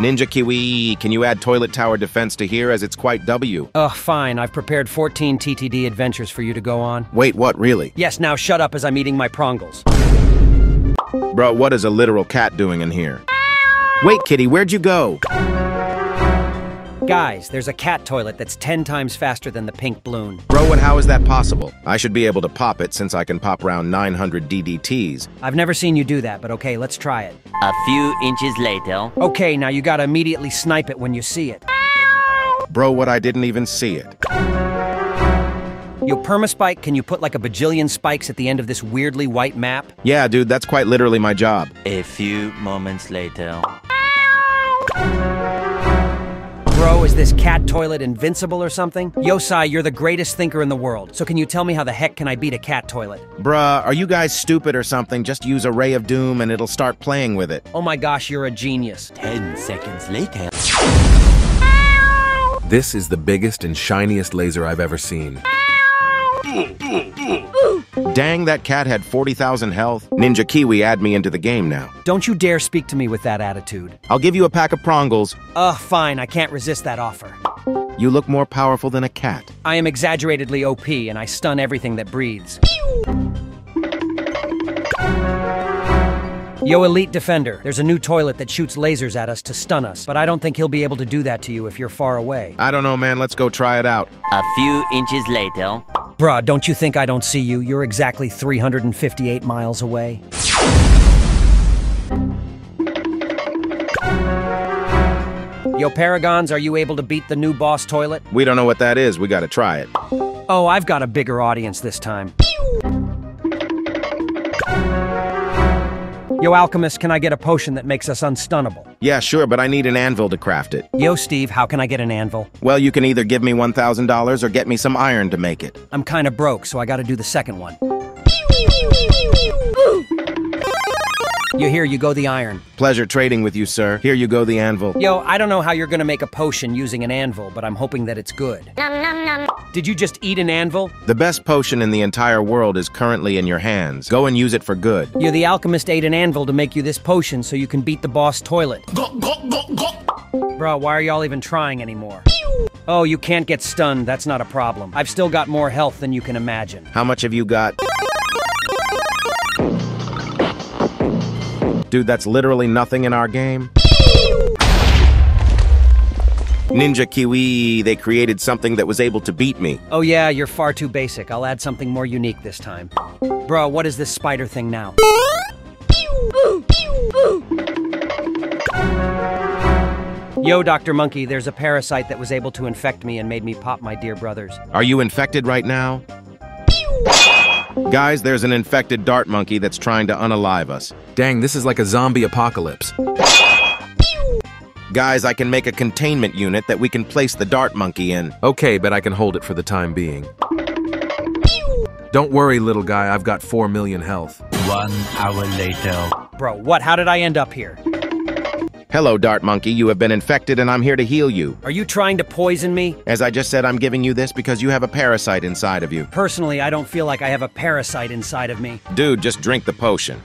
Ninja Kiwi, can you add Toilet Tower Defense to here as it's quite W? Ugh, fine. I've prepared 14 TTD adventures for you to go on. Wait, what, really? Yes, now shut up as I'm eating my prongles. Bro, what is a literal cat doing in here? Wait, kitty, where'd you go? Guys, there's a cat toilet that's 10 times faster than the pink balloon. Bro, and how is that possible? I should be able to pop it since I can pop around 900 DDTs. I've never seen you do that, but okay, let's try it. A few inches later. Okay, now you gotta immediately snipe it when you see it. Bro, what? I didn't even see it. Yo, Permaspike, can you put like a bajillion spikes at the end of this weirdly white map? Yeah, dude, that's quite literally my job. A few moments later. Bro, is this cat toilet invincible or something? Yosai, you're the greatest thinker in the world, so can you tell me how the heck can I beat a cat toilet? Bruh, are you guys stupid or something? Just use a Ray of Doom and it'll start playing with it. Oh my gosh, you're a genius. 10 seconds later. This is the biggest and shiniest laser I've ever seen. Dang, that cat had 40,000 health. Ninja Kiwi, add me into the game now. Don't you dare speak to me with that attitude. I'll give you a pack of prongles. Ugh, fine, I can't resist that offer. You look more powerful than a cat. I am exaggeratedly OP and I stun everything that breathes. Yo, Elite Defender, there's a new toilet that shoots lasers at us to stun us, but I don't think he'll be able to do that to you if you're far away. I don't know, man, let's go try it out. A few inches later. Bruh, don't you think I don't see you? You're exactly 358 miles away. Yo, Paragons, are you able to beat the new boss toilet? We don't know what that is, we gotta try it. Oh, I've got a bigger audience this time. Yo, Alchemist, can I get a potion that makes us unstunnable? Yeah, sure, but I need an anvil to craft it. Yo, Steve, how can I get an anvil? Well, you can either give me $1,000 or get me some iron to make it. I'm kinda broke, so I gotta do the second one. Yo, here you go the iron. Pleasure trading with you, sir. Here you go the anvil. Yo, I don't know how you're gonna make a potion using an anvil, but I'm hoping that it's good. Nom, nom, nom. Did you just eat an anvil? The best potion in the entire world is currently in your hands. Go and use it for good. Yo, the alchemist ate an anvil to make you this potion so you can beat the boss toilet. Bruh, why are y'all even trying anymore? Oh, you can't get stunned, that's not a problem. I've still got more health than you can imagine. How much have you got? Dude, that's literally nothing in our game. Ninja Kiwi, they created something that was able to beat me. Oh yeah, you're far too basic. I'll add something more unique this time. Bruh, what is this spider thing now? Yo, Dr. Monkey, there's a parasite that was able to infect me and made me pop my dear brothers. Are you infected right now? Guys, there's an infected dart monkey that's trying to unalive us. Dang, this is like a zombie apocalypse. Guys, I can make a containment unit that we can place the dart monkey in. Okay, but I can hold it for the time being. Don't worry, little guy, I've got 4 million health. 1 hour later. Bro, what? How did I end up here? Hello, dart monkey, you have been infected and I'm here to heal you. Are you trying to poison me? As I just said, I'm giving you this because you have a parasite inside of you. Personally, I don't feel like I have a parasite inside of me. Dude, just drink the potion.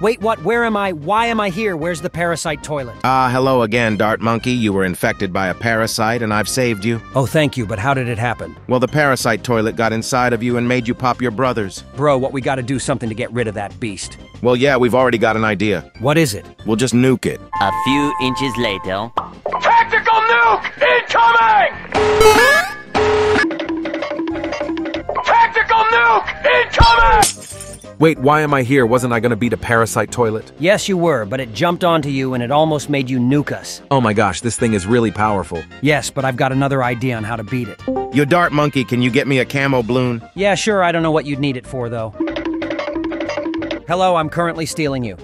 Wait, what? Where am I? Why am I here? Where's the parasite toilet? Hello again, dart monkey. You were infected by a parasite and I've saved you. Oh, thank you, but how did it happen? Well, the parasite toilet got inside of you and made you pop your brothers. Bro, what we gotta do something to get rid of that beast. Well, yeah, we've already got an idea. What is it? We'll just nuke it. A few inches later. Tactical nuke incoming! Tactical nuke incoming! Wait, why am I here? Wasn't I gonna beat a parasite toilet? Yes, you were, but it jumped onto you and it almost made you nuke us. Oh my gosh, this thing is really powerful. Yes, but I've got another idea on how to beat it. Yo, dart monkey, can you get me a camo balloon? Yeah, sure, I don't know what you'd need it for, though. Hello, I'm currently stealing you.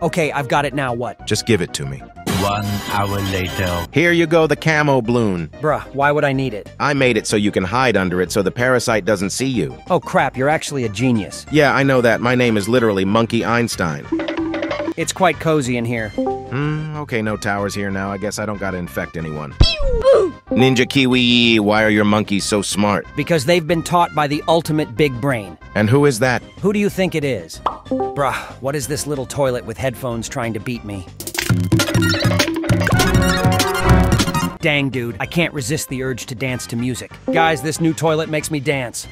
Okay, I've got it now, what? Just give it to me. 1 hour later. Here you go, the camo balloon. Bruh, why would I need it? I made it so you can hide under it so the parasite doesn't see you. Oh crap, you're actually a genius. Yeah, I know that. My name is literally Monkey Einstein. It's quite cozy in here. Okay, no towers here now. I guess I don't gotta infect anyone. Ninja Kiwi, why are your monkeys so smart? Because they've been taught by the ultimate big brain. And who is that? Who do you think it is? Bruh, what is this little toilet with headphones trying to beat me? Dang, dude, I can't resist the urge to dance to music. Guys, this new toilet makes me dance.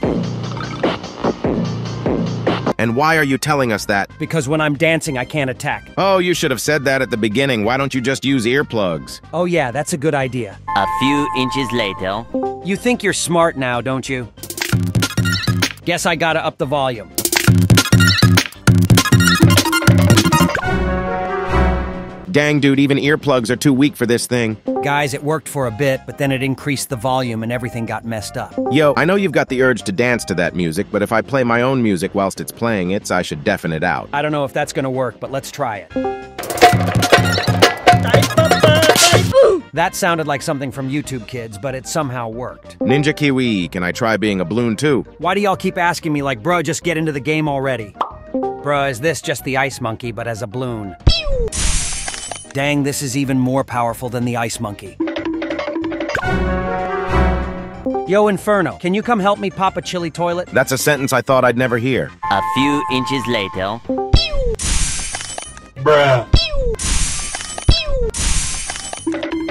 And why are you telling us that? Because when I'm dancing, I can't attack. Oh, you should have said that at the beginning. Why don't you just use earplugs? Oh yeah, that's a good idea. A few inches later. You think you're smart now, don't you? Guess I gotta up the volume. Dang, dude, even earplugs are too weak for this thing. Guys, it worked for a bit, but then it increased the volume and everything got messed up. Yo, I know you've got the urge to dance to that music, but if I play my own music whilst it's playing it, I should deafen it out. I don't know if that's gonna work, but let's try it. That sounded like something from YouTube Kids, but it somehow worked. Ninja Kiwi, can I try being a Bloon too? Why do y'all keep asking me like, bro, just get into the game already? Bro, is this just the ice monkey, but as a Bloon? Pew! Dang, this is even more powerful than the ice monkey. Yo, Inferno, can you come help me pop a chili toilet? That's a sentence I thought I'd never hear. A few inches later. Pew. Bruh. Pew. Pew.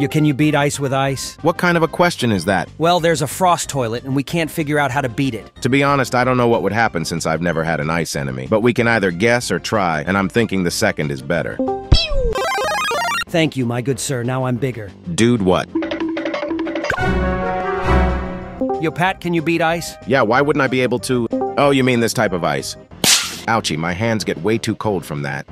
Yo, can you beat ice with ice? What kind of a question is that? Well, there's a frost toilet and we can't figure out how to beat it. To be honest, I don't know what would happen since I've never had an ice enemy, but we can either guess or try, and I'm thinking the second is better. Thank you, my good sir, now I'm bigger. Dude, what? Yo, Pat, can you beat ice? Yeah, why wouldn't I be able to? Oh, you mean this type of ice. Ouchie, my hands get way too cold from that.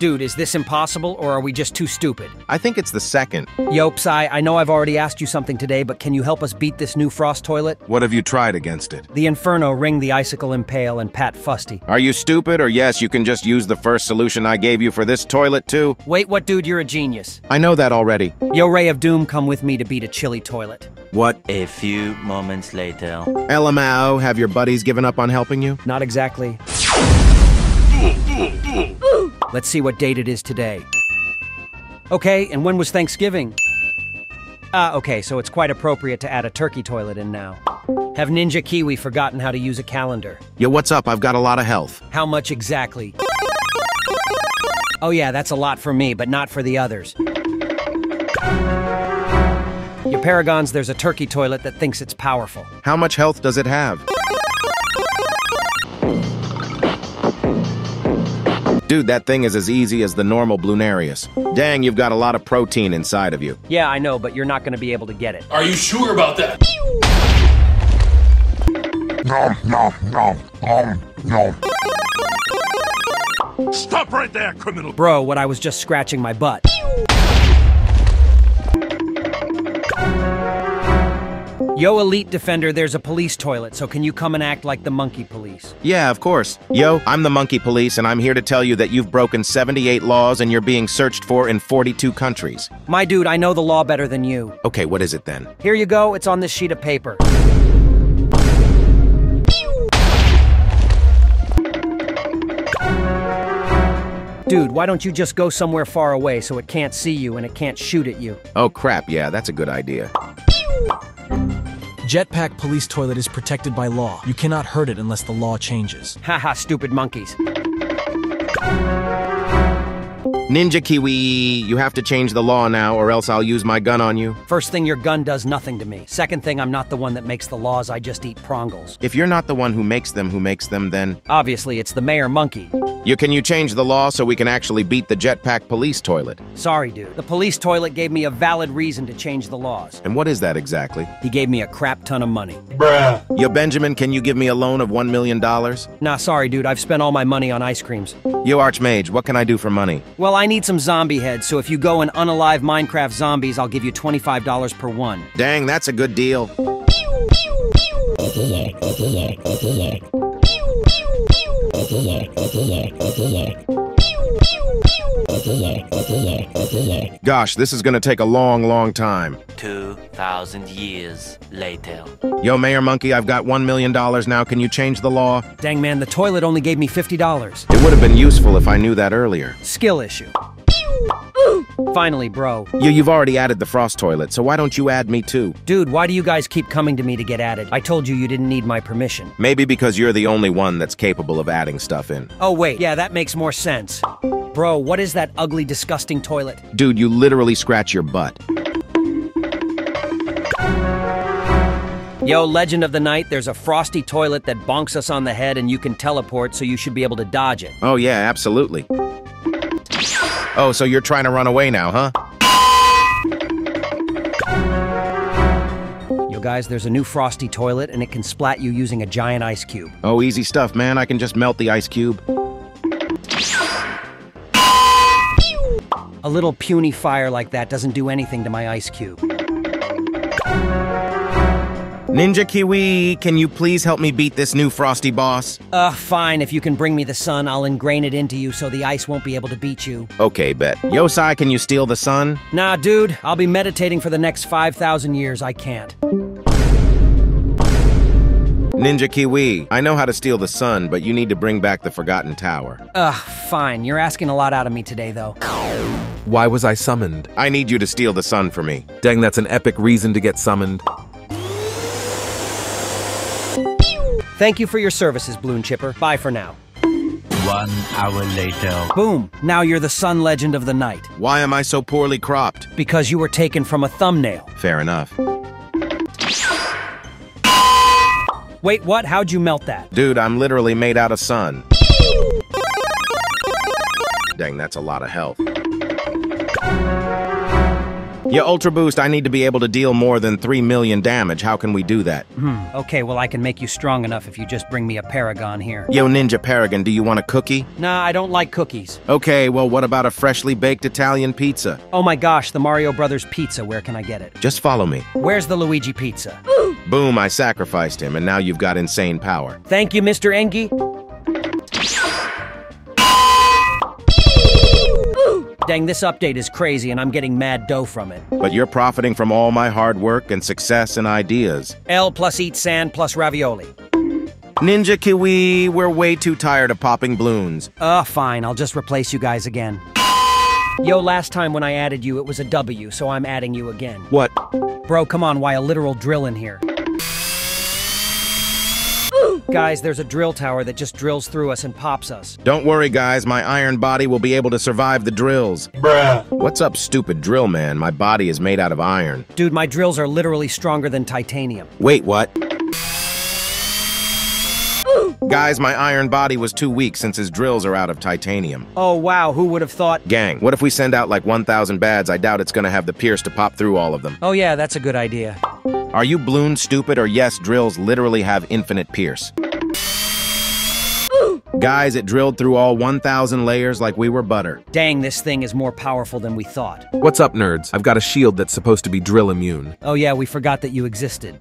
Dude, is this impossible, or are we just too stupid? I think it's the second. Yo, Psy, I know I've already asked you something today, but can you help us beat this new frost toilet? What have you tried against it? The Inferno, Ring, the Icicle Impale, and Pat Fusty. Are you stupid, or yes, you can just use the first solution I gave you for this toilet, too? Wait, what, dude? You're a genius. I know that already. Yo, Ray of Doom, come with me to beat a chili toilet. What? A few moments later. LMAO, have your buddies given up on helping you? Not exactly. Let's see what date it is today. Okay, and when was Thanksgiving? Okay, so it's quite appropriate to add a turkey toilet in now. Have Ninja Kiwi forgotten how to use a calendar? Yo, what's up? I've got a lot of health. How much exactly? Oh yeah, that's a lot for me, but not for the others. Yo, Paragons, there's a turkey toilet that thinks it's powerful. How much health does it have? Dude, that thing is as easy as the normal Blunarius. Dang, you've got a lot of protein inside of you. Yeah, I know, but you're not gonna be able to get it. Are you sure about that? No. Stop right there, criminal! Bro, what I was just scratching my butt. Yo, Elite Defender, there's a police toilet, so can you come and act like the monkey police? Yeah, of course. Yo, I'm the monkey police, and I'm here to tell you that you've broken 78 laws and you're being searched for in 42 countries. My dude, I know the law better than you. Okay, what is it then? Here you go, it's on this sheet of paper. Dude, why don't you just go somewhere far away so it can't see you and it can't shoot at you? Oh crap, yeah, that's a good idea. Jetpack police toilet is protected by law. You cannot hurt it unless the law changes. Haha, stupid monkeys. Ninja Kiwi, you have to change the law now or else I'll use my gun on you. First thing, your gun does nothing to me. Second thing, I'm not the one that makes the laws, I just eat prongles. If you're not the one who makes them, then... Obviously, it's the mayor monkey. Can you change the law so we can actually beat the jetpack police toilet? Sorry, dude. The police toilet gave me a valid reason to change the laws. And what is that exactly? He gave me a crap ton of money. Bruh. Yo, Benjamin, can you give me a loan of $1 million? Nah, sorry, dude. I've spent all my money on ice creams. Yo, Archmage, what can I do for money? Well, I need some zombie heads, so if you go and unalive Minecraft zombies, I'll give you $25 per one. Dang, that's a good deal. Gosh, this is gonna take a long time. 2,000 years later. Yo, Mayor Monkey, I've got $1 million now. Can you change the law? Dang, man, the toilet only gave me $50. It would have been useful if I knew that earlier. Skill issue. Finally, bro. You've already added the frost toilet, so why don't you add me too? Dude, why do you guys keep coming to me to get added? I told you you didn't need my permission. Maybe because you're the only one that's capable of adding stuff in. Oh wait, yeah, that makes more sense. Bro, what is that ugly, disgusting toilet? Dude, you literally scratch your butt. Yo, legend of the night, there's a frosty toilet that bonks us on the head and you can teleport, so you should be able to dodge it. Oh yeah, absolutely. Oh, so you're trying to run away now, huh? Yo guys, there's a new frosty toilet and it can splat you using a giant ice cube. Oh, easy stuff, man. I can just melt the ice cube. A little puny fire like that doesn't do anything to my ice cube. Ninja Kiwi, can you please help me beat this new frosty boss? Fine. If you can bring me the sun, I'll ingrain it into you so the ice won't be able to beat you. Okay, bet. Yosai, can you steal the sun? Nah, dude. I'll be meditating for the next 5,000 years. I can't. Ninja Kiwi, I know how to steal the sun, but you need to bring back the Forgotten Tower. Fine. You're asking a lot out of me today, though. Why was I summoned? I need you to steal the sun for me. Dang, that's an epic reason to get summoned. Thank you for your services, Bloonchipper. Bye for now. 1 hour later. Boom. Now you're the sun legend of the night. Why am I so poorly cropped? Because you were taken from a thumbnail. Fair enough. Wait, what? How'd you melt that? Dude, I'm literally made out of sun. Dang, that's a lot of health. Yeah, Ultra Boost, I need to be able to deal more than 3 million damage. How can we do that? Okay, well, I can make you strong enough if you just bring me a Paragon here. Yo, Ninja Paragon, do you want a cookie? Nah, I don't like cookies. Okay, well, what about a freshly baked Italian pizza? Oh my gosh, the Mario Brothers pizza. Where can I get it? Just follow me. Where's the Luigi pizza? Ooh. Boom, I sacrificed him, and now you've got insane power. Thank you, Mr. Engie. Dang, this update is crazy and I'm getting mad dough from it. But you're profiting from all my hard work and success and ideas. L plus eat sand plus ravioli. Ninja Kiwi, we're way too tired of popping balloons. Fine, I'll just replace you guys again. Yo, last time when I added you, it was a W, so I'm adding you again. What? Bro, come on, why a literal drill in here? Guys, there's a drill tower that just drills through us and pops us. Don't worry, guys. My iron body will be able to survive the drills. Bruh. What's up, stupid drill man? My body is made out of iron. Dude, my drills are literally stronger than titanium. Wait, what? Guys, my iron body was too weak since his drills are out of titanium. Oh wow, who would have thought? Gang, what if we send out like 1,000 BADs? I doubt it's gonna have the pierce to pop through all of them. Oh yeah, that's a good idea. Are you Bloon stupid or yes, drills literally have infinite pierce. Guys, it drilled through all 1,000 layers like we were butter. Dang, this thing is more powerful than we thought. What's up, nerds? I've got a shield that's supposed to be drill immune. Oh yeah, we forgot that you existed.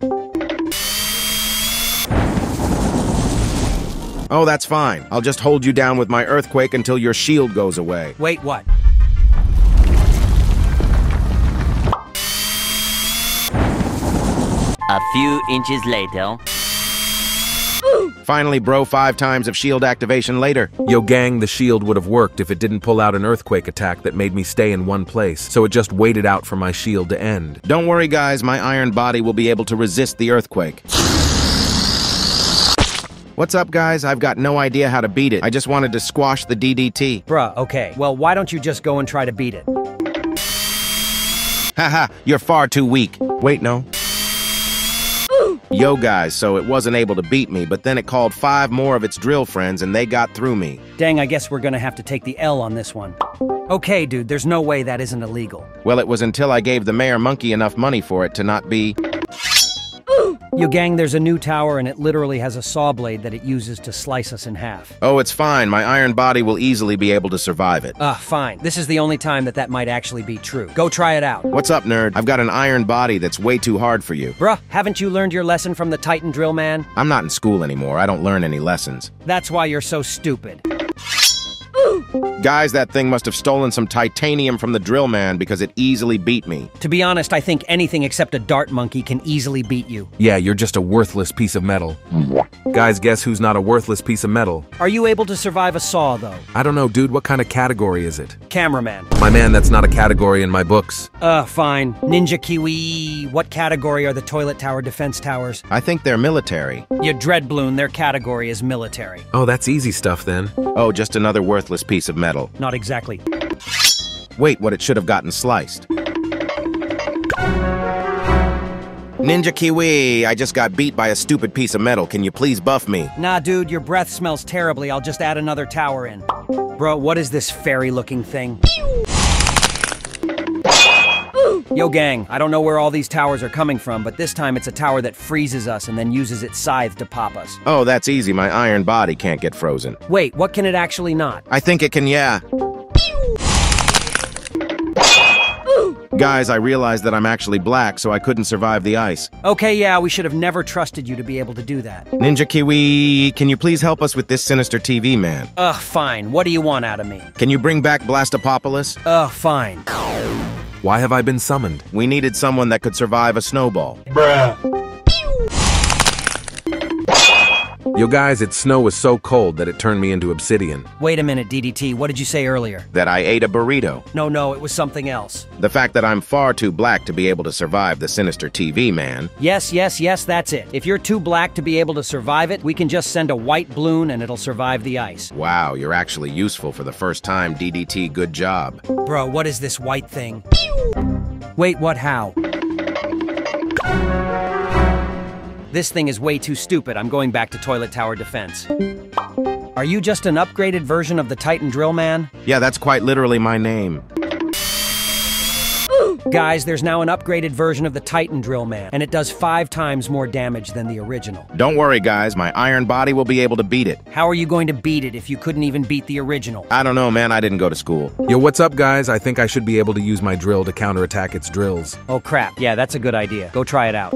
Oh, that's fine. I'll just hold you down with my earthquake until your shield goes away. Wait, what? A few inches later. Finally, bro, 5 times of shield activation later. Yo, gang, the shield would have worked if it didn't pull out an earthquake attack that made me stay in one place, so it just waited out for my shield to end. Don't worry, guys, my iron body will be able to resist the earthquake. What's up, guys? I've got no idea how to beat it. I just wanted to squash the DDT. Bruh, okay. Well, why don't you just go and try to beat it? Haha, you're far too weak. Wait, no. Yo, guys, so it wasn't able to beat me, but then it called 5 more of its drill friends and they got through me. Dang, I guess we're gonna have to take the L on this one. Okay, dude, there's no way that isn't illegal. Well, it was until I gave the Mayor Monkey enough money for it to not be... Yo, gang, there's a new tower and it literally has a saw blade that it uses to slice us in half. Oh, it's fine. My iron body will easily be able to survive it. Fine. This is the only time that that might actually be true. Go try it out. What's up, nerd? I've got an iron body that's way too hard for you. Bruh, haven't you learned your lesson from the Titan Drill Man? I'm not in school anymore. I don't learn any lessons. That's why you're so stupid. Guys, that thing must have stolen some titanium from the drill man because it easily beat me. To be honest, I think anything except a dart monkey can easily beat you. Yeah, you're just a worthless piece of metal. Guys, guess who's not a worthless piece of metal? Are you able to survive a saw, though? I don't know, dude. What kind of category is it? Cameraman. My man, that's not a category in my books. Fine. Ninja Kiwi, what category are the Toilet Tower Defense Towers? I think they're military. Yeah, Dread Bloon, their category is military. Oh, that's easy stuff, then. Oh, just another worthless piece of metal. Not exactly. Wait, what, it should have gotten sliced. Ninja Kiwi, I just got beat by a stupid piece of metal. Can you please buff me? Nah, dude, your breath smells terribly. I'll just add another tower in. Bro, what is this fairy-looking thing? Yo gang, I don't know where all these towers are coming from, but this time it's a tower that freezes us and then uses its scythe to pop us. Oh, that's easy. My iron body can't get frozen. Wait, what can it actually not? I think it can, yeah. Guys, I realized that I'm actually black, so I couldn't survive the ice. Okay, yeah, we should have never trusted you to be able to do that. Ninja Kiwi, can you please help us with this sinister TV man? Fine. What do you want out of me? Can you bring back Blastopopolis? Fine. Why have I been summoned? We needed someone that could survive a snowball. Bruh. Yo guys, its snow was so cold that it turned me into obsidian. Wait a minute, DDT, what did you say earlier? That I ate a burrito. No, it was something else. The fact that I'm far too black to be able to survive the sinister TV man. Yes, that's it. If you're too black to be able to survive it, we can just send a white balloon and it'll survive the ice. Wow, you're actually useful for the first time, DDT, good job. Bro, what is this white thing? Wait, what, how? This thing is way too stupid. I'm going back to Toilet Tower Defense. Are you just an upgraded version of the Titan Drill Man? Yeah, that's quite literally my name. Guys, there's now an upgraded version of the Titan Drill Man, and it does 5 times more damage than the original. Don't worry, guys. My iron body will be able to beat it. How are you going to beat it if you couldn't even beat the original? I don't know, man. I didn't go to school. Yo, what's up, guys? I think I should be able to use my drill to counterattack its drills. Oh, crap. Yeah, that's a good idea. Go try it out.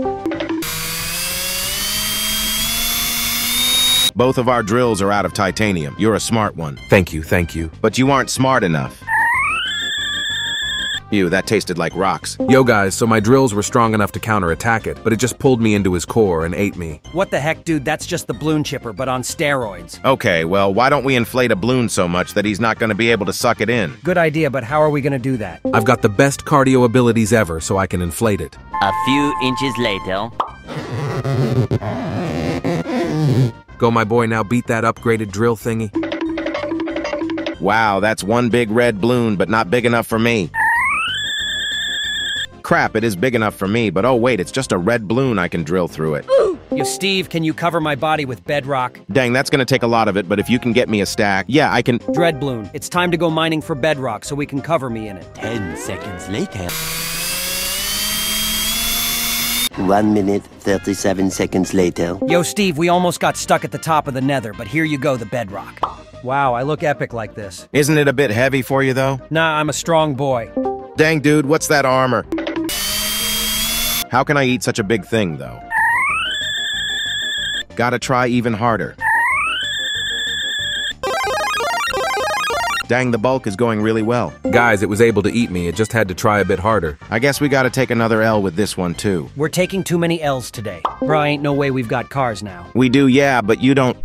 Both of our drills are out of titanium. You're a smart one. Thank you. But you aren't smart enough. Ew, that tasted like rocks. Yo guys, so my drills were strong enough to counterattack it, but it just pulled me into his core and ate me. What the heck, dude? That's just the Bloonchipper, but on steroids. Okay, well, why don't we inflate a Bloon so much that he's not going to be able to suck it in? Good idea, but how are we going to do that? I've got the best cardio abilities ever, so I can inflate it. A few inches later. Go, my boy, now beat that upgraded drill thingy. Wow, that's one big red Bloon, but not big enough for me. Crap, it is big enough for me, but oh wait, it's just a red Bloon. I can drill through it. Yo, Steve, can you cover my body with bedrock? Dang, that's gonna take a lot of it, but if you can get me a stack, yeah, I can. Dread Bloon, it's time to go mining for bedrock so we can cover me in it. 10 seconds later. 1 minute, 37 seconds later. Yo, Steve, we almost got stuck at the top of the nether, but here you go, the bedrock. Wow, I look epic like this. Isn't it a bit heavy for you, though? Nah, I'm a strong boy. Dang, dude, what's that armor? How can I eat such a big thing, though? Gotta try even harder. Dang, the bulk is going really well. Guys, it was able to eat me. It just had to try a bit harder. I guess we gotta take another L with this one, too. We're taking too many L's today. Bro, ain't no way we've got cars now. We do, yeah, but you don't.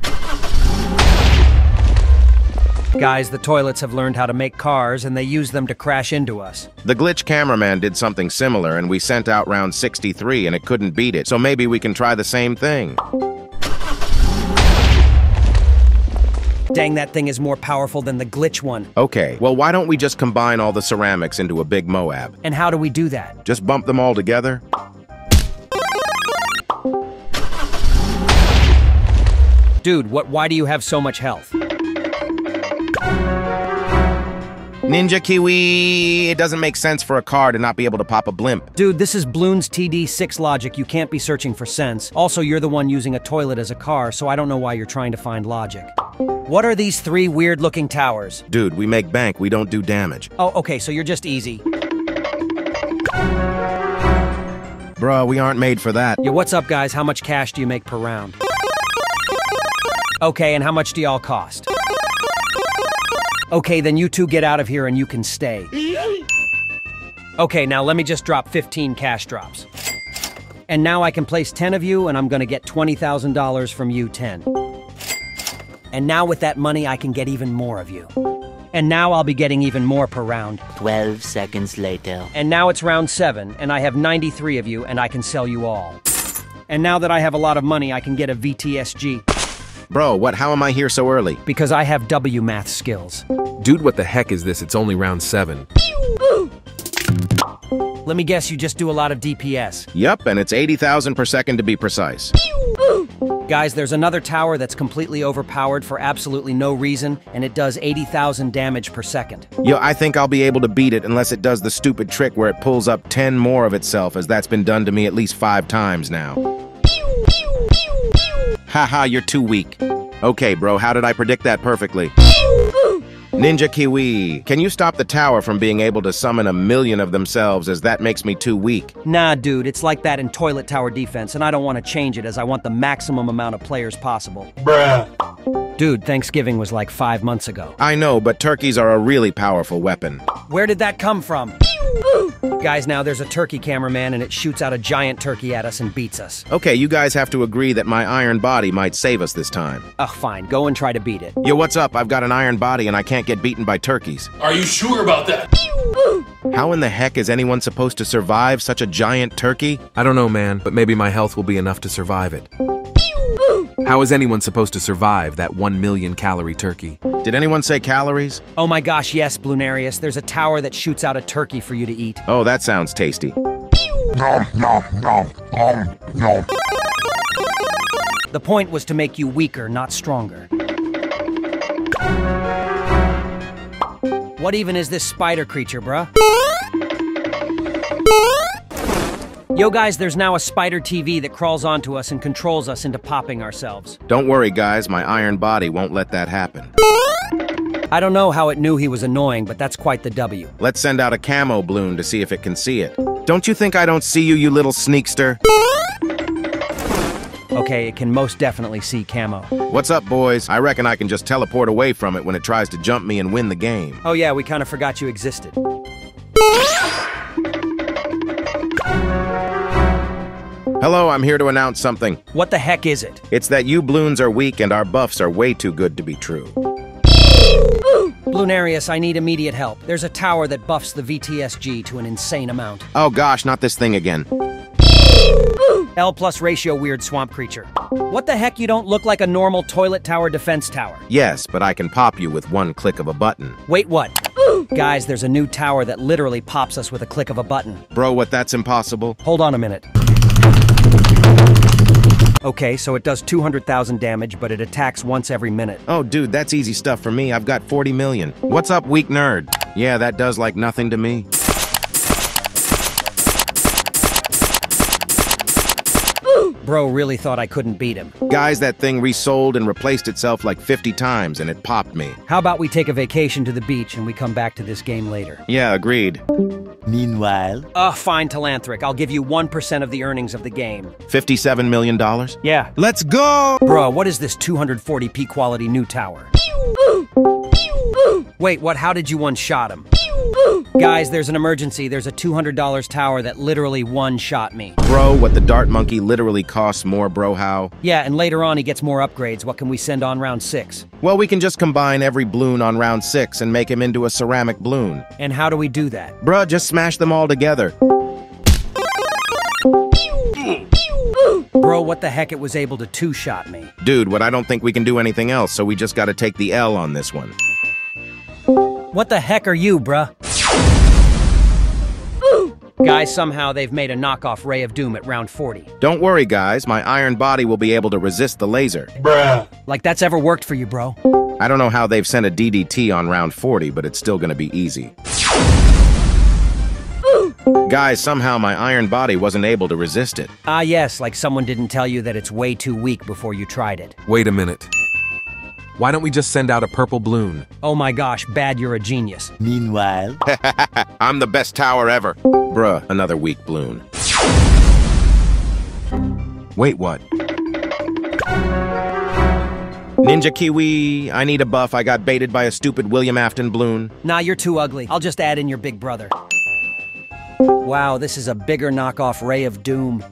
Guys, the toilets have learned how to make cars, and they use them to crash into us. The glitch cameraman did something similar, and we sent out round 63, and it couldn't beat it, so maybe we can try the same thing. Dang, that thing is more powerful than the glitch one. Okay, well, why don't we just combine all the ceramics into a big MOAB? And how do we do that? Just bump them all together. Dude, why do you have so much health? Ninja Kiwi, it doesn't make sense for a car to not be able to pop a blimp. Dude, this is Bloon's TD6 logic. You can't be searching for sense. Also, you're the one using a toilet as a car, so I don't know why you're trying to find logic. What are these 3 weird-looking towers? Dude, we make bank, we don't do damage. Oh, okay, so you're just easy. Bruh, we aren't made for that. Yo, what's up, guys? How much cash do you make per round? Okay, and how much do y'all cost? Okay, then you two get out of here and you can stay. Okay, now let me just drop 15 cash drops. And now I can place 10 of you, and I'm gonna get $20,000 from you 10. And now with that money, I can get even more of you. And now I'll be getting even more per round. 12 seconds later. And now it's round 7, and I have 93 of you, and I can sell you all. And now that I have a lot of money, I can get a VTSG. Bro, what? How am I here so early? Because I have W math skills. Dude, what the heck is this? It's only round 7. Let me guess, you just do a lot of DPS. Yep, and it's 80,000 per second to be precise. Guys, there's another tower that's completely overpowered for absolutely no reason, and it does 80,000 damage per second. Yo, I think I'll be able to beat it unless it does the stupid trick where it pulls up 10 more of itself, as that's been done to me at least 5 times now. Haha, you're too weak. Okay, bro, how did I predict that perfectly? Ninja Kiwi, can you stop the tower from being able to summon 1,000,000 of themselves, as that makes me too weak? Nah, dude, it's like that in Toilet Tower Defense, and I don't want to change it as I want the maximum amount of players possible. Bruh. Dude, Thanksgiving was like 5 months ago. I know, but turkeys are a really powerful weapon. Where did that come from? Guys, now there's a turkey cameraman, and it shoots out a giant turkey at us and beats us. Okay, you guys have to agree that my iron body might save us this time. Ugh, fine, go and try to beat it. Yo, what's up? I've got an iron body, and I can't get beaten by turkeys. Are you sure about that? How in the heck is anyone supposed to survive such a giant turkey? I don't know, man, but maybe my health will be enough to survive it. How is anyone supposed to survive that 1,000,000 calorie turkey? Did anyone say calories? Oh my gosh, yes, Blunarius. There's a tower that shoots out a turkey for you to eat. Oh, that sounds tasty. No. The point was to make you weaker, not stronger. What even is this spider creature, bruh? Yo guys, there's now a spider TV that crawls onto us and controls us into popping ourselves. Don't worry guys, my iron body won't let that happen. I don't know how it knew he was annoying, but that's quite the W. Let's send out a camo balloon to see if it can see it. Don't you think I don't see you, you little sneakster? Okay, it can most definitely see camo. What's up, boys? I reckon I can just teleport away from it when it tries to jump me and win the game. Oh yeah, we kind of forgot you existed. Hello, I'm here to announce something. What the heck is it? It's that you Bloons are weak and our buffs are way too good to be true. Blunarius, I need immediate help. There's a tower that buffs the VTSG to an insane amount. Oh gosh, not this thing again. L plus ratio weird swamp creature. What the heck, you don't look like a normal Toilet Tower Defense tower. Yes, but I can pop you with one click of a button. Wait, what? Guys, there's a new tower that literally pops us with a click of a button. Bro, what, that's impossible. Hold on a minute. Okay, so it does 200,000 damage, but it attacks once every minute. Oh, dude, that's easy stuff for me. I've got 40 million. What's up, weak nerd? Yeah, that does like nothing to me. Bro really thought I couldn't beat him. Guys, that thing resold and replaced itself like 50 times, and it popped me. How about we take a vacation to the beach and we come back to this game later? Yeah, agreed. Meanwhile... fine, Talanthric. I'll give you 1% of the earnings of the game. $57 million? Yeah. Let's go! Bro, what is this 240p quality new tower? Wait, what? How did you one-shot him? Guys, there's an emergency. There's a $200 tower that literally one-shot me. Bro, what, the dart monkey literally costs more, bro, how? Yeah, and later on he gets more upgrades. What can we send on round 6? Well, we can just combine every Bloon on round 6 and make him into a ceramic Bloon. And how do we do that? Bruh, just smash them all together. Bro, what the heck, it was able to two-shot me. Dude, what, I don't think we can do anything else, so we just gotta take the L on this one. What the heck are you, bruh? Guys, somehow they've made a knockoff Ray of Doom at round 40. Don't worry, guys. My iron body will be able to resist the laser. Bruh. Like that's ever worked for you, bro. I don't know how they've sent a DDT on round 40, but it's still gonna be easy. Guys, somehow my iron body wasn't able to resist it. Ah, yes, like someone didn't tell you that it's way too weak before you tried it. Wait a minute. Why don't we just send out a purple Bloon? Oh my gosh, Bad, you're a genius. Meanwhile... I'm the best tower ever. Bruh, another weak Bloon. Wait, what? Ninja Kiwi, I need a buff. I got baited by a stupid William Afton Bloon. Nah, you're too ugly. I'll just add in your big brother. Wow, this is a bigger knockoff Ray of Doom.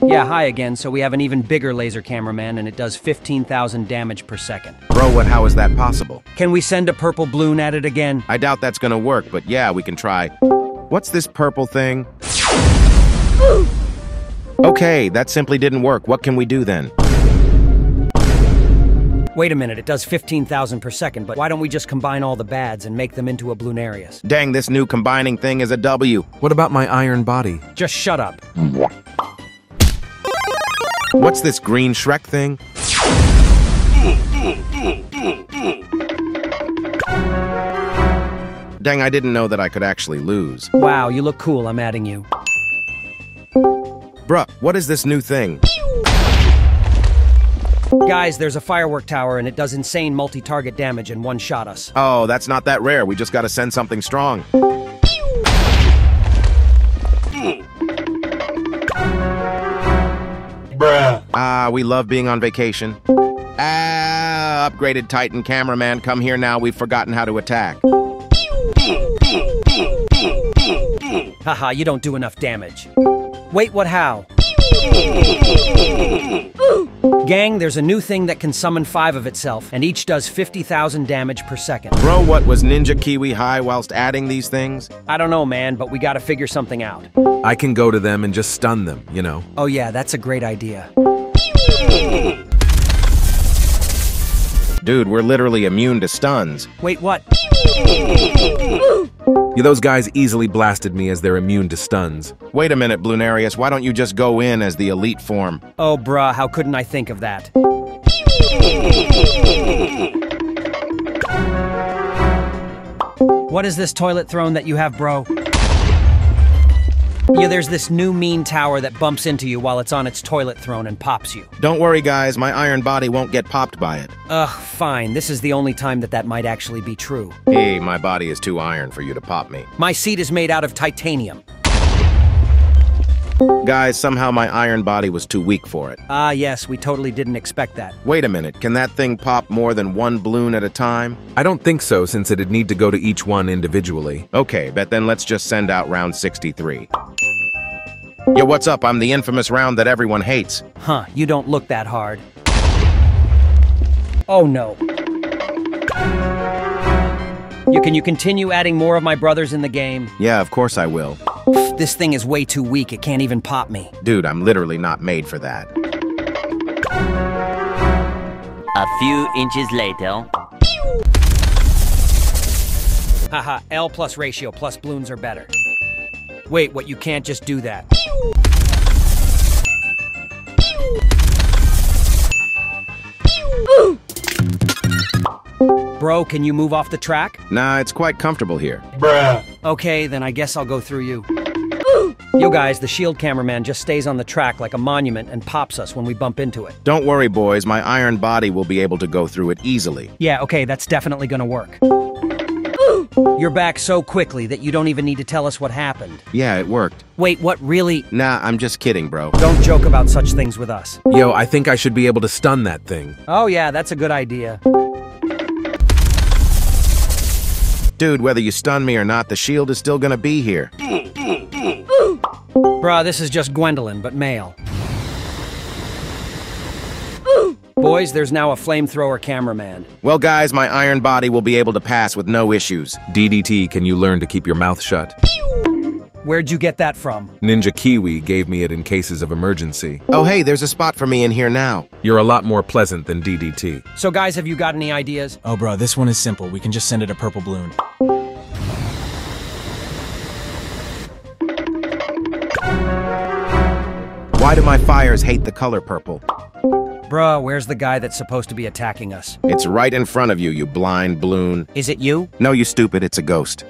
Yeah, hi again, so we have an even bigger laser cameraman and it does 15,000 damage per second. Bro, what? How is that possible? Can we send a purple Bloon at it again? I doubt that's gonna work, but yeah, we can try. What's this purple thing? Okay, that simply didn't work. What can we do then? Wait a minute, it does 15,000 per second, but why don't we just combine all the BADs and make them into a Blunarius? Dang, this new combining thing is a W. What about my iron body? Just shut up. What's this green Shrek thing? Dang, I didn't know that I could actually lose. Wow, you look cool, I'm adding you. Bruh, what is this new thing? Guys, there's a firework tower and it does insane multi-target damage and one-shot us. Oh, that's not that rare. We just gotta send something strong. Bruh. Ah, we love being on vacation. Ah, upgraded Titan cameraman, come here now, we've forgotten how to attack. Haha, you don't do enough damage. Wait, what, how? Gang, there's a new thing that can summon 5 of itself, and each does 50,000 damage per second. Bro, what was Ninja Kiwi high whilst adding these things? I don't know, man, but we gotta figure something out. I can go to them and just stun them, you know? Oh yeah, that's a great idea. Dude, we're literally immune to stuns. Wait, what? Yeah, those guys easily blasted me as they're immune to stuns. Wait a minute, Blunarius, why don't you just go in as the elite form? Oh, bruh, how couldn't I think of that? What is this toilet throne that you have, bro? Yeah, there's this new mean tower that bumps into you while it's on its toilet throne and pops you. Don't worry, guys, my iron body won't get popped by it. Ugh, fine. This is the only time that that might actually be true. Hey, my body is too iron for you to pop me. My seat is made out of titanium. Guys, somehow my iron body was too weak for it. Ah, yes, we totally didn't expect that. Wait a minute, can that thing pop more than one Bloon at a time? I don't think so, since it'd need to go to each one individually. Okay, but then let's just send out round 63. Yo, what's up? I'm the infamous round that everyone hates. Huh, you don't look that hard. Oh no. Can you continue adding more of my brothers in the game? Yeah, of course I will. This thing is way too weak, it can't even pop me. Dude, I'm literally not made for that. A few inches later. Haha, L plus ratio plus Bloons are better. Wait, what, you can't just do that. Bro, can you move off the track? Nah, it's quite comfortable here. Bruh. Okay, then I guess I'll go through you. Yo guys, the shield cameraman just stays on the track like a monument and pops us when we bump into it. Don't worry boys, my iron body will be able to go through it easily. Yeah, okay, that's definitely gonna work. You're back so quickly that you don't even need to tell us what happened. Yeah, it worked. Wait, what, really? Nah, I'm just kidding, bro. Don't joke about such things with us. Yo, I think I should be able to stun that thing. Oh yeah, that's a good idea. Dude, whether you stun me or not, the shield is still gonna be here. Bruh, this is just Gwendolyn, but male. Boys, there's now a flamethrower cameraman. Well, guys, my iron body will be able to pass with no issues. DDT, can you learn to keep your mouth shut? Where'd you get that from? Ninja Kiwi gave me it in cases of emergency. Oh, hey, there's a spot for me in here now. You're a lot more pleasant than DDT. So, guys, have you got any ideas? Oh, bro, this one is simple. We can just send it a purple Bloon. Why do my fires hate the color purple? Bruh, where's the guy that's supposed to be attacking us? It's right in front of you, you blind Bloon. Is it you? No, you stupid, it's a ghost.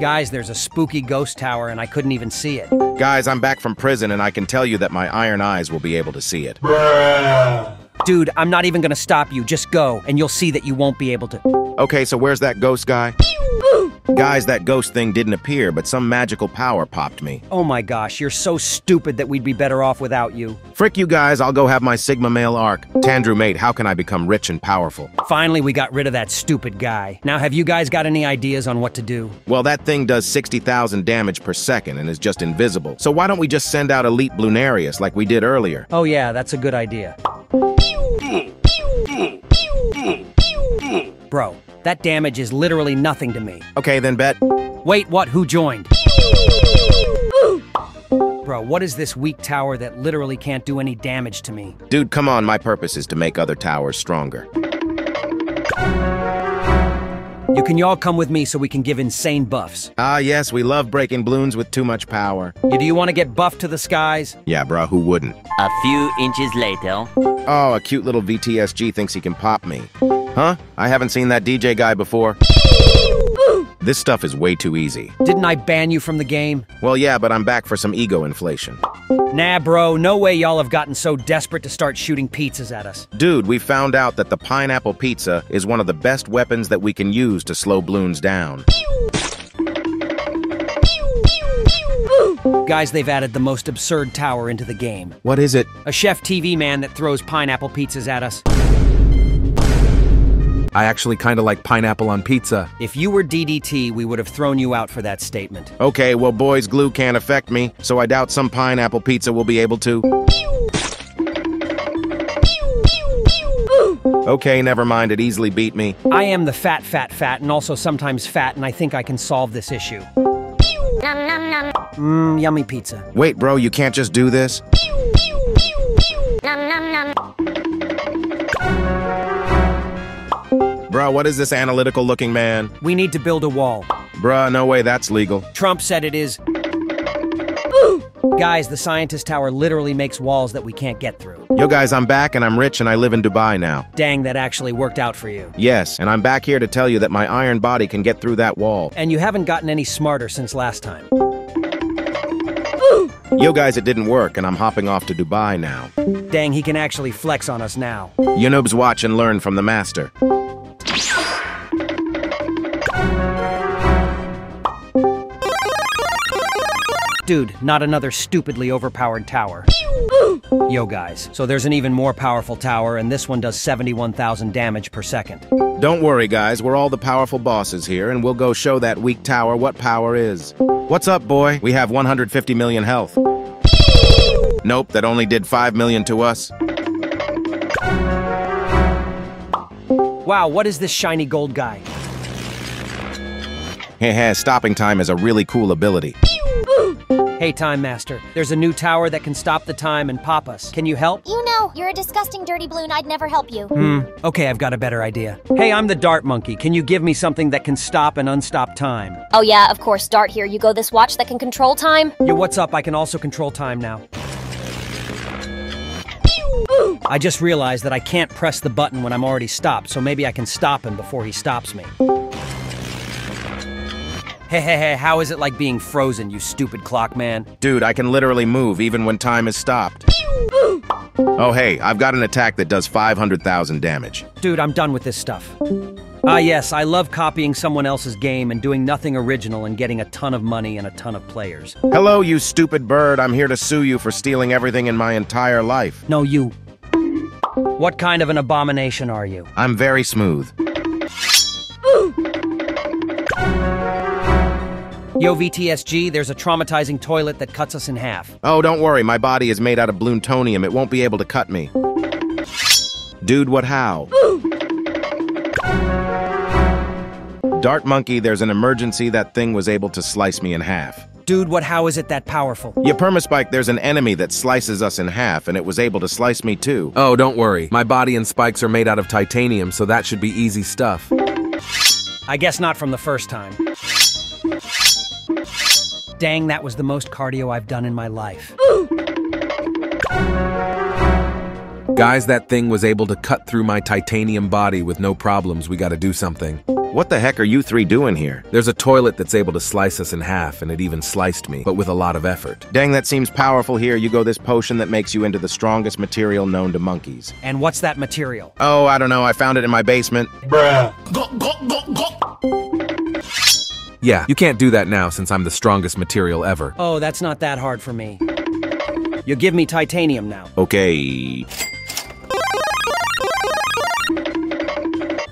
Guys, there's a spooky ghost tower and I couldn't even see it. Guys, I'm back from prison and I can tell you that my iron eyes will be able to see it. Bruh. Dude, I'm not even gonna stop you, just go, and you'll see that you won't be able to. Okay, so where's that ghost guy? Guys, that ghost thing didn't appear, but some magical power popped me. Oh my gosh, you're so stupid that we'd be better off without you. Frick you guys, I'll go have my Sigma male arc. Tandru mate, how can I become rich and powerful? Finally, we got rid of that stupid guy. Now, have you guys got any ideas on what to do? Well, that thing does 60,000 damage per second and is just invisible. So why don't we just send out Elite Blunarius like we did earlier? Oh yeah, that's a good idea. Bro, that damage is literally nothing to me. Okay, then bet. Wait, what? Who joined? Bro, what is this weak tower that literally can't do any damage to me? Dude, come on, my purpose is to make other towers stronger. You can y'all come with me so we can give insane buffs. Ah yes, we love breaking Bloons with too much power. Yeah, do you want to get buffed to the skies? Yeah bro, who wouldn't? A few inches later. Oh, a cute little VTSG thinks he can pop me. Huh? I haven't seen that DJ guy before. This stuff is way too easy. Didn't I ban you from the game? Well yeah, but I'm back for some ego inflation. Nah bro, no way y'all have gotten so desperate to start shooting pizzas at us. Dude, we found out that the pineapple pizza is one of the best weapons that we can use to slow Bloons down. Guys, they've added the most absurd tower into the game. What is it? A chef TV man that throws pineapple pizzas at us. I actually kinda like pineapple on pizza. If you were DDT, we would have thrown you out for that statement. Okay, well boys, glue can't affect me, so I doubt some pineapple pizza will be able to. Okay, never mind, it easily beat me. I am the fat, and also sometimes fat, and I think I can solve this issue. Mmm, yummy pizza. Wait bro, you can't just do this? Bruh, what is this analytical looking man? We need to build a wall. Bruh, no way, that's legal. Trump said it is. Ooh. Guys, the scientist tower literally makes walls that we can't get through. Yo guys, I'm back and I'm rich and I live in Dubai now. Dang, that actually worked out for you. Yes, and I'm back here to tell you that my iron body can get through that wall. And you haven't gotten any smarter since last time. Ooh. Yo guys, it didn't work and I'm hopping off to Dubai now. Dang, he can actually flex on us now. You noobs, watch and learn from the master. Dude, not another stupidly overpowered tower. Yo guys, so there's an even more powerful tower and this one does 71,000 damage per second. Don't worry guys, we're all the powerful bosses here and we'll go show that weak tower what power is. What's up boy? We have 150 million health. Nope, that only did 5 million to us. Wow, what is this shiny gold guy? Heh, stopping time is a really cool ability. Hey, Time Master. There's a new tower that can stop the time and pop us. Can you help? You know, you're a disgusting dirty Bloon. I'd never help you. Okay, I've got a better idea. Hey, I'm the Dart Monkey. Can you give me something that can stop and unstop time? Oh yeah, of course. Dart here. You go this watch that can control time? Yo, what's up? I can also control time now. I just realized that I can't press the button when I'm already stopped, so maybe I can stop him before he stops me. Hey, how is it like being frozen, you stupid clock man? Dude, I can literally move even when time is stopped. Oh hey, I've got an attack that does 500,000 damage. Dude, I'm done with this stuff. Ah yes, I love copying someone else's game and doing nothing original and getting a ton of money and a ton of players. Hello, you stupid bird. I'm here to sue you for stealing everything in my entire life. No, you. What kind of an abomination are you? I'm very smooth. Yo, VTSG, there's a traumatizing toilet that cuts us in half. Oh, don't worry, my body is made out of Bloontonium. It won't be able to cut me. Dude, what how? Dart Monkey, there's an emergency. That thing was able to slice me in half. Dude, what how is it that powerful? Yeah, Permaspike, there's an enemy that slices us in half, and it was able to slice me too. Oh, don't worry. My body and spikes are made out of titanium, so that should be easy stuff. I guess not from the first time. Dang, that was the most cardio I've done in my life. Guys, that thing was able to cut through my titanium body with no problems. We gotta do something. What the heck are you three doing here? There's a toilet that's able to slice us in half, and it even sliced me, but with a lot of effort. Dang, that seems powerful here. You go this potion that makes you into the strongest material known to monkeys. And what's that material? Oh, I don't know. I found it in my basement. Bruh. Yeah, you can't do that now since I'm the strongest material ever. Oh, that's not that hard for me. You give me titanium now. Okay.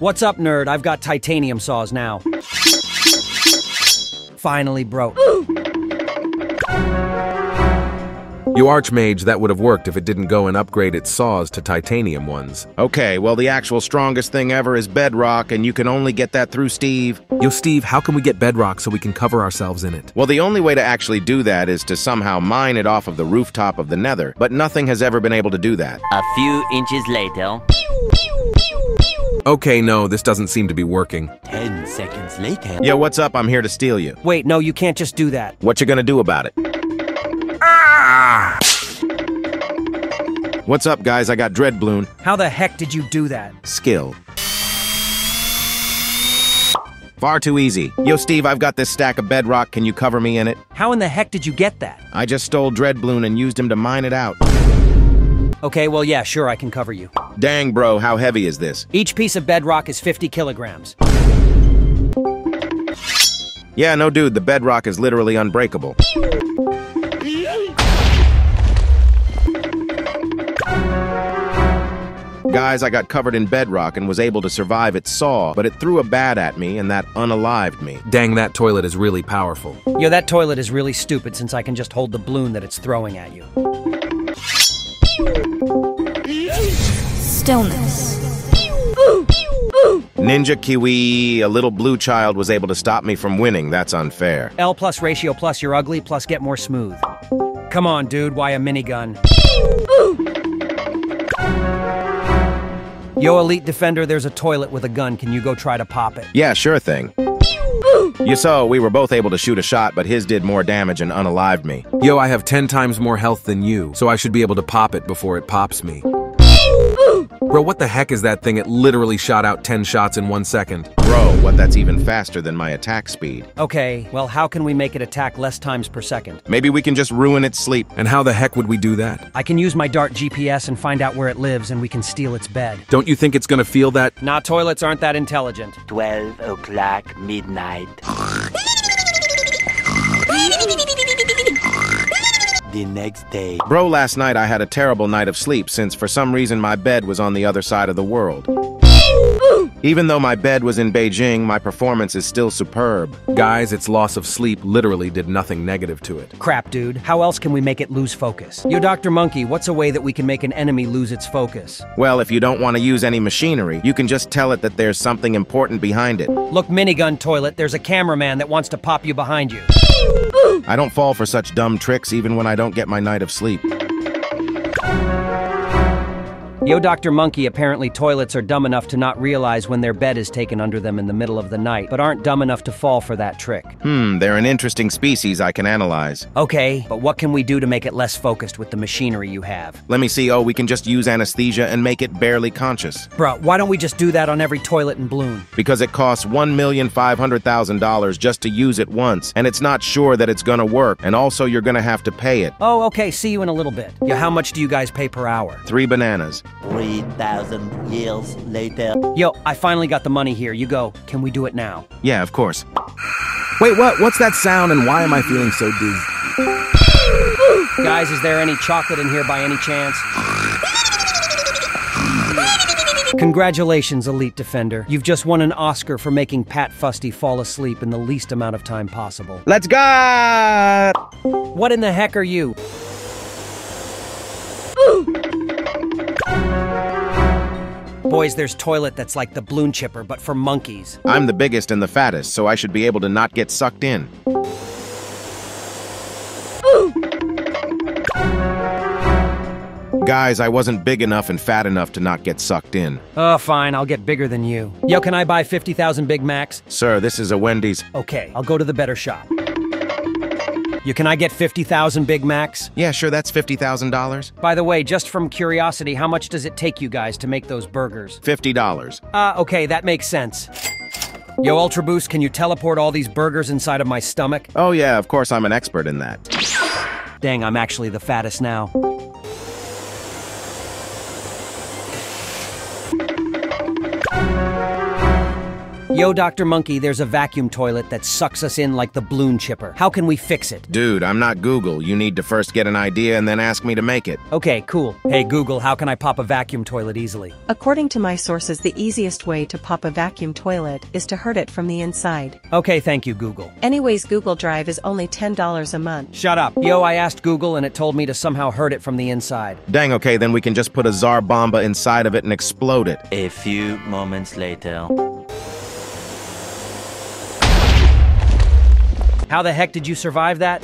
What's up, nerd? I've got titanium saws now. Finally broke. You Archmage, that would have worked if it didn't go and upgrade its saws to titanium ones. Okay, well the actual strongest thing ever is bedrock, and you can only get that through Steve. Yo Steve, how can we get bedrock so we can cover ourselves in it? Well, the only way to actually do that is to somehow mine it off of the rooftop of the nether, but nothing has ever been able to do that. A few inches later. Okay, no, this doesn't seem to be working. 10 seconds later. Yo, what's up? I'm here to steal you. Wait, no, you can't just do that. What you gonna do about it? What's up, guys? I got Dread Bloon. How the heck did you do that? Skill. Far too easy. Yo, Steve, I've got this stack of bedrock. Can you cover me in it? How in the heck did you get that? I just stole Dread Bloon and used him to mine it out. Okay, well, yeah, sure, I can cover you. Dang, bro, how heavy is this? Each piece of bedrock is 50 kilograms. Yeah, no, dude, the bedrock is literally unbreakable. Guys, I got covered in bedrock and was able to survive its saw, but it threw a BAD at me and that unalived me. Dang, that toilet is really powerful. Yo, that toilet is really stupid since I can just hold the balloon that it's throwing at you. Stillness. Ninja Kiwi, a little blue child, was able to stop me from winning. That's unfair. L plus ratio plus you're ugly plus get more smooth. Come on, dude, why a minigun? Yo, Elite Defender, there's a toilet with a gun. Can you go try to pop it? Yeah, sure thing. You saw, we were both able to shoot a shot, but his did more damage and unalived me. Yo, I have 10 times more health than you, so I should be able to pop it before it pops me. Bro, what the heck is that thing? It literally shot out 10 shots in 1 second. Bro, what? That's even faster than my attack speed. Okay, well, how can we make it attack less times per second? Maybe we can just ruin its sleep. And how the heck would we do that? I can use my Dart GPS and find out where it lives, and we can steal its bed. Don't you think it's gonna feel that? Nah, toilets aren't that intelligent. 12 o'clock midnight. The next day. Bro, last night I had a terrible night of sleep since for some reason my bed was on the other side of the world. Even though my bed was in Beijing, my performance is still superb. Guys, its loss of sleep literally did nothing negative to it. Crap, dude. How else can we make it lose focus? Yo, Dr. Monkey, what's a way that we can make an enemy lose its focus? Well, if you don't want to use any machinery, you can just tell it that there's something important behind it. Look, minigun toilet, there's a cameraman that wants to pop you behind you. I don't fall for such dumb tricks even when I don't get my night of sleep. Yo, Dr. Monkey, apparently toilets are dumb enough to not realize when their bed is taken under them in the middle of the night, but aren't dumb enough to fall for that trick. They're an interesting species I can analyze. Okay, but what can we do to make it less focused with the machinery you have? Let me see. Oh, we can just use anesthesia and make it barely conscious. Bruh, why don't we just do that on every toilet in Bloon? Because it costs $1,500,000 just to use it once, and it's not sure that it's gonna work, and also you're gonna have to pay it. Oh, okay, see you in a little bit. Yeah, how much do you guys pay per hour? 3 bananas. 3,000 years later. Yo, I finally got the money here. You go. Can we do it now? Yeah, of course. Wait, what? What's that sound and why am I feeling so dizzy? Guys, is there any chocolate in here by any chance? Congratulations, Elite Defender. You've just won an Oscar for making Pat Fusty fall asleep in the least amount of time possible. Let's go! What in the heck are you? Boys, there's toilet that's like the Bloonchipper, but for monkeys. I'm the biggest and the fattest, so I should be able to not get sucked in. Guys, I wasn't big enough and fat enough to not get sucked in. Oh, fine, I'll get bigger than you. Yo, can I buy 50,000 Big Macs? Sir, this is a Wendy's. Okay, I'll go to the better shop. Yo, can I get 50,000 Big Macs? Yeah, sure, that's $50,000. By the way, just from curiosity, how much does it take you guys to make those burgers? $50. Okay, that makes sense. Yo, Ultra Boost, can you teleport all these burgers inside of my stomach? Oh yeah, of course, I'm an expert in that. Dang, I'm actually the fattest now. Yo, Dr. Monkey, there's a vacuum toilet that sucks us in like the Bloonchipper. How can we fix it? Dude, I'm not Google. You need to first get an idea and then ask me to make it. Okay, cool. Hey, Google, how can I pop a vacuum toilet easily? According to my sources, the easiest way to pop a vacuum toilet is to hurt it from the inside. Okay, thank you, Google. Anyways, Google Drive is only $10 a month. Shut up. Yo, I asked Google and it told me to somehow hurt it from the inside. Dang, okay, then we can just put a Tsar Bomba inside of it and explode it. A few moments later. How the heck did you survive that?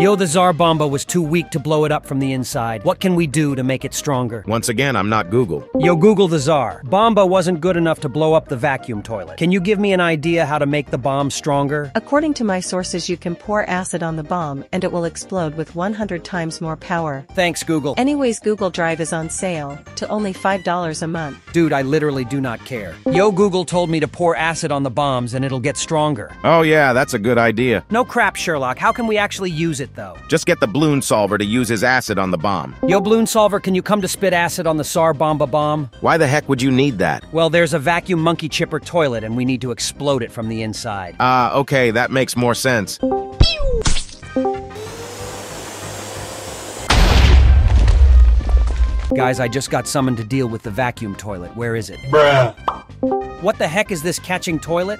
Yo, the Tsar Bomba was too weak to blow it up from the inside. What can we do to make it stronger? Once again, I'm not Google. Yo, Google, the Tsar Bomba wasn't good enough to blow up the vacuum toilet. Can you give me an idea how to make the bomb stronger? According to my sources, you can pour acid on the bomb and it will explode with 100 times more power. Thanks, Google. Anyways, Google Drive is on sale to only $5 a month. Dude, I literally do not care. Yo, Google told me to pour acid on the bombs and it'll get stronger. Oh yeah, that's a good idea. No crap, Sherlock. How can we actually use it? Though. Just get the Bloon Solver to use his acid on the bomb. Yo, Bloon Solver, can you come to spit acid on the Tsar Bomba bomb? Why the heck would you need that? Well, there's a vacuum monkey chipper toilet and we need to explode it from the inside. Okay, that makes more sense. Pew! Guys, I just got summoned to deal with the vacuum toilet. Where is it? Bruh. What the heck is this catching toilet?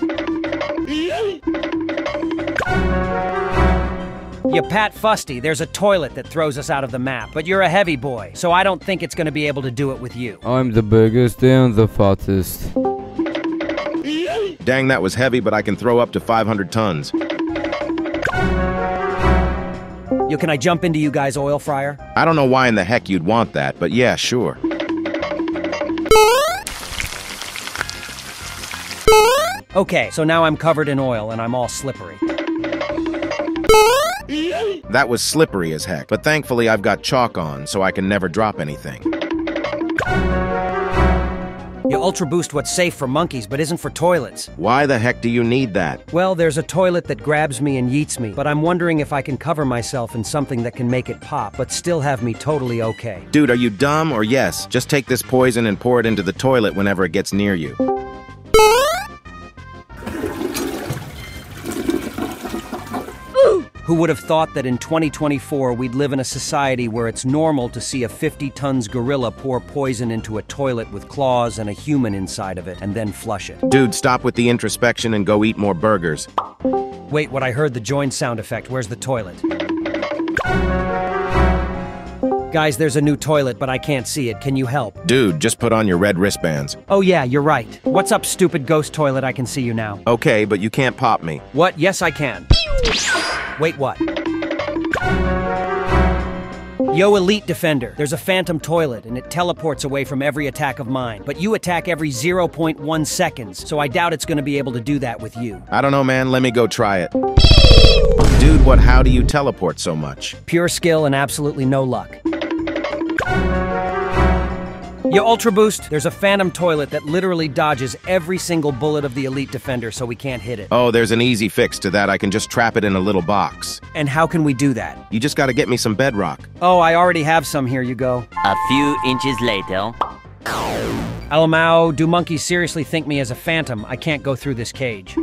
You Pat Fusty, there's a toilet that throws us out of the map, but you're a heavy boy, so I don't think it's gonna be able to do it with you. I'm the biggest and the fattest. Dang, that was heavy, but I can throw up to 500 tons. Yo, can I jump into you guys' oil fryer? I don't know why in the heck you'd want that, but yeah, sure. Okay, so now I'm covered in oil and I'm all slippery. That was slippery as heck, but thankfully I've got chalk on, so I can never drop anything. You Ultra Boost what's safe for monkeys, but isn't for toilets. Why the heck do you need that? Well, there's a toilet that grabs me and yeets me, but I'm wondering if I can cover myself in something that can make it pop, but still have me totally okay. Dude, are you dumb or yes? Just take this poison and pour it into the toilet whenever it gets near you. Who would have thought that in 2024 we'd live in a society where it's normal to see a 50-ton gorilla pour poison into a toilet with claws and a human inside of it, and then flush it. Dude, stop with the introspection and go eat more burgers. Wait, what? I heard the join sound effect. Where's the toilet? Guys, there's a new toilet, but I can't see it. Can you help? Dude, just put on your red wristbands. Oh yeah, you're right. What's up, stupid ghost toilet? I can see you now. Okay, but you can't pop me. What? Yes, I can. Wait, what? Yo, Elite Defender, there's a phantom toilet and it teleports away from every attack of mine, but you attack every 0.1 seconds, so I doubt it's gonna be able to do that with you. I don't know, man, let me go try it. Dude, what? How do you teleport so much? Pure skill and absolutely no luck. Yo, Ultra Boost, there's a phantom toilet that literally dodges every single bullet of the Elite Defender, so we can't hit it. Oh, there's an easy fix to that. I can just trap it in a little box. And how can we do that? You just gotta get me some bedrock. Oh, I already have some. Here you go. A few inches later. Alamao, do monkeys seriously think me as a phantom? I can't go through this cage.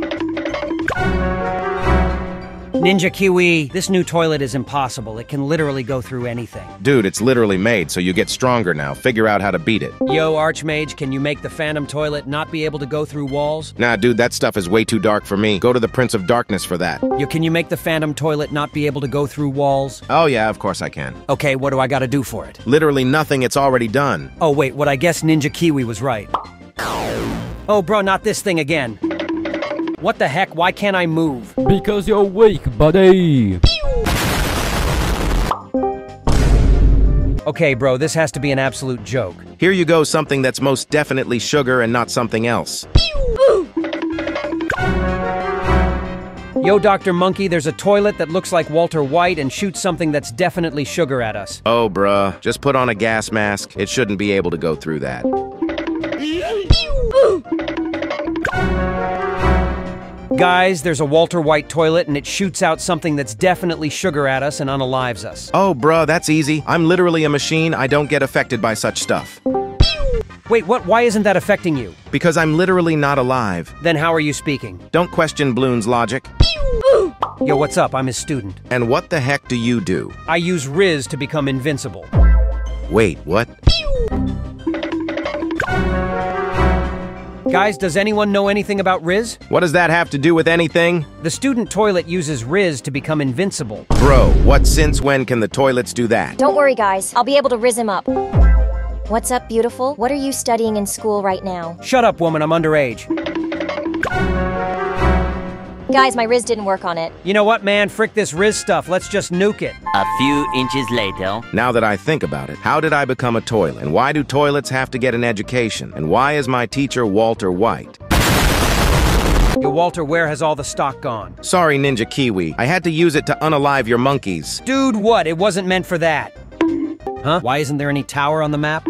Ninja Kiwi, this new toilet is impossible. It can literally go through anything. Dude, it's literally made, so you get stronger now. Figure out how to beat it. Yo, Archmage, can you make the phantom toilet not be able to go through walls? Nah, dude, that stuff is way too dark for me. Go to the Prince of Darkness for that. Yo, can you make the phantom toilet not be able to go through walls? Oh yeah, of course I can. Okay, what do I gotta do for it? Literally nothing, it's already done. Oh wait, what? I guess Ninja Kiwi was right. Oh bro, not this thing again. What the heck? Why can't I move? Because you're weak, buddy. Okay, bro, this has to be an absolute joke. Here you go, something that's most definitely sugar and not something else. Yo, Dr. Monkey, there's a toilet that looks like Walter White and shoots something that's definitely sugar at us. Oh, bruh, just put on a gas mask. It shouldn't be able to go through that. Guys, there's a Walter White toilet and it shoots out something that's definitely sugar at us and unalives us. Oh, bruh, that's easy. I'm literally a machine. I don't get affected by such stuff. Wait, what? Why isn't that affecting you? Because I'm literally not alive. Then how are you speaking? Don't question Bloon's logic. Yo, what's up? I'm his student. And what the heck do you do? I use Riz to become invincible. Wait, what? Guys, does anyone know anything about Riz? What does that have to do with anything? The student toilet uses Riz to become invincible. Bro, what since when can the toilets do that? Don't worry, guys. I'll be able to Riz him up. What's up, beautiful? What are you studying in school right now? Shut up, woman. I'm underage. Guys, my Riz didn't work on it. You know what, man? Frick this Riz stuff. Let's just nuke it. A few inches later. Now that I think about it, how did I become a toilet? And why do toilets have to get an education? And why is my teacher Walter White? Yo, Walter, where has all the stock gone? Sorry, Ninja Kiwi. I had to use it to unalive your monkeys. Dude, what? It wasn't meant for that. Huh? Why isn't there any tower on the map?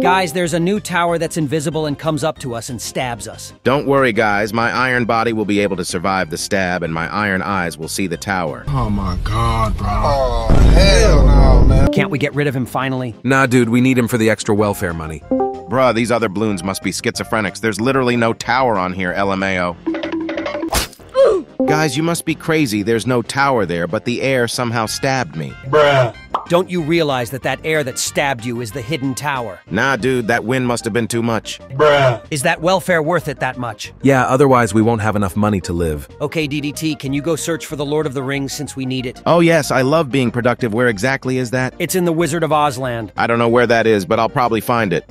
Guys, there's a new tower that's invisible and comes up to us and stabs us. Don't worry, guys. My iron body will be able to survive the stab, and my iron eyes will see the tower. Oh my god, bro. Oh, hell no, man. Can't we get rid of him finally? Nah, dude, we need him for the extra welfare money. Bruh, these other Bloons must be schizophrenics. There's literally no tower on here, LMAO. Guys, you must be crazy. There's no tower there, but the air somehow stabbed me. Bruh. Don't you realize that that air that stabbed you is the hidden tower? Nah, dude, that wind must have been too much. Bruh. Is that welfare worth it that much? Yeah, otherwise we won't have enough money to live. Okay, DDT, can you go search for the Lord of the Rings since we need it? Oh yes, I love being productive. Where exactly is that? It's in the Wizard of Oz land. I don't know where that is, but I'll probably find it.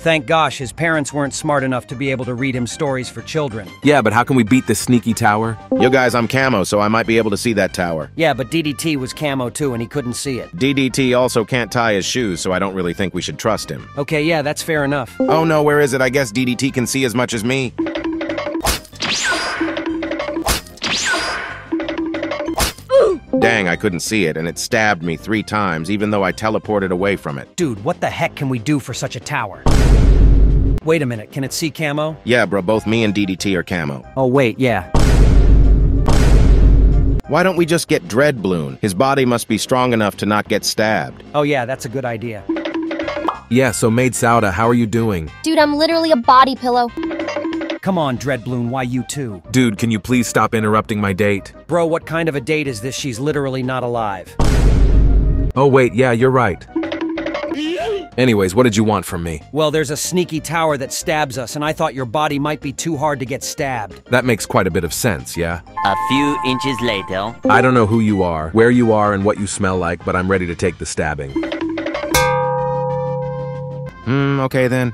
Thank gosh, his parents weren't smart enough to be able to read him stories for children. Yeah, but how can we beat this sneaky tower? Yo guys, I'm camo, so I might be able to see that tower. Yeah, but DDT was camo too, and he couldn't see it. DDT also can't tie his shoes, so I don't really think we should trust him. Okay, yeah, that's fair enough. Oh no, where is it? I guess DDT can see as much as me. Dang, I couldn't see it, and it stabbed me 3 times, even though I teleported away from it. Dude, what the heck can we do for such a tower? Wait a minute, can it see camo? Yeah, bro, both me and DDT are camo. Oh, wait, yeah. Why don't we just get Dread Bloon? His body must be strong enough to not get stabbed. Oh yeah, that's a good idea. Yeah, so Maid Sauda, how are you doing? Dude, I'm literally a body pillow. Come on, Dread Bloon, why you too? Dude, can you please stop interrupting my date? Bro, what kind of a date is this? She's literally not alive. Oh wait, yeah, you're right. Anyways, what did you want from me? Well, there's a sneaky tower that stabs us, and I thought your body might be too hard to get stabbed. That makes quite a bit of sense, yeah? A few inches later. I don't know who you are, where you are, and what you smell like, but I'm ready to take the stabbing. Okay then.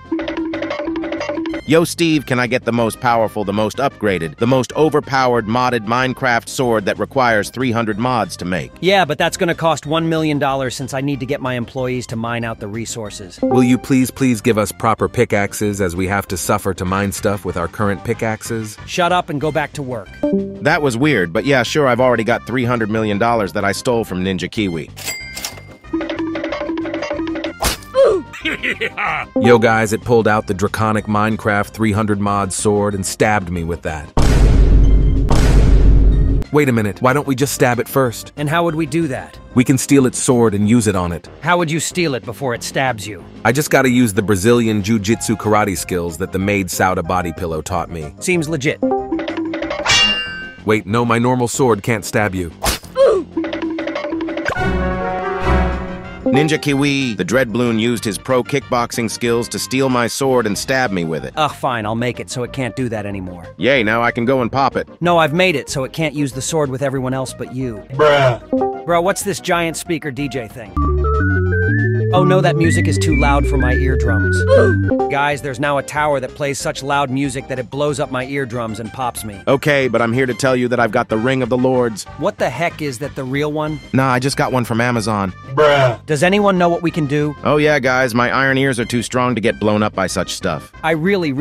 Yo Steve, can I get the most powerful, the most upgraded, the most overpowered modded Minecraft sword that requires 300 mods to make? Yeah, but that's gonna cost $1 million since I need to get my employees to mine out the resources. Will you please give us proper pickaxes as we have to suffer to mine stuff with our current pickaxes? Shut up and go back to work. That was weird, but yeah, sure, I've already got $300 million that I stole from Ninja Kiwi. Yo guys, it pulled out the draconic Minecraft 300 mod sword and stabbed me with that. Wait a minute, why don't we just stab it first? And how would we do that? We can steal its sword and use it on it. How would you steal it before it stabs you? I just gotta use the Brazilian jiu-jitsu karate skills that the Maid Sauda body pillow taught me. Seems legit. Wait, no, my normal sword can't stab you. Ninja Kiwi, the Dread Bloon used his pro kickboxing skills to steal my sword and stab me with it. Ugh, fine, I'll make it so it can't do that anymore. Yay, now I can go and pop it. No, I've made it so it can't use the sword with everyone else but you. Bruh. Bro, what's this giant speaker DJ thing? Oh no, that music is too loud for my eardrums. Guys, there's now a tower that plays such loud music that it blows up my eardrums and pops me. Okay, but I'm here to tell you that I've got the Ring of the Lords. What the heck is that, the real one? Nah, I just got one from Amazon. Bruh. Does anyone know what we can do? Oh yeah, guys, my iron ears are too strong to get blown up by such stuff. I really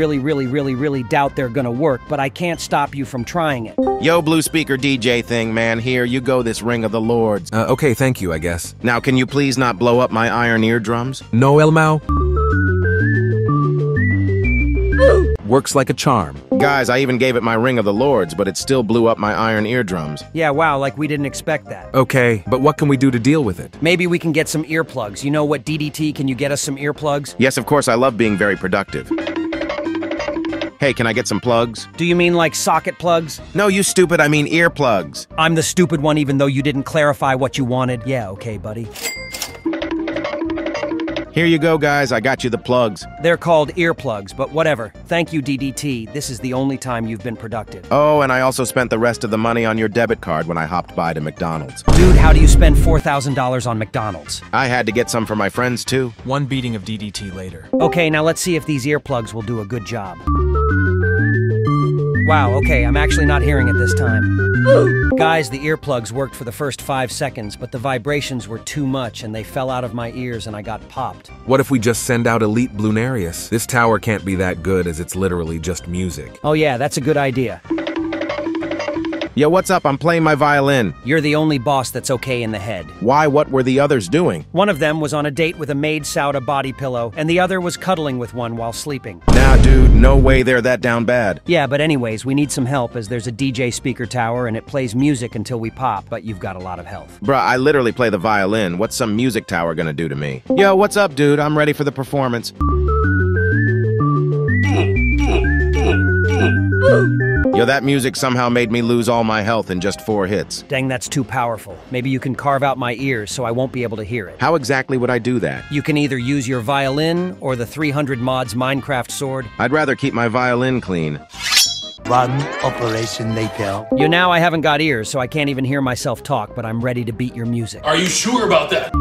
doubt they're gonna work, but I can't stop you from trying it. Yo, blue speaker DJ thing, man, here, you go this Ring of the Lords. Okay, thank you, I guess. Now, can you please not blow up my iron eardrums? No, Elmo. works like a charm. Guys, I even gave it my Ring of the Lords, but it still blew up my iron eardrums. Yeah, wow, like we didn't expect that. Okay, but what can we do to deal with it? Maybe we can get some earplugs. You know what, DDT, can you get us some earplugs? Yes, of course, I love being very productive. Hey, can I get some plugs? Do you mean like socket plugs? No, you stupid, I mean earplugs. I'm the stupid one even though you didn't clarify what you wanted. Yeah, okay, buddy. Here you go, guys, I got you the plugs. They're called earplugs, but whatever. Thank you, DDT. This is the only time you've been productive. Oh, and I also spent the rest of the money on your debit card when I hopped by to McDonald's. Dude, how do you spend $4,000 on McDonald's? I had to get some for my friends, too. One beating of DDT later. Okay, now let's see if these earplugs will do a good job. Wow, okay, I'm actually not hearing it this time. Ooh. Guys, the earplugs worked for the first 5 seconds, but the vibrations were too much and they fell out of my ears and I got popped. What if we just send out Elite Blunarius? This tower can't be that good as it's literally just music. Oh yeah, that's a good idea. Yo, what's up? I'm playing my violin. You're the only boss that's okay in the head. Why? What were the others doing? One of them was on a date with a Maid Sauda body pillow, and the other was cuddling with one while sleeping. Nah, dude, no way they're that down bad. Yeah, but anyways, we need some help as there's a DJ speaker tower and it plays music until we pop, but you've got a lot of health. Bruh, I literally play the violin. What's some music tower gonna do to me? Yo, what's up, dude? I'm ready for the performance. Yo, that music somehow made me lose all my health in just 4 hits. Dang, that's too powerful. Maybe you can carve out my ears so I won't be able to hear it. How exactly would I do that? You can either use your violin or the 300 mods Minecraft sword. I'd rather keep my violin clean. One operation later. You know, I haven't got ears, so I can't even hear myself talk, but I'm ready to beat your music. Are you sure about that?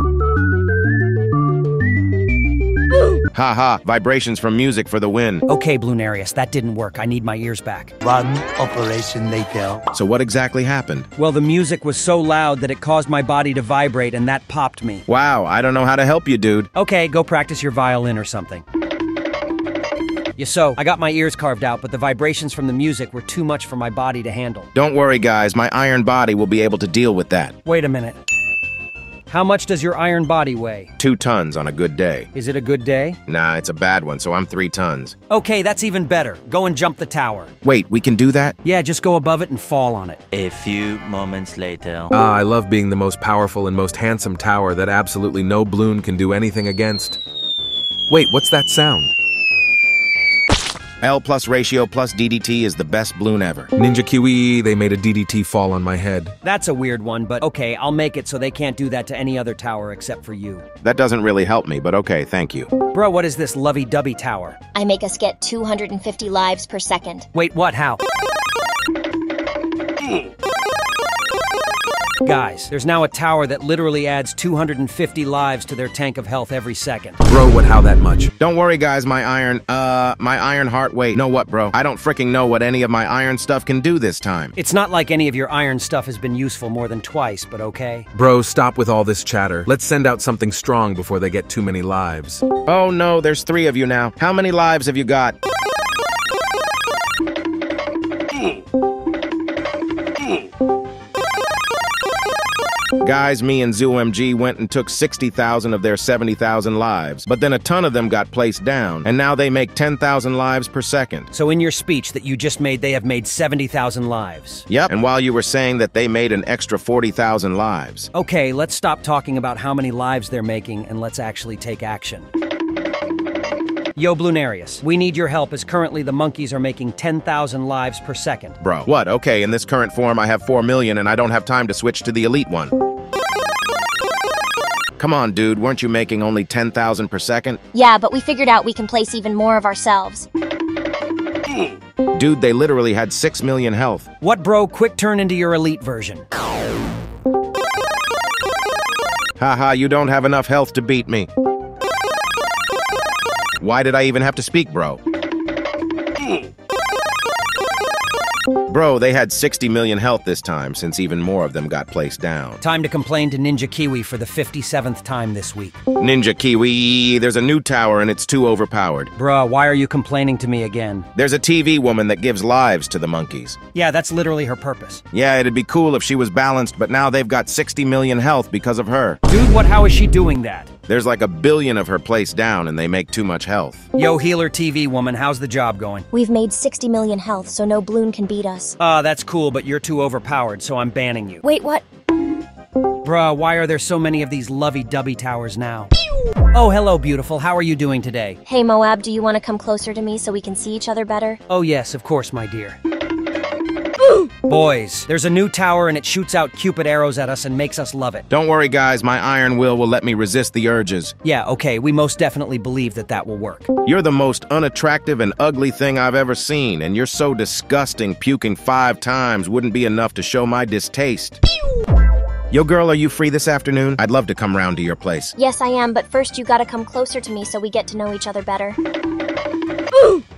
Ha ha, vibrations from music for the win. Okay, Blunarius, that didn't work. I need my ears back. One operation later. So what exactly happened? Well, the music was so loud that it caused my body to vibrate and that popped me. Wow, I don't know how to help you, dude. Okay, go practice your violin or something. Yeah, so, I got my ears carved out, but the vibrations from the music were too much for my body to handle. Don't worry, guys, my iron body will be able to deal with that. Wait a minute. How much does your iron body weigh? 2 tons on a good day. Is it a good day? Nah, it's a bad one, so I'm 3 tons. Okay, that's even better. Go and jump the tower. Wait, we can do that? Yeah, just go above it and fall on it. A few moments later. Ah, I love being the most powerful and most handsome tower that absolutely no Bloon can do anything against. Wait, what's that sound? L plus ratio plus DDT is the best Bloon ever. Ninja Kiwi, they made a DDT fall on my head. That's a weird one, but okay, I'll make it so they can't do that to any other tower except for you. That doesn't really help me, but okay, thank you. Bro, what is this lovey-dovey tower? I make us get 250 lives per second. Wait, what? How? Guys, there's now a tower that literally adds 250 lives to their tank of health every second. Bro, what, how that much? Don't worry, guys, my iron heart, wait, no what, bro? I don't freaking know what any of my iron stuff can do this time. It's not like any of your iron stuff has been useful more than twice, but okay. Bro, stop with all this chatter. Let's send out something strong before they get too many lives. Oh no, there's 3 of you now. How many lives have you got? Guys, me and ZooMG went and took 60,000 of their 70,000 lives, but then a ton of them got placed down, and now they make 10,000 lives per second. So in your speech that you just made, they have made 70,000 lives. Yep, and while you were saying that they made an extra 40,000 lives. Okay, let's stop talking about how many lives they're making, and let's actually take action. Yo, Blunarius, we need your help as currently the monkeys are making 10,000 lives per second. Bro, what? Okay, in this current form I have 4 million and I don't have time to switch to the elite one. Come on, dude, weren't you making only 10,000 per second? Yeah, but we figured out we can place even more of ourselves. Dude, they literally had 6 million health. What, bro? Quick turn into your elite version. Haha, you don't have enough health to beat me. Why did I even have to speak, bro? Bro, they had 60 million health this time, since even more of them got placed down. Time to complain to Ninja Kiwi for the 57th time this week. Ninja Kiwi, there's a new tower and it's too overpowered. Bruh, why are you complaining to me again? There's a TV woman that gives lives to the monkeys. Yeah, that's literally her purpose. Yeah, it'd be cool if she was balanced, but now they've got 60 million health because of her. Dude, what? How is she doing that? There's like a billion of her place down and they make too much health. Yo, Healer TV woman, how's the job going? We've made 60 million health, so no Bloon can beat us. That's cool, but you're too overpowered, so I'm banning you. Wait, what? Bruh, why are there so many of these lovey-dovey towers now? Oh, hello, beautiful. How are you doing today? Hey, MOAB, do you want to come closer to me so we can see each other better? Oh, yes, of course, my dear. Boys, there's a new tower and it shoots out Cupid arrows at us and makes us love it. Don't worry, guys. My iron will let me resist the urges. Yeah, okay. We most definitely believe that that will work. You're the most unattractive and ugly thing I've ever seen, and you're so disgusting puking 5 times wouldn't be enough to show my distaste. Yo, girl, are you free this afternoon? I'd love to come round to your place. Yes, I am, but first you gotta come closer to me so we get to know each other better.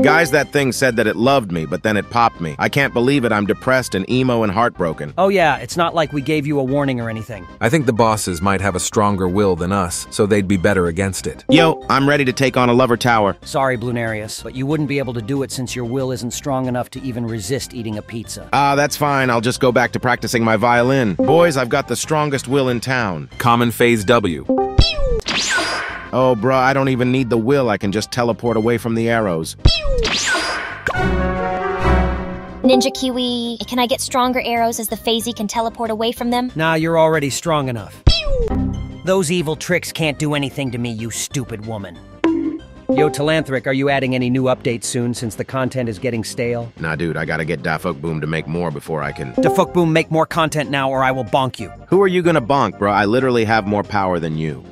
Guys, that thing said that it loved me, but then it popped me. I can't believe it. I'm depressed and emo and heartbroken. Oh yeah, it's not like we gave you a warning or anything. I think the bosses might have a stronger will than us, so they'd be better against it. Yo, I'm ready to take on a lover tower. Sorry, Blunarius, but you wouldn't be able to do it since your will isn't strong enough to even resist eating a pizza. That's fine. I'll just go back to practicing my violin. Boys, I've got the strongest will in town. Common phase W. Oh, bruh, I don't even need the will. I can just teleport away from the arrows. Ninja Kiwi, can I get stronger arrows as the FaZe can teleport away from them? Nah, you're already strong enough. Those evil tricks can't do anything to me, you stupid woman. Yo, Talanthric, are you adding any new updates soon since the content is getting stale? Nah, dude, I gotta get DaFuckBoom to make more before I can... DaFuckBoom, make more content now or I will bonk you. Who are you gonna bonk, bruh? I literally have more power than you.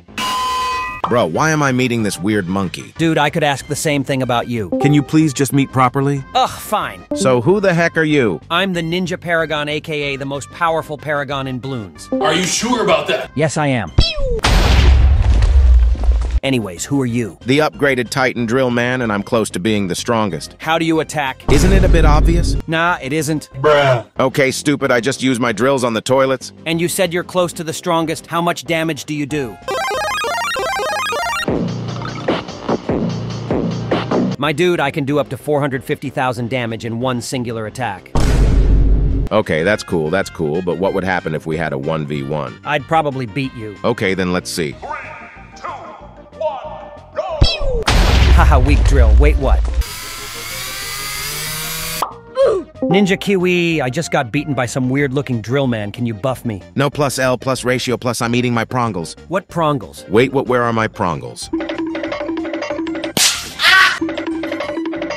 Bro, why am I meeting this weird monkey? Dude, I could ask the same thing about you. Can you please just meet properly? Ugh, fine. So who the heck are you? I'm the Ninja Paragon, aka the most powerful Paragon in Bloons. Are you sure about that? Yes, I am. Anyways, who are you? The upgraded Titan Drill Man, and I'm close to being the strongest. How do you attack? Isn't it a bit obvious? Nah, it isn't. Bruh. Okay, stupid, I just use my drills on the toilets. And you said you're close to the strongest. How much damage do you do? My dude, I can do up to 450,000 damage in one singular attack. Okay, that's cool, but what would happen if we had a 1v1? I'd probably beat you. Okay, then let's see. 3, 2, 1, go! Haha, weak drill. Wait, what? Ninja Kiwi, I just got beaten by some weird-looking drill man. Can you buff me? No, plus L, plus ratio, plus I'm eating my prongles. What prongles? Wait, what? Where are my prongles?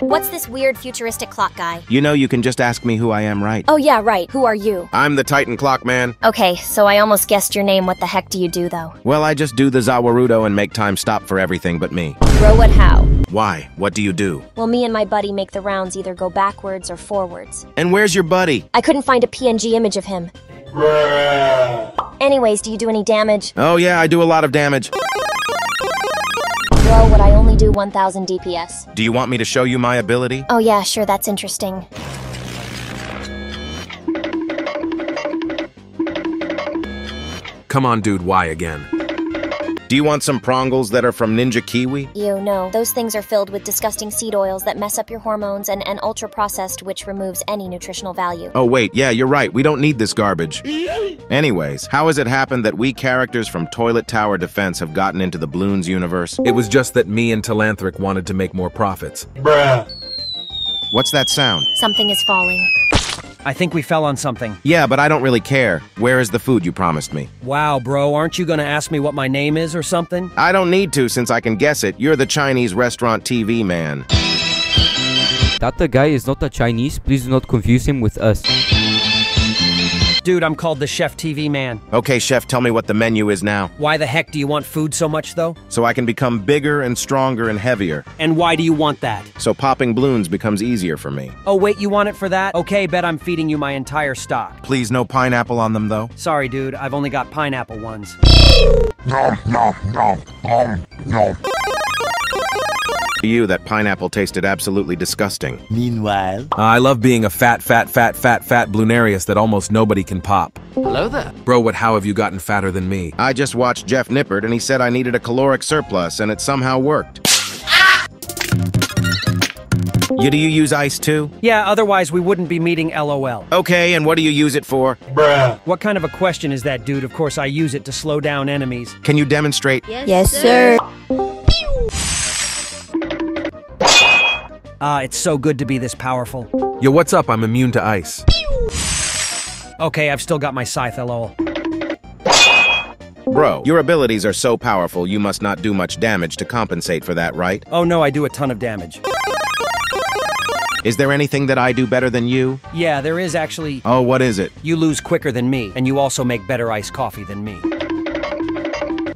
What's this weird futuristic clock guy? You know, you can just ask me who I am, right? Oh yeah, right. Who are you? I'm the Titan Clock Man. Okay, so I almost guessed your name. What the heck do you do, though? Well, I just do the Zawarudo and make time stop for everything but me. Bro, what how? Why? What do you do? Well, me and my buddy make the rounds either go backwards or forwards. And where's your buddy? I couldn't find a PNG image of him. Anyways, do you do any damage? Oh yeah, I do a lot of damage. Bro, what I only do 1,000 DPS. Do you want me to show you my ability? Oh yeah, sure, that's interesting. Come on, dude, why again? Do you want some prongles that are from Ninja Kiwi? Ew, no. Those things are filled with disgusting seed oils that mess up your hormones and ultra-processed, which removes any nutritional value. Oh wait, yeah, you're right. We don't need this garbage. Anyways, how has it happened that we characters from Toilet Tower Defense have gotten into the Bloons universe? It was just that me and Talanthric wanted to make more profits. Bruh. What's that sound? Something is falling. I think we fell on something. Yeah, but I don't really care. Where is the food you promised me? Wow, bro, aren't you gonna ask me what my name is or something? I don't need to, since I can guess it. You're the Chinese restaurant TV man. That the guy is not a Chinese. Please do not confuse him with us. Dude, I'm called the Chef TV Man. Okay, Chef, tell me what the menu is now. Why the heck do you want food so much, though? So I can become bigger and stronger and heavier. And why do you want that? So popping Bloons becomes easier for me. Oh, wait, you want it for that? Okay, bet I'm feeding you my entire stock. Please, no pineapple on them, though. Sorry, dude, I've only got pineapple ones. No. To you, that pineapple tasted absolutely disgusting. Meanwhile... I love being a fat Blunarius that almost nobody can pop. Hello there. Bro, what how have you gotten fatter than me? I just watched Jeff Nippert and he said I needed a caloric surplus and it somehow worked. Do you use ice too? Yeah, otherwise we wouldn't be meeting LOL. Okay, and what do you use it for? Bruh. What kind of a question is that, dude? Of course I use it to slow down enemies. Can you demonstrate? Yes, sir. It's so good to be this powerful. Yo, what's up? I'm immune to ice. Okay, I've still got my scythe, lol. Bro, your abilities are so powerful you must not do much damage to compensate for that, right? Oh no, I do a ton of damage. Is there anything that I do better than you? Yeah, there is actually. Oh, what is it? You lose quicker than me, and you also make better iced coffee than me.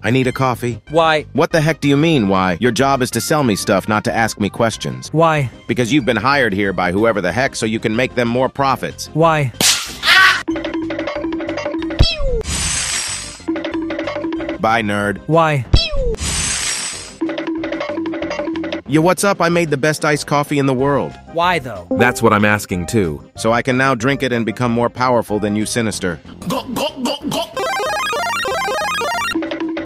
I need a coffee. Why? What the heck do you mean, why? Your job is to sell me stuff, not to ask me questions. Why? Because you've been hired here by whoever the heck so you can make them more profits. Why? Ah! Bye, nerd. Why? Yo, what's up? I made the best iced coffee in the world. Why, though? That's what I'm asking, too. So I can now drink it and become more powerful than you, Sinister.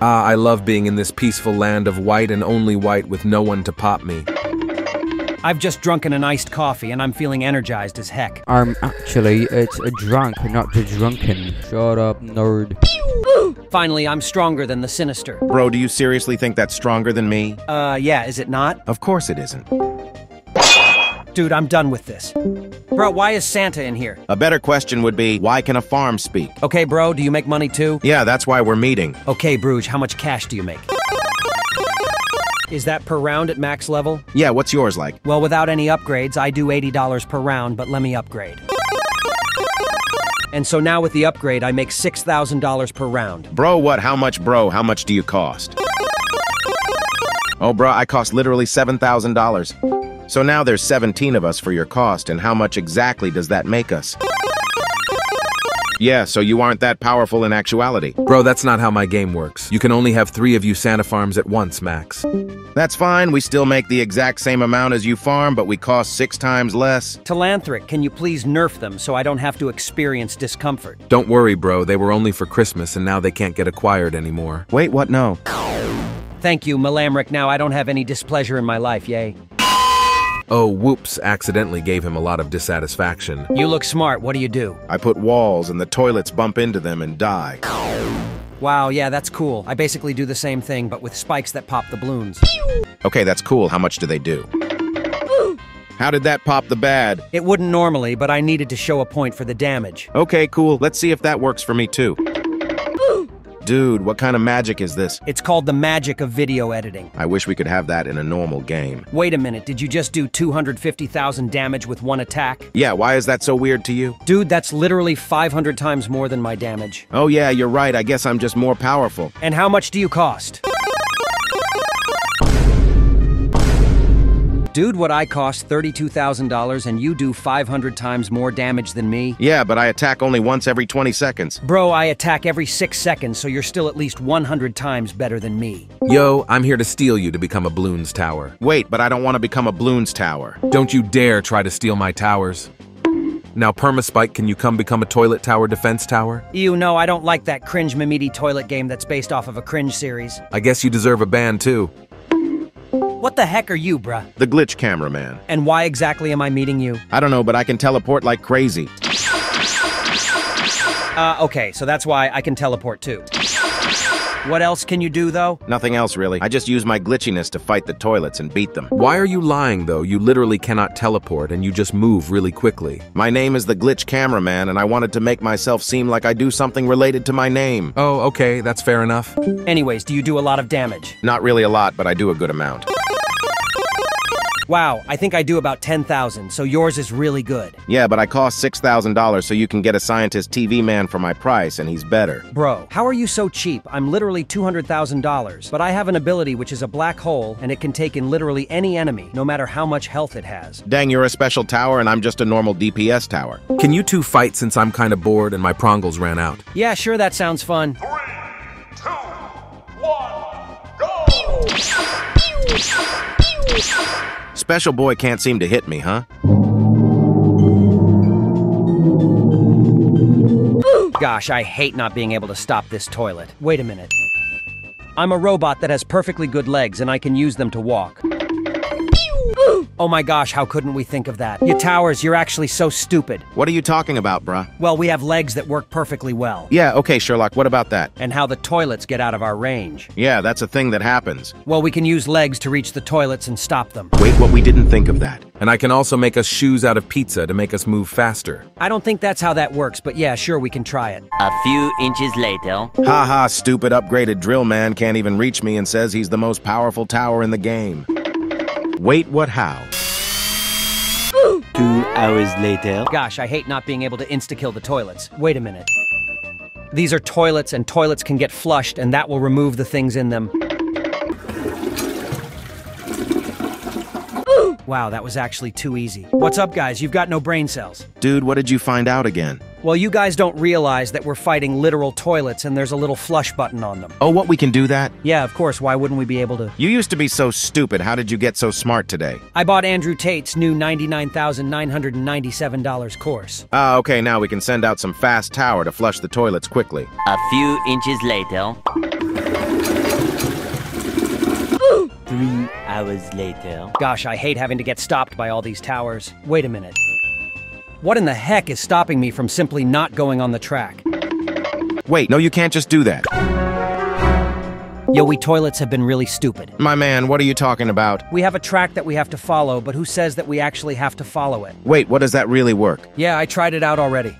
Ah, I love being in this peaceful land of white and only white with no one to pop me. I've just drunken an iced coffee and I'm feeling energized as heck. Actually, it's a drunk, not a drunken. Shut up, nerd. Finally, I'm stronger than the Sinister. Bro, do you seriously think that's stronger than me? Yeah, is it not? Of course it isn't. Dude, I'm done with this. Bro, why is Santa in here? A better question would be, why can a farm speak? Okay, bro, do you make money too? Yeah, that's why we're meeting. Okay, Bruges, how much cash do you make? Is that per round at max level? Yeah, what's yours like? Well, without any upgrades, I do $80 per round, but let me upgrade. And so now with the upgrade, I make $6,000 per round. Bro, what? How much, bro? How much do you cost? Oh, bro, I cost literally $7,000. So now there's 17 of us for your cost, and how much exactly does that make us? Yeah, so you aren't that powerful in actuality. Bro, that's not how my game works. You can only have 3 of you Santa farms at once, max. That's fine, we still make the exact same amount as you farm, but we cost 6 times less. Talanthric, can you please nerf them so I don't have to experience discomfort? Don't worry, bro, they were only for Christmas, and now they can't get acquired anymore. Wait, what? No. Thank you, Malamric, now I don't have any displeasure in my life, yay. Oh, whoops, accidentally gave him a lot of dissatisfaction. You look smart, what do you do? I put walls and the toilets bump into them and die. Wow, yeah, that's cool. I basically do the same thing, but with spikes that pop the balloons. Okay, that's cool. How much do they do? How did that pop the BAD? It wouldn't normally, but I needed to show a point for the damage. Okay, cool. Let's see if that works for me too. Dude, what kind of magic is this? It's called the magic of video editing. I wish we could have that in a normal game. Wait a minute, did you just do 250,000 damage with 1 attack? Yeah, why is that so weird to you? Dude, that's literally 500 times more than my damage. Oh yeah, you're right, I guess I'm just more powerful. And how much do you cost? Dude, what I cost $32,000 and you do 500 times more damage than me? Yeah, but I attack only once every 20 seconds. Bro, I attack every 6 seconds, so you're still at least 100 times better than me. Yo, I'm here to steal you to become a Bloons tower. Wait, but I don't want to become a Bloons tower. Don't you dare try to steal my towers. Now, Permaspike, can you come become a Toilet Tower Defense tower? Ew, no, I don't like that cringe Mimidi toilet game that's based off of a cringe series. I guess you deserve a ban too. What the heck are you, bruh? The glitch cameraman. And why exactly am I meeting you? I don't know, but I can teleport like crazy. Okay, so that's why I can teleport too. What else can you do, though? Nothing else, really. I just use my glitchiness to fight the toilets and beat them. Why are you lying, though? You literally cannot teleport, and you just move really quickly. My name is the Glitch Cameraman, and I wanted to make myself seem like I do something related to my name. Oh, okay, that's fair enough. Anyways, do you do a lot of damage? Not really a lot, but I do a good amount. Wow, I think I do about 10,000, so yours is really good. Yeah, but I cost $6,000, so you can get a scientist TV man for my price, and he's better. Bro, how are you so cheap? I'm literally $200,000, but I have an ability which is a black hole, and it can take in literally any enemy, no matter how much health it has. Dang, you're a special tower, and I'm just a normal DPS tower. Can you two fight since I'm kinda bored and my prongles ran out? Yeah, sure, that sounds fun. 3, 2, 1, go! Special boy can't seem to hit me, huh? Gosh, I hate not being able to stop this toilet. Wait a minute. I'm a robot that has perfectly good legs and I can use them to walk. Oh my gosh, how couldn't we think of that? You towers, you're actually so stupid. What are you talking about, bruh? Well, we have legs that work perfectly well. Yeah, okay, Sherlock, what about that? And how the toilets get out of our range. Yeah, that's a thing that happens. Well, we can use legs to reach the toilets and stop them. Wait, what? We didn't think of that. And I can also make us shoes out of pizza to make us move faster. I don't think that's how that works, but yeah, sure, we can try it. A few inches later. Haha, stupid upgraded drill man can't even reach me and says he's the most powerful tower in the game. Wait, what, how? 2 hours later. Gosh, I hate not being able to insta-kill the toilets. Wait a minute. These are toilets, and toilets can get flushed, and that will remove the things in them. Wow, that was actually too easy. What's up, guys? You've got no brain cells. Dude, what did you find out again? Well, you guys don't realize that we're fighting literal toilets and there's a little flush button on them. Oh, what, we can do that? Yeah, of course, why wouldn't we be able to? You used to be so stupid, how did you get so smart today? I bought Andrew Tate's new $99,997 course. Ah, okay, now we can send out some fast tower to flush the toilets quickly. A few inches later. 3 hours later. Gosh, I hate having to get stopped by all these towers. Wait a minute. What in the heck is stopping me from simply not going on the track? Wait, no, you can't just do that. Yo, we toilets have been really stupid. My man, what are you talking about? We have a track that we have to follow, but who says that we actually have to follow it? Wait, what, does that really work? Yeah, I tried it out already.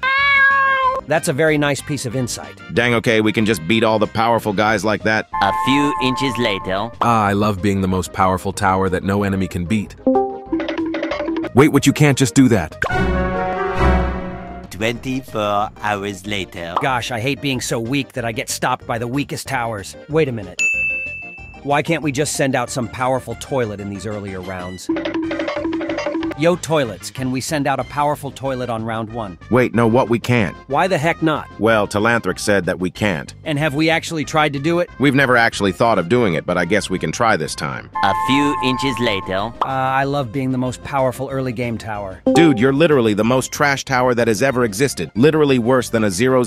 That's a very nice piece of insight. Dang, okay, we can just beat all the powerful guys like that. A few inches later. Ah, I love being the most powerful tower that no enemy can beat. Wait, what, you can't just do that. 24 hours later. Gosh, I hate being so weak that I get stopped by the weakest towers. Wait a minute. Why can't we just send out some powerful toilet in these earlier rounds? Yo, toilets, can we send out a powerful toilet on round one? Wait, no, what, we can't. Why the heck not? Well, Talanthric said that we can't. And have we actually tried to do it? We've never actually thought of doing it, but I guess we can try this time. A few inches later. I love being the most powerful early game tower. Dude, you're literally the most trash tower that has ever existed. Literally worse than a 000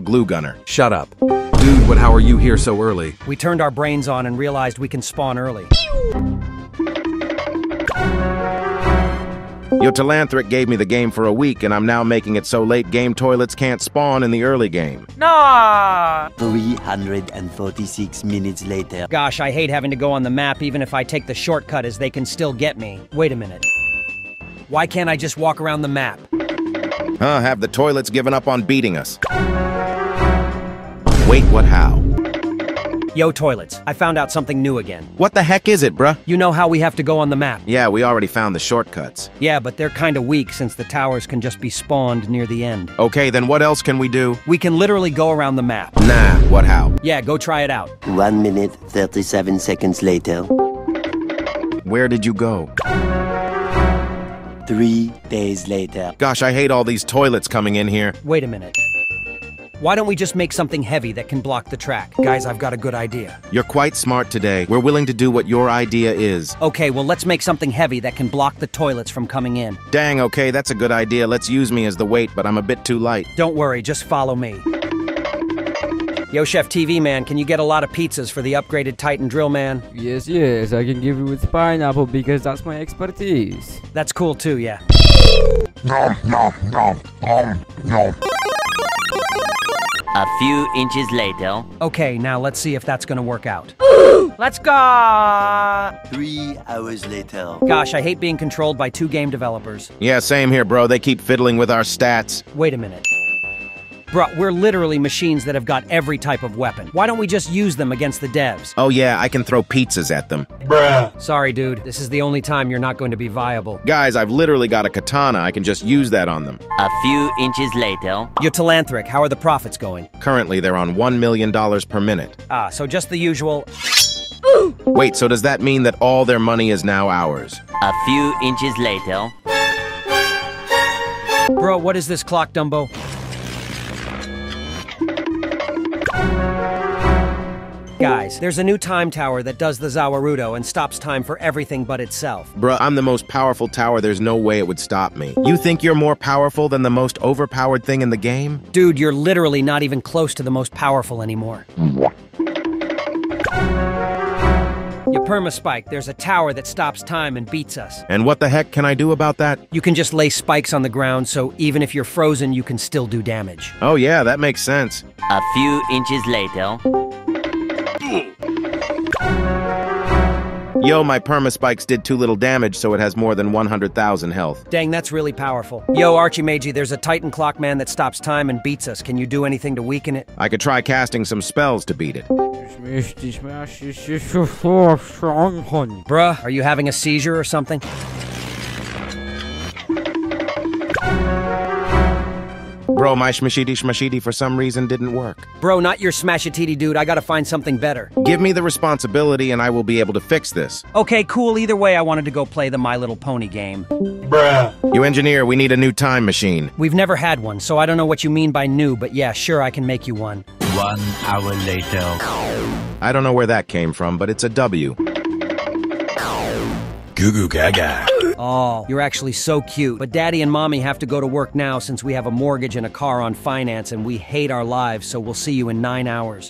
glue gunner. Shut up. Dude, what, how are you here so early? We turned our brains on and realized we can spawn early. Yo, Talanthric gave me the game for a week, and I'm now making it so late game toilets can't spawn in the early game. Nah. 346 minutes later. Gosh, I hate having to go on the map even if I take the shortcut, as they can still get me. Wait a minute. Why can't I just walk around the map? Huh, have the toilets given up on beating us? Wait, what, how? Yo, toilets, I found out something new again. What the heck is it, bruh? You know how we have to go on the map. Yeah, we already found the shortcuts. Yeah, but they're kinda weak since the towers can just be spawned near the end. Okay, then what else can we do? We can literally go around the map. Nah, what, how? Yeah, go try it out. 1 minute, 37 seconds later. Where did you go? 3 days later. Gosh, I hate all these toilets coming in here. Wait a minute. Why don't we just make something heavy that can block the track? Guys, I've got a good idea. You're quite smart today. We're willing to do what your idea is. Okay, well, let's make something heavy that can block the toilets from coming in. Dang, okay, that's a good idea. Let's use me as the weight, but I'm a bit too light. Don't worry, just follow me. Yo, Chef TV Man, can you get a lot of pizzas for the upgraded Titan Drill Man? Yes, yes, I can give you with pineapple because that's my expertise. That's cool too, yeah. Nom, nom, nom, nom, nom. A few inches later. Okay, now let's see if that's gonna work out. Let's go! 3 hours later. Gosh, I hate being controlled by two game developers. Yeah, same here, bro. They keep fiddling with our stats. Wait a minute. Bruh, we're literally machines that have got every type of weapon. Why don't we just use them against the devs? Oh yeah, I can throw pizzas at them. Bruh. Sorry, dude. This is the only time you're not going to be viable. Guys, I've literally got a katana. I can just use that on them. A few inches later. Yo, Talanthric, how are the profits going? Currently, they're on $1 million per minute. Ah, so just the usual. Ooh. Wait, so does that mean that all their money is now ours? A few inches later. Bro, what is this clock, Dumbo? Guys, there's a new time tower that does the Zawarudo and stops time for everything but itself. Bruh, I'm the most powerful tower, there's no way it would stop me. You think you're more powerful than the most overpowered thing in the game? Dude, you're literally not even close to the most powerful anymore. Your Permaspike, there's a tower that stops time and beats us. And what the heck can I do about that? You can just lay spikes on the ground, so even if you're frozen, you can still do damage. Oh yeah, that makes sense. A few inches later... Yo, my Permaspikes did too little damage, so it has more than 100,000 health. Dang, that's really powerful. Yo, Archimage, there's a Titan Clockman that stops time and beats us. Can you do anything to weaken it? I could try casting some spells to beat it. Bruh, are you having a seizure or something? Bro, my smashity for some reason didn't work. Bro, not your smashititi, dude. I gotta find something better. Give me the responsibility and I will be able to fix this. Okay, cool. Either way, I wanted to go play the My Little Pony game. Bruh. You engineer, we need a new time machine. We've never had one, so I don't know what you mean by new, but yeah, sure, I can make you one. 1 hour later. I don't know where that came from, but it's a W. Goo goo gaga. Oh, you're actually so cute. But Daddy and Mommy have to go to work now since we have a mortgage and a car on finance and we hate our lives, so we'll see you in 9 hours.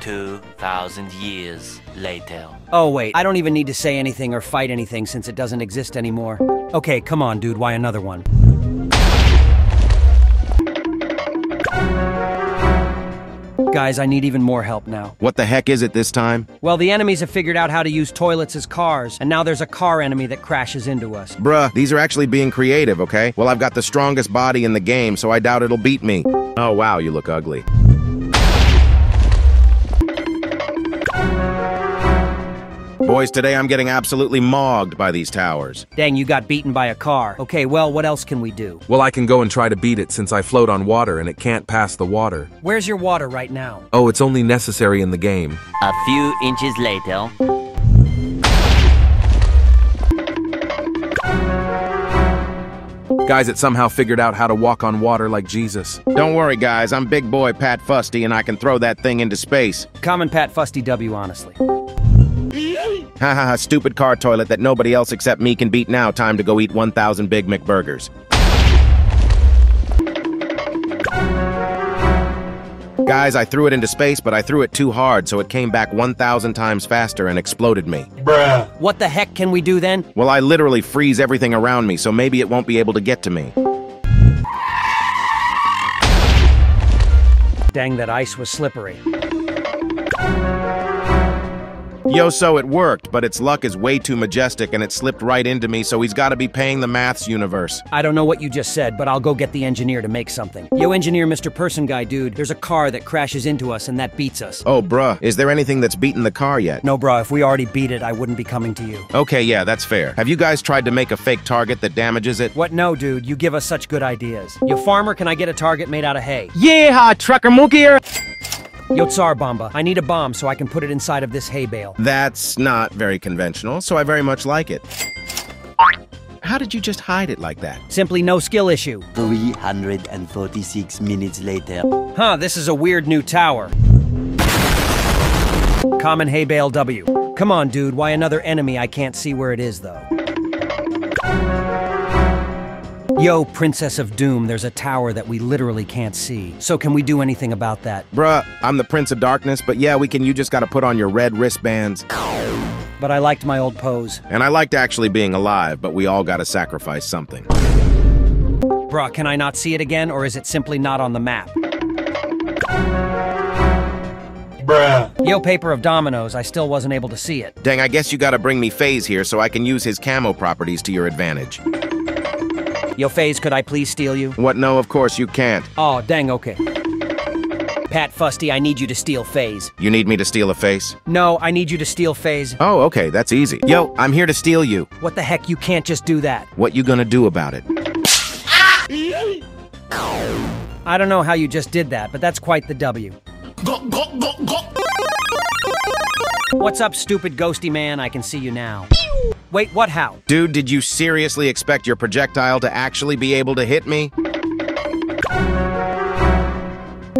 2,000 years later. Oh wait, I don't even need to say anything or fight anything since it doesn't exist anymore. Okay, come on dude, why another one? Guys, I need even more help now. What the heck is it this time? Well, the enemies have figured out how to use toilets as cars, and now there's a car enemy that crashes into us. Bruh, these are actually being creative, okay? Well, I've got the strongest body in the game, so I doubt it'll beat me. Oh wow, you look ugly. Boys, today I'm getting absolutely mogged by these towers. Dang, you got beaten by a car. Okay, well, what else can we do? Well, I can go and try to beat it since I float on water and it can't pass the water. Where's your water right now? Oh, it's only necessary in the game. A few inches later. Guys, it somehow figured out how to walk on water like Jesus. Don't worry, guys. I'm big boy Pat Fusty and I can throw that thing into space. Common Pat Fusty W, honestly. Hahaha, stupid car toilet that nobody else except me can beat now. Time to go eat 1,000 Big McBurgers. Guys, I threw it into space, but I threw it too hard, so it came back 1,000 times faster and exploded me. Bruh. What the heck can we do then? Well, I literally freeze everything around me, so maybe it won't be able to get to me. Dang, that ice was slippery. Yo, so it worked, but its luck is way too majestic and it slipped right into me, so he's gotta be paying the maths universe. I don't know what you just said, but I'll go get the engineer to make something. Yo, engineer Mr. Person Guy, dude, there's a car that crashes into us and that beats us. Oh, bruh, is there anything that's beaten the car yet? No, bruh, if we already beat it, I wouldn't be coming to you. Okay, yeah, that's fair. Have you guys tried to make a fake target that damages it? What, no, dude, you give us such good ideas. Yo, farmer, can I get a target made out of hay? Yeah, trucker mookier! Yo, Tsar Bomba, I need a bomb so I can put it inside of this hay bale. That's not very conventional, so I very much like it. How did you just hide it like that? Simply no skill issue. 346 minutes later. Huh, this is a weird new tower. Common hay bale W. Come on, dude, why another enemy? I can't see where it is, though. Yo, Princess of Doom, there's a tower that we literally can't see. So can we do anything about that? Bruh, I'm the Prince of Darkness, but yeah, we can. You just gotta put on your red wristbands. But I liked my old pose. And I liked actually being alive, but we all gotta sacrifice something. Bruh, can I not see it again, or is it simply not on the map? Bruh. Yo, Paper of Dominoes, I still wasn't able to see it. Dang, I guess you gotta bring me FaZe here so I can use his camo properties to your advantage. Yo, FaZe, could I please steal you? What? No, of course you can't. Oh, dang, okay. Pat Fusty, I need you to steal FaZe. You need me to steal a face? No, I need you to steal FaZe. Oh, okay, that's easy. Yo, I'm here to steal you. What the heck? You can't just do that. What you gonna do about it? Ah! I don't know how you just did that, but that's quite the W. What's up, stupid ghosty man? I can see you now. Wait, what, how? Dude, did you seriously expect your projectile to actually be able to hit me?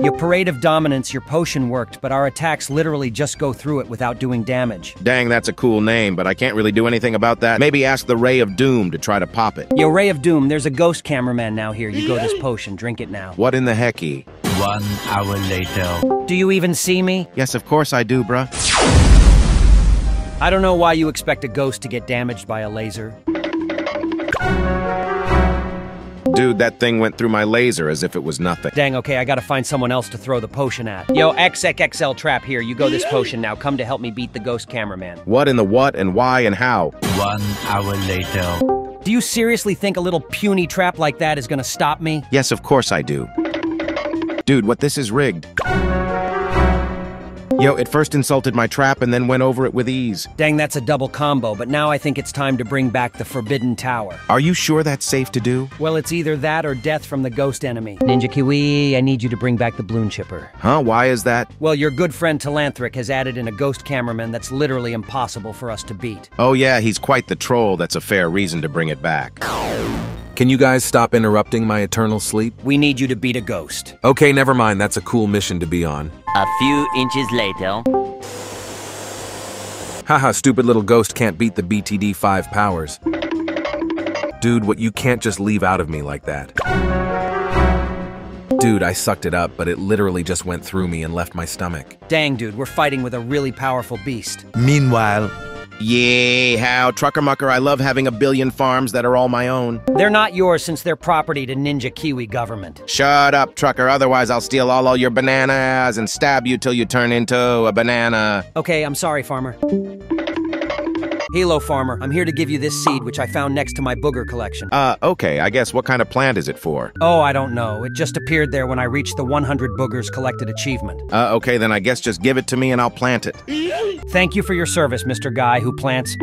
Your Parade of Dominance, your potion worked, but our attacks literally just go through it without doing damage. Dang, that's a cool name, but I can't really do anything about that. Maybe ask the Ray of Doom to try to pop it. Yo, Ray of Doom, there's a ghost cameraman now here. You go this potion, drink it now. What in the hecky? 1 hour later. Do you even see me? Yes, of course I do, bruh. I don't know why you expect a ghost to get damaged by a laser. Dude, that thing went through my laser as if it was nothing. Dang, okay, I gotta find someone else to throw the potion at. Yo, XXXL Trap here, you go this potion now. Come to help me beat the ghost cameraman. What in the what and why and how? 1 hour later. Do you seriously think a little puny trap like that is gonna stop me? Yes, of course I do. Dude, what this is rigged. Yo, it first insulted my trap and then went over it with ease. Dang, that's a double combo, but now I think it's time to bring back the Forbidden Tower. Are you sure that's safe to do? Well, it's either that or death from the ghost enemy. Ninja Kiwi, I need you to bring back the Bloonchipper. Huh, why is that? Well, your good friend Talanthric has added in a ghost cameraman that's literally impossible for us to beat. Oh yeah, he's quite the troll. That's a fair reason to bring it back. Can you guys stop interrupting my eternal sleep? We need you to beat a ghost. Okay, never mind. That's a cool mission to be on. A few inches later. Haha, stupid little ghost can't beat the BTD 5 powers. Dude, what you can't just leave out of me like that. Dude, I sucked it up, but it literally just went through me and left my stomach. Dang, dude, we're fighting with a really powerful beast. Meanwhile... Yay, how, Trucker Mucker, I love having a billion farms that are all my own. They're not yours since they're property to Ninja Kiwi government. Shut up, Trucker, otherwise I'll steal all your bananas and stab you till you turn into a banana. Okay, I'm sorry, Farmer. Hello, Farmer, I'm here to give you this seed which I found next to my booger collection. Okay, I guess what kind of plant is it for? Oh, I don't know. It just appeared there when I reached the 100 boogers collected achievement. Okay, then I guess just give it to me and I'll plant it. Thank you for your service, Mr. Guy who plants.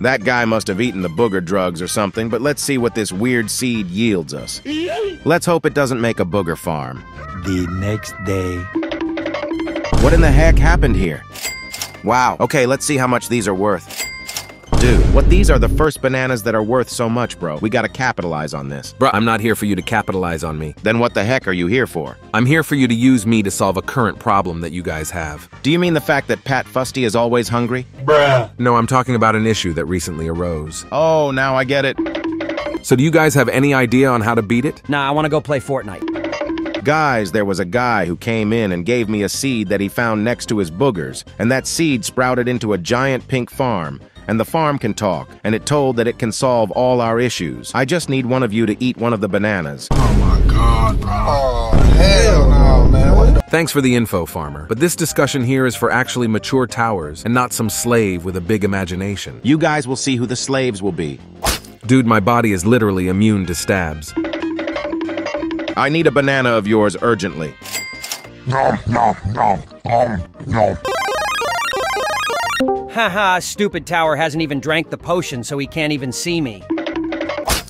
That guy must have eaten the booger drugs or something, but let's see what this weird seed yields us. Let's hope it doesn't make a booger farm. The next day. What in the heck happened here? Wow, okay, let's see how much these are worth. Dude, what these are the first bananas that are worth so much, bro. We gotta capitalize on this. Bro, I'm not here for you to capitalize on me. Then what the heck are you here for? I'm here for you to use me to solve a current problem that you guys have. Do you mean the fact that Pat Fusty is always hungry? Bruh. No, I'm talking about an issue that recently arose. Oh, now I get it. So do you guys have any idea on how to beat it? Nah, I wanna go play Fortnite. Guys, there was a guy who came in and gave me a seed that he found next to his boogers, and that seed sprouted into a giant pink farm, and the farm can talk, and it told that it can solve all our issues. I just need one of you to eat one of the bananas. Oh my god, bro. Oh, hell no, man. What the— Thanks for the info, Farmer, but this discussion here is for actually mature towers, and not some slave with a big imagination. You guys will see who the slaves will be. Dude, my body is literally immune to stabs. I need a banana of yours urgently. No. Haha, stupid tower hasn't even drank the potion, so he can't even see me.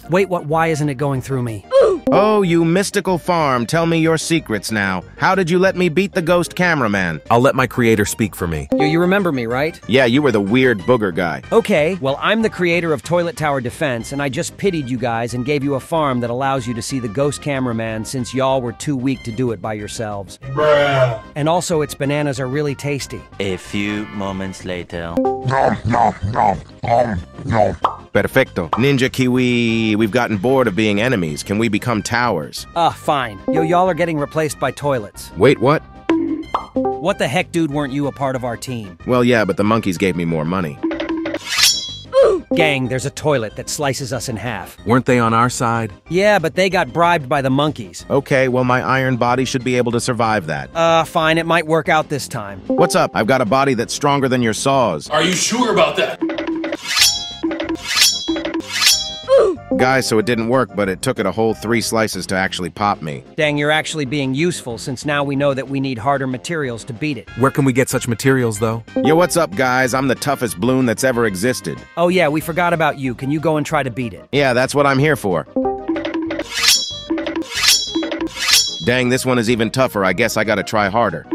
Wait, what? Why isn't it going through me? Ooh. Oh, you mystical farm, tell me your secrets now. How did you let me beat the ghost cameraman? I'll let my creator speak for me. You remember me, right? Yeah, you were the weird booger guy. Okay, well, I'm the creator of Toilet Tower Defense, and I just pitied you guys and gave you a farm that allows you to see the ghost cameraman since y'all were too weak to do it by yourselves. Bruh. And also, its bananas are really tasty. A few moments later. Perfecto. Ninja Kiwi, we've gotten bored of being enemies. Can we become towers? Fine. Yo, y'all are getting replaced by toilets. Wait, what? What the heck, dude, weren't you a part of our team? Well, yeah, but the monkeys gave me more money. Ooh. Gang, there's a toilet that slices us in half. Weren't they on our side? Yeah, but they got bribed by the monkeys. Okay, well, my iron body should be able to survive that. Fine, it might work out this time. What's up? I've got a body that's stronger than your saws. Are you sure about that? Guys, so it didn't work, but it took it a whole 3 slices to actually pop me. Dang, you're actually being useful, since now we know that we need harder materials to beat it. Where can we get such materials, though? Yo, what's up, guys? I'm the toughest Bloon that's ever existed. Oh yeah, we forgot about you. Can you go and try to beat it? Yeah, that's what I'm here for. Dang, this one is even tougher. I guess I gotta try harder.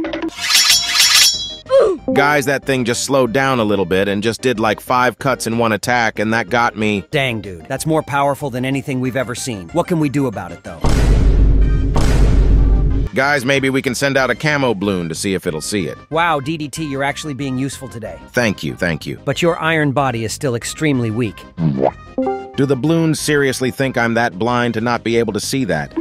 Guys, that thing just slowed down a little bit and just did like 5 cuts in one attack, and that got me. Dang, dude, that's more powerful than anything we've ever seen. What can we do about it, though? Guys, maybe we can send out a camo Bloon to see if it'll see it. Wow, DDT, you're actually being useful today. Thank you. But your iron body is still extremely weak. Do the Bloons seriously think I'm that blind to not be able to see that?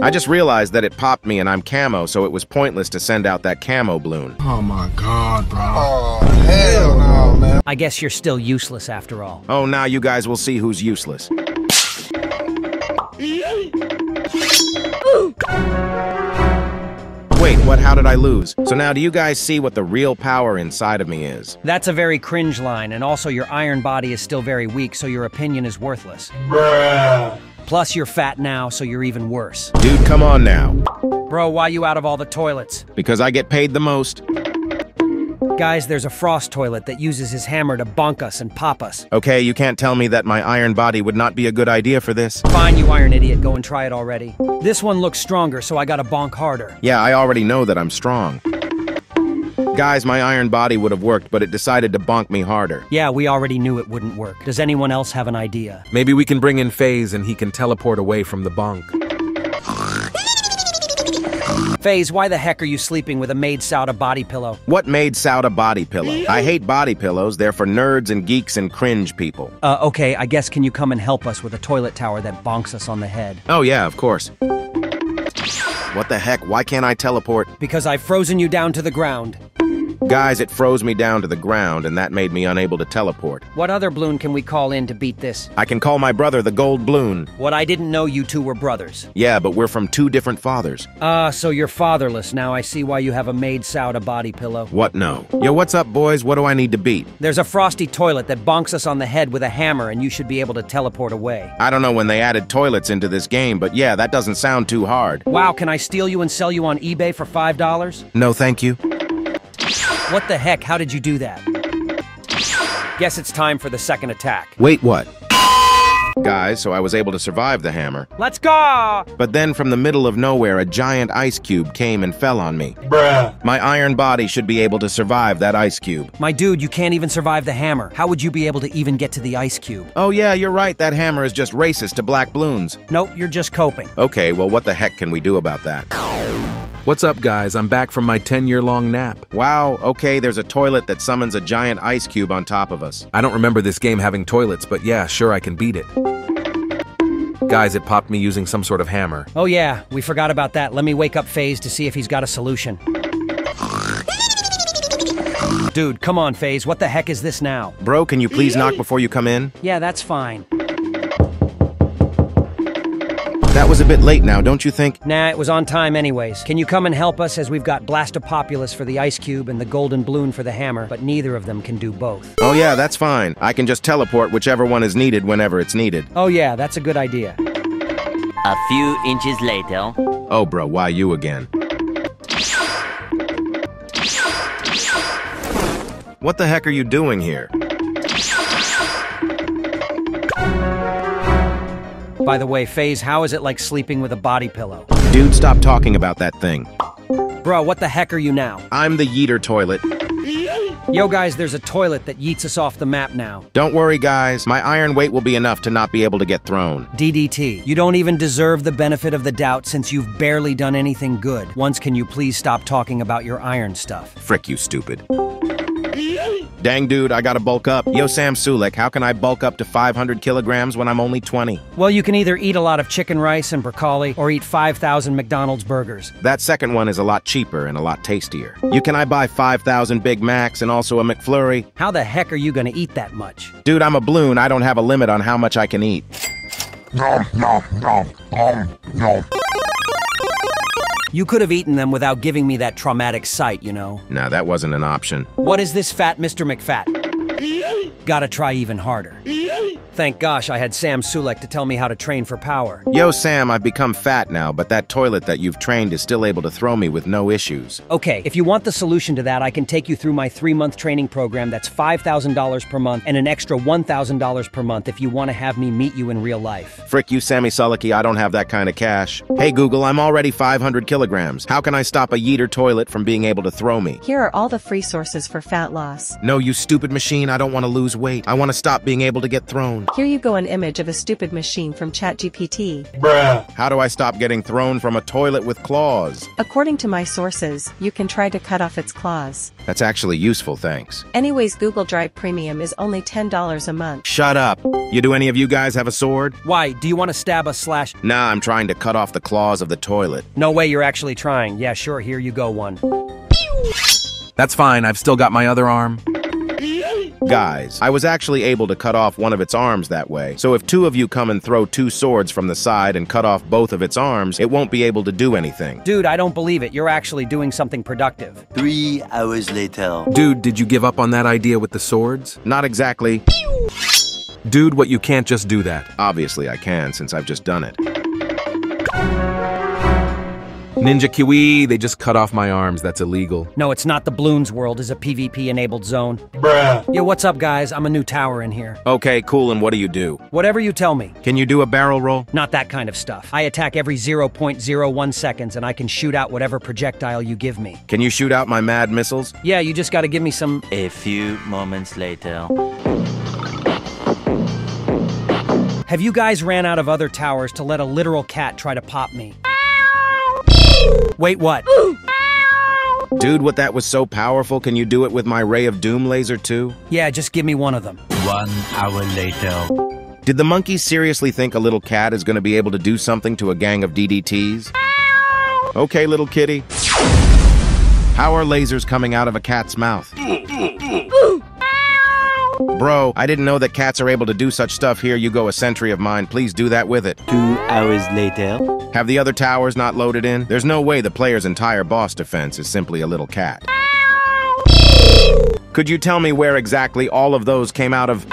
I just realized that it popped me and I'm camo, so it was pointless to send out that camo balloon. Oh my god, bro. Oh, hell no, man. I guess you're still useless after all. Oh, now you guys will see who's useless. Wait, what? How did I lose? So now do you guys see what the real power inside of me is? That's a very cringe line, and also your iron body is still very weak, so your opinion is worthless. Bruh. Plus you're fat now, so you're even worse. Dude, come on now. Bro, why you out of all the toilets? Because I get paid the most. Guys, there's a frost toilet that uses his hammer to bonk us and pop us. Okay, you can't tell me that my iron body would not be a good idea for this. Fine, you iron idiot, go and try it already. This one looks stronger, so I gotta bonk harder. Yeah, I already know that I'm strong. Guys, my iron body would have worked, but it decided to bonk me harder. Yeah, we already knew it wouldn't work. Does anyone else have an idea? Maybe we can bring in FaZe and he can teleport away from the bonk. FaZe, why the heck are you sleeping with a Maid Sauda body pillow? What Maid Sauda body pillow? I hate body pillows. They're for nerds and geeks and cringe people. Okay, I guess can you come and help us with a toilet tower that bonks us on the head? Oh yeah, of course. What the heck? Why can't I teleport? Because I've frozen you down to the ground. Guys, it froze me down to the ground, and that made me unable to teleport. What other Bloon can we call in to beat this? I can call my brother, the Gold Bloon. What, I didn't know you two were brothers. Yeah, but we're from two different fathers. So you're fatherless now. I see why you have a Maid Sauda body pillow. What, no? Yo, what's up, boys? What do I need to beat? There's a frosty toilet that bonks us on the head with a hammer, and you should be able to teleport away. I don't know when they added toilets into this game, but yeah, that doesn't sound too hard. Wow, can I steal you and sell you on eBay for $5? No, thank you. What the heck? How did you do that? Guess it's time for the second attack. Wait, what? Guys, so I was able to survive the hammer. Let's go! But then from the middle of nowhere, a giant ice cube came and fell on me. Bruh. My iron body should be able to survive that ice cube. My dude, you can't even survive the hammer. How would you be able to even get to the ice cube? Oh yeah, you're right. That hammer is just racist to black Bloons. Nope, you're just coping. Okay, well what the heck can we do about that? What's up, guys? I'm back from my 10-year-long nap. Wow, okay, there's a toilet that summons a giant ice cube on top of us. I don't remember this game having toilets, but yeah, sure, I can beat it. Guys, it popped me using some sort of hammer. Oh yeah, we forgot about that. Let me wake up FaZe to see if he's got a solution. Dude, come on, FaZe, what the heck is this now? Bro, can you please knock before you come in? Yeah, that's fine. That was a bit late now, don't you think? Nah, it was on time anyways. Can you come and help us, as we've got Blastopopulus for the ice cube and the Golden Bloon for the hammer, but neither of them can do both. Oh yeah, that's fine. I can just teleport whichever one is needed whenever it's needed. Oh yeah, that's a good idea. A few inches later. Oh bro, why you again? What the heck are you doing here? By the way, FaZe, how is it like sleeping with a body pillow? Dude, stop talking about that thing. Bro, what the heck are you now? I'm the Yeeter Toilet. Yo, guys, there's a toilet that yeets us off the map now. Don't worry, guys. My iron weight will be enough to not be able to get thrown. DDT, you don't even deserve the benefit of the doubt since you've barely done anything good. Once, can you please stop talking about your iron stuff? Frick you, stupid. Dang, dude, I gotta bulk up. Yo, Sam Sulek, how can I bulk up to 500 kilograms when I'm only 20? Well, you can either eat a lot of chicken rice and broccoli or eat 5,000 McDonald's burgers. That second one is a lot cheaper and a lot tastier. You can I buy 5,000 Big Macs and also a McFlurry? How the heck are you gonna eat that much? Dude, I'm a Bloon. I don't have a limit on how much I can eat. No. You could have eaten them without giving me that traumatic sight, you know? Nah, that wasn't an option. What is this, fat Mr. McFat? Gotta try even harder. Thank gosh I had Sam Sulek to tell me how to train for power. Yo, Sam, I've become fat now, but that toilet that you've trained is still able to throw me with no issues. Okay, if you want the solution to that, I can take you through my 3-month training program that's $5,000 per month and an extra $1,000 per month if you want to have me meet you in real life. Frick you, Sammy Suleki, I don't have that kind of cash. Hey, Google, I'm already 500 kilograms. How can I stop a Yeeter toilet from being able to throw me? Here are all the free sources for fat loss. No, you stupid machine, I don't want to lose weight. I want to stop being able to get thrown. Here you go, an image of a stupid machine from ChatGPT. Bruh. How do I stop getting thrown from a toilet with claws? According to my sources, you can try to cut off its claws. That's actually useful, thanks. Anyways, Google Drive Premium is only $10 a month. Shut up. Do any of you guys have a sword? Why, do you want to stab us / Nah, I'm trying to cut off the claws of the toilet. No way you're actually trying. Yeah, sure, here you go one. Pew! That's fine, I've still got my other arm. Guys, I was actually able to cut off one of its arms that way, so if two of you come and throw two swords from the side and cut off both of its arms, it won't be able to do anything. Dude, I don't believe it. You're actually doing something productive. 3 hours later. Dude, did you give up on that idea with the swords? Not exactly. Pew! Dude, what, you can't just do that? Obviously I can, since I've just done it. Ninja Kiwi, they just cut off my arms, that's illegal. No, it's not. The Bloons world is a PvP-enabled zone. Bruh. Yo, what's up, guys? I'm a new tower in here. Okay, cool, and what do you do? Whatever you tell me. Can you do a barrel roll? Not that kind of stuff. I attack every 0.01 seconds, and I can shoot out whatever projectile you give me. Can you shoot out my mad missiles? Yeah, you just gotta give me some... A few moments later... Have you guys ran out of other towers to let a literal cat try to pop me? Wait, what? Dude, what, that was so powerful. Can you do it with my Ray of Doom laser too? Yeah, just give me one of them. 1 hour later. Did the monkeys seriously think a little cat is going to be able to do something to a gang of DDTs? Okay, little kitty. How are lasers coming out of a cat's mouth? Bro, I didn't know that cats are able to do such stuff. Here you go, a sentry of mine. Please do that with it. 2 hours later. Have the other towers not loaded in? There's no way the player's entire boss defense is simply a little cat. Could you tell me where exactly all of those came out of?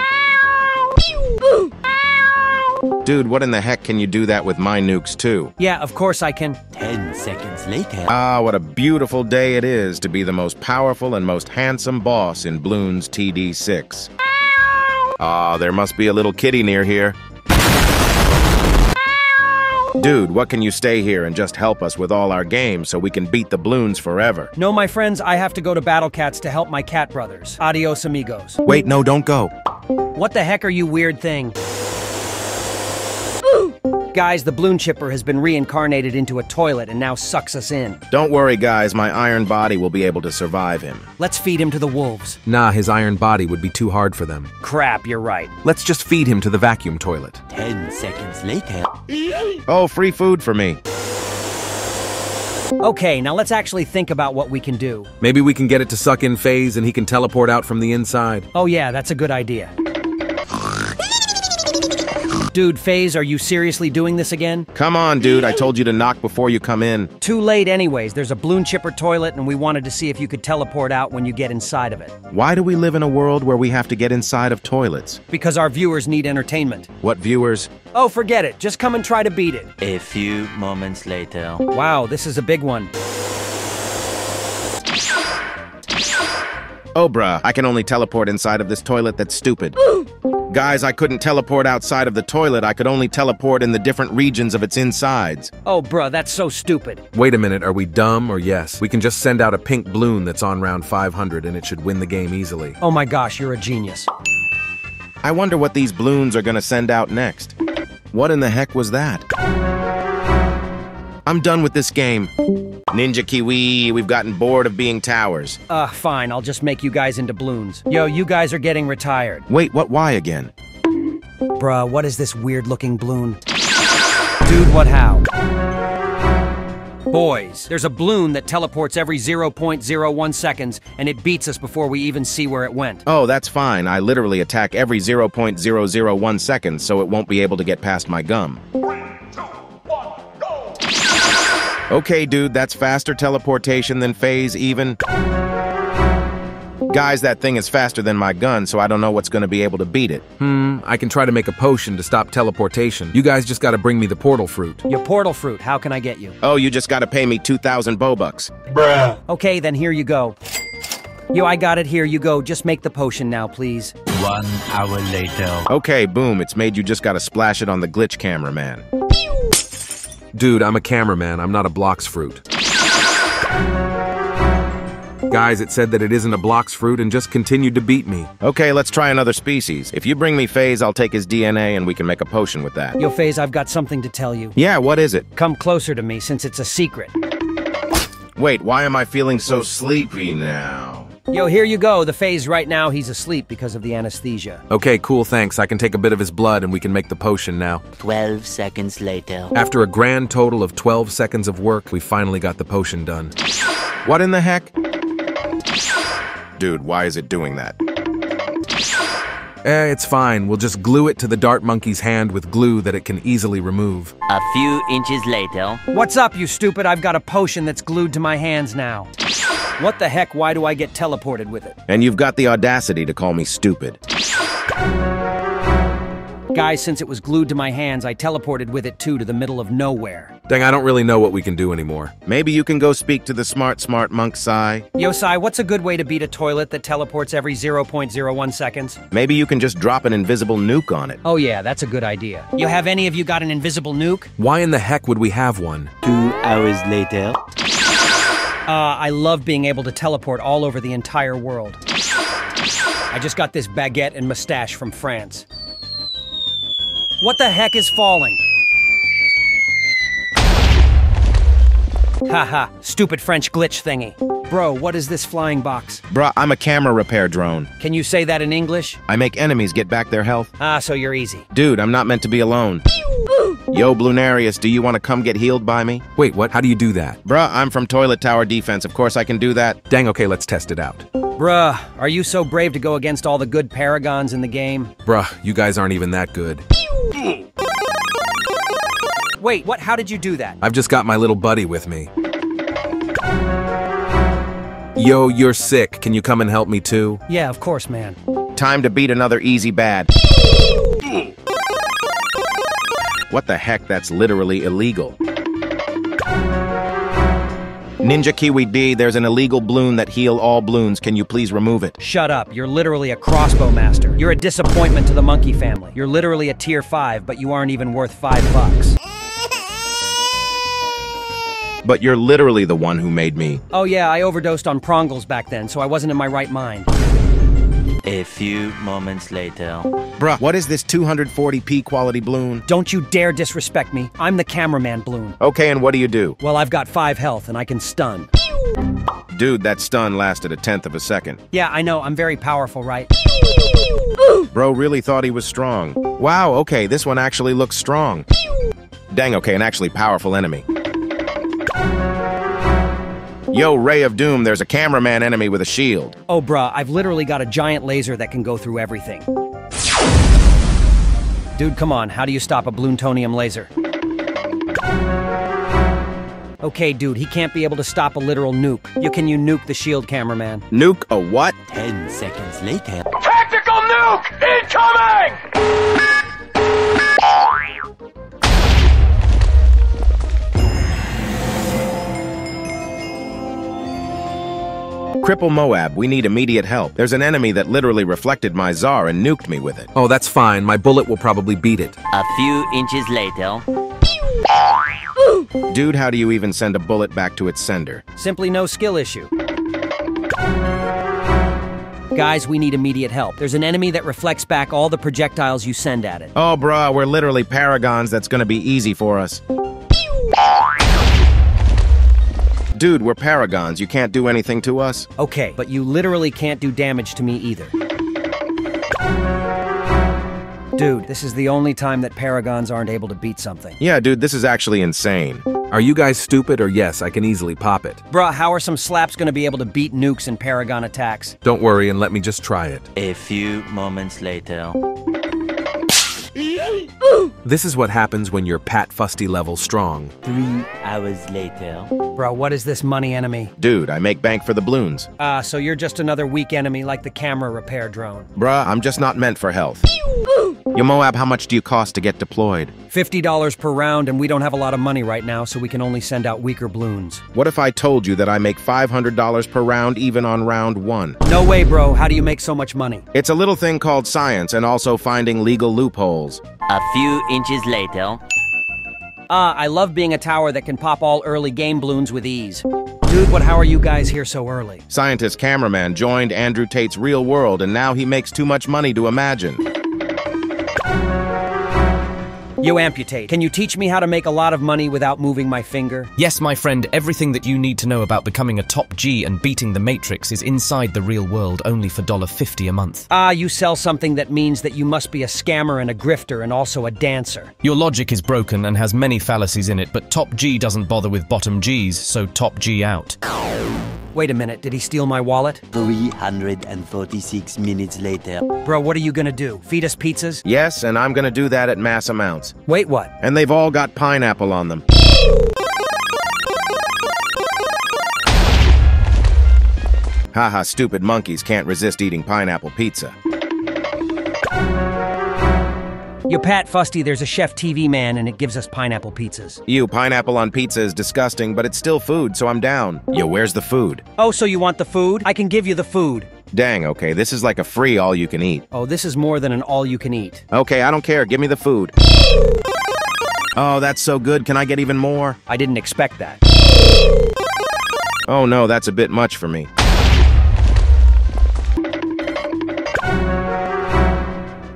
Dude, what in the heck, can you do that with my nukes too? Yeah, of course I can. 10 seconds later. Ah, what a beautiful day it is to be the most powerful and most handsome boss in Bloons TD6. Ah, there must be a little kitty near here. Dude, what, can you stay here and just help us with all our games so we can beat the Bloons forever? No, my friends, I have to go to Battle Cats to help my cat brothers. Adios, amigos. Wait, no, don't go. What the heck are you, weird thing? Guys, the Bloonchipper has been reincarnated into a toilet and now sucks us in. Don't worry, guys. My iron body will be able to survive him. Let's feed him to the wolves. Nah, his iron body would be too hard for them. Crap, you're right. Let's just feed him to the vacuum toilet. 10 seconds later. Oh, free food for me. Okay, now let's actually think about what we can do. Maybe we can get it to suck in FaZe and he can teleport out from the inside. Oh yeah, that's a good idea. Dude, FaZe, are you seriously doing this again? Come on, dude, I told you to knock before you come in. Too late anyways, there's a Bloonchipper toilet and we wanted to see if you could teleport out when you get inside of it. Why do we live in a world where we have to get inside of toilets? Because our viewers need entertainment. What viewers? Oh, forget it, just come and try to beat it. A few moments later. Wow, this is a big one. Oh, bruh, I can only teleport inside of this toilet, that's stupid. Guys, I couldn't teleport outside of the toilet, I could only teleport in the different regions of its insides. Oh, bruh, that's so stupid. Wait a minute, are we dumb or yes? We can just send out a pink Bloon that's on round 500 and it should win the game easily. Oh my gosh, you're a genius. I wonder what these Bloons are gonna send out next. What in the heck was that? I'm done with this game. Ninja Kiwi, we've gotten bored of being towers. Fine, I'll just make you guys into Bloons. Yo, you guys are getting retired. Wait, what, why again? Bruh, what is this weird-looking Bloon? Dude, what, how? Boys, there's a Bloon that teleports every 0.01 seconds, and it beats us before we even see where it went. Oh, that's fine. I literally attack every 0.001 seconds, so it won't be able to get past my gum. Okay, dude, that's faster teleportation than FaZe even. Guys, that thing is faster than my gun, so I don't know what's gonna be able to beat it. I can try to make a potion to stop teleportation. You guys just gotta bring me the portal fruit. Your portal fruit, how can I get you? Oh, you just gotta pay me 2,000 Bobucks. Bruh. Okay, then here you go. Yo, I got it, here you go. Just make the potion now, please. 1 hour later. Okay, boom, it's made. You just gotta splash it on the glitch cameraman. Pew! Dude, I'm a cameraman, I'm not a blocks fruit. guys that said that it isn't a blocks fruit and just continued to beat me. Okay, let's try another species. If you bring me FaZe, I'll take his DNA and we can make a potion with that. Yo, FaZe, I've got something to tell you. Yeah, what is it? Come closer to me since it's a secret. Wait, why am I feeling so sleepy now? Yo, here you go. The FaZe right now, he's asleep because of the anesthesia. Okay, cool, thanks. I can take a bit of his blood and we can make the potion now. 12 seconds later. After a grand total of 12 seconds of work, we finally got the potion done. What in the heck? Dude, why is it doing that? Eh, it's fine. We'll just glue it to the dart monkey's hand with glue that it can easily remove. A few inches later. What's up, you stupid? I've got a potion that's glued to my hands now. What the heck? Why do I get teleported with it? And you've got the audacity to call me stupid. Guys, since it was glued to my hands, I teleported with it too to the middle of nowhere. Dang, I don't really know what we can do anymore. Maybe you can go speak to the smart monk, Sai. Yo, Sai, what's a good way to beat a toilet that teleports every 0.01 seconds? Maybe you can just drop an invisible nuke on it. Oh yeah, that's a good idea. Yo, have any of you got an invisible nuke? Why in the heck would we have one? 2 hours later. I love being able to teleport all over the entire world. I just got this baguette and mustache from France. What the heck is falling? Haha, stupid French glitch thingy. Bro, what is this flying box? Bruh, I'm a camera repair drone. Can you say that in English? I make enemies get back their health. Ah, so you're easy. Dude, I'm not meant to be alone. Yo, Blunarius, do you want to come get healed by me? Wait, what? How do you do that? Bruh, I'm from Toilet Tower Defense. Of course I can do that. Dang, okay, let's test it out. Bruh, are you so brave to go against all the good paragons in the game? Bruh, you guys aren't even that good. Wait, what? How did you do that? I've just got my little buddy with me. Yo, you're sick. Can you come and help me too? Yeah, of course, man. Time to beat another easy bad. What the heck? That's literally illegal. Ninja Kiwi D, there's an illegal bloon that heal all bloons. Can you please remove it? Shut up. You're literally a crossbow master. You're a disappointment to the monkey family. You're literally a tier 5, but you aren't even worth $5. But you're literally the one who made me. Oh yeah, I overdosed on prongles back then, so I wasn't in my right mind. A few moments later. Bruh, what is this 240p quality bloon? Don't you dare disrespect me. I'm the cameraman bloon. Okay, and what do you do? Well, I've got 5 health and I can stun. Dude, that stun lasted a 1/10 of a second. Yeah, I know. I'm very powerful, right? Bro really thought he was strong. Wow, okay, this one actually looks strong. Dang, okay, an actually powerful enemy. Yo, Ray of Doom, there's a cameraman enemy with a shield. Oh, bruh, I've literally got a giant laser that can go through everything. Dude, come on, how do you stop a Bloontonium laser? Okay, dude, he can't be able to stop a literal nuke. Can you nuke the shield, cameraman? Nuke a what? 10 seconds later. Tactical nuke incoming! Cripple MOAB, we need immediate help. There's an enemy that literally reflected my Tsar and nuked me with it. Oh, that's fine. My bullet will probably beat it. A few inches later. Dude, how do you even send a bullet back to its sender? Simply no skill issue. Guys, we need immediate help. There's an enemy that reflects back all the projectiles you send at it. Oh, bruh, we're literally paragons. That's gonna be easy for us. Dude, we're paragons. You can't do anything to us. Okay, but you literally can't do damage to me either. Dude, this is the only time that paragons aren't able to beat something. Yeah, dude, this is actually insane. Are you guys stupid or yes, I can easily pop it? Bruh, how are some slaps gonna be able to beat nukes and paragon attacks? Don't worry and let me just try it. A few moments later. This is what happens when you're Pat Fusty level strong. 3 hours later. Bro, what is this money enemy? Dude, I make bank for the bloons. Ah, so you're just another weak enemy like the camera repair drone. Bruh, I'm just not meant for health. Yo, MOAB, how much do you cost to get deployed? $50 per round, and we don't have a lot of money right now, so we can only send out weaker bloons. What if I told you that I make $500 per round even on round 1? No way, bro. How do you make so much money? It's a little thing called science and also finding legal loopholes. A few inches later. I love being a tower that can pop all early game bloons with ease. Dude, what? How are you guys here so early? Scientist Cameraman joined Andrew Tate's real world, and now he makes too much money to imagine. You amputate. Can you teach me how to make a lot of money without moving my finger? Yes, my friend. Everything that you need to know about becoming a top G and beating the Matrix is inside the real world, only for $50 a month. Ah, you sell something that means that you must be a scammer and a grifter and also a dancer. Your logic is broken and has many fallacies in it, but top G doesn't bother with bottom Gs, so top G out. Wait a minute, did he steal my wallet? 346 minutes later. Bro, what are you gonna do? Feed us pizzas? Yes, and I'm gonna do that at mass amounts. Wait, what? And they've all got pineapple on them. Haha, stupid monkeys can't resist eating pineapple pizza. Yo, Pat Fusty, there's a Chef TV man and it gives us pineapple pizzas. Ew, pineapple on pizza is disgusting, but it's still food, so I'm down. Yo, where's the food? Oh, so you want the food? I can give you the food. Dang, okay, this is like a free all-you-can-eat. Oh, this is more than an all-you-can-eat. Okay, I don't care, give me the food. Oh, that's so good, can I get even more? I didn't expect that. Oh no, that's a bit much for me.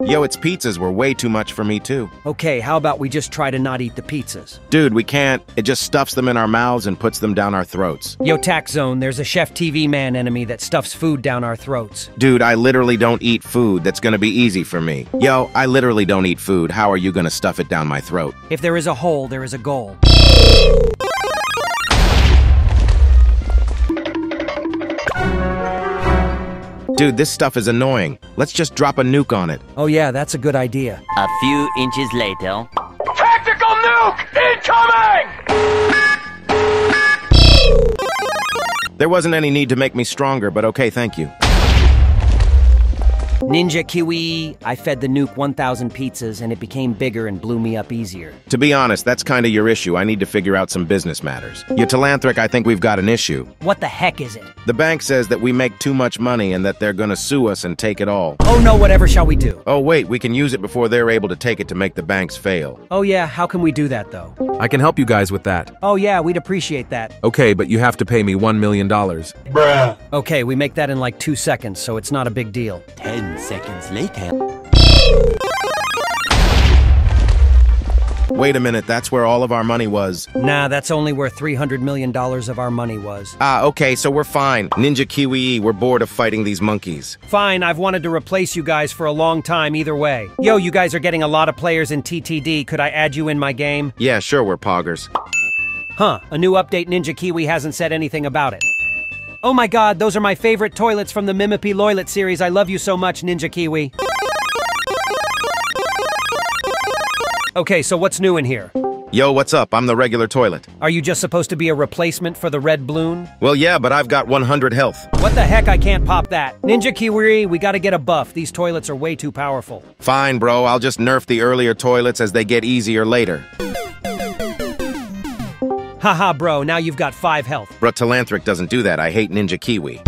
Yo, its pizzas were way too much for me, too. Okay, how about we just try to not eat the pizzas? Dude, we can't. It just stuffs them in our mouths and puts them down our throats. Yo, Tax Zone, there's a Chef TV man enemy that stuffs food down our throats. Dude, I literally don't eat food. That's gonna be easy for me. Yo, I literally don't eat food. How are you gonna stuff it down my throat? If there is a hole, there is a goal. Dude, this stuff is annoying. Let's just drop a nuke on it. Oh yeah, that's a good idea. A few inches later... Tactical nuke incoming! There wasn't any need to make me stronger, but okay, thank you. Ninja Kiwi, I fed the nuke 1,000 pizzas and it became bigger and blew me up easier. To be honest, that's kind of your issue. I need to figure out some business matters. Yo, Talanthric, I think we've got an issue. What the heck is it? The bank says that we make too much money and that they're gonna sue us and take it all. Oh no, whatever shall we do? Oh wait, we can use it before they're able to take it to make the banks fail. Oh yeah, how can we do that though? I can help you guys with that. Oh yeah, we'd appreciate that. Okay, but you have to pay me $1 million. Bruh. Okay, we make that in like 2 seconds, so it's not a big deal. 10 seconds later. Wait a minute, that's where all of our money was. Nah, that's only where $300 million of our money was. Ah, okay, so we're fine. Ninja Kiwi, we're bored of fighting these monkeys. Fine, I've wanted to replace you guys for a long time either way. Yo, you guys are getting a lot of players in TTD. Could I add you in my game? Yeah, sure, we're poggers. Huh, a new update. Ninja Kiwi hasn't said anything about it. Oh my god, those are my favorite toilets from the Mimipy Loilet series. I love you so much, Ninja Kiwi. Okay, so what's new in here? Yo, what's up? I'm the regular toilet. Are you just supposed to be a replacement for the Red Bloon? Well, yeah, but I've got 100 health. What the heck? I can't pop that. Ninja Kiwi, we gotta get a buff. These toilets are way too powerful. Fine, bro. I'll just nerf the earlier toilets as they get easier later. Haha, bro, now you've got 5 health. Bro, Talanthric doesn't do that. I hate Ninja Kiwi.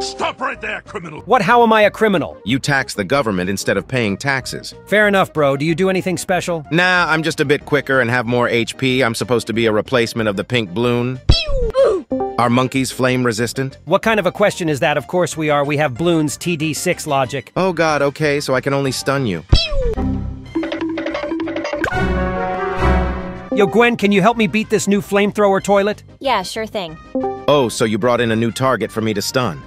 Stop right there, criminal! What? How am I a criminal? You tax the government instead of paying taxes. Fair enough, bro. Do you do anything special? Nah, I'm just a bit quicker and have more HP. I'm supposed to be a replacement of the pink Bloon. Are monkeys flame resistant? What kind of a question is that? Of course we are. We have Bloon's TD6 logic. Oh god, okay, so I can only stun you. Yo, Gwen, can you help me beat this new flamethrower toilet? Yeah, sure thing. Oh, so you brought in a new target for me to stun.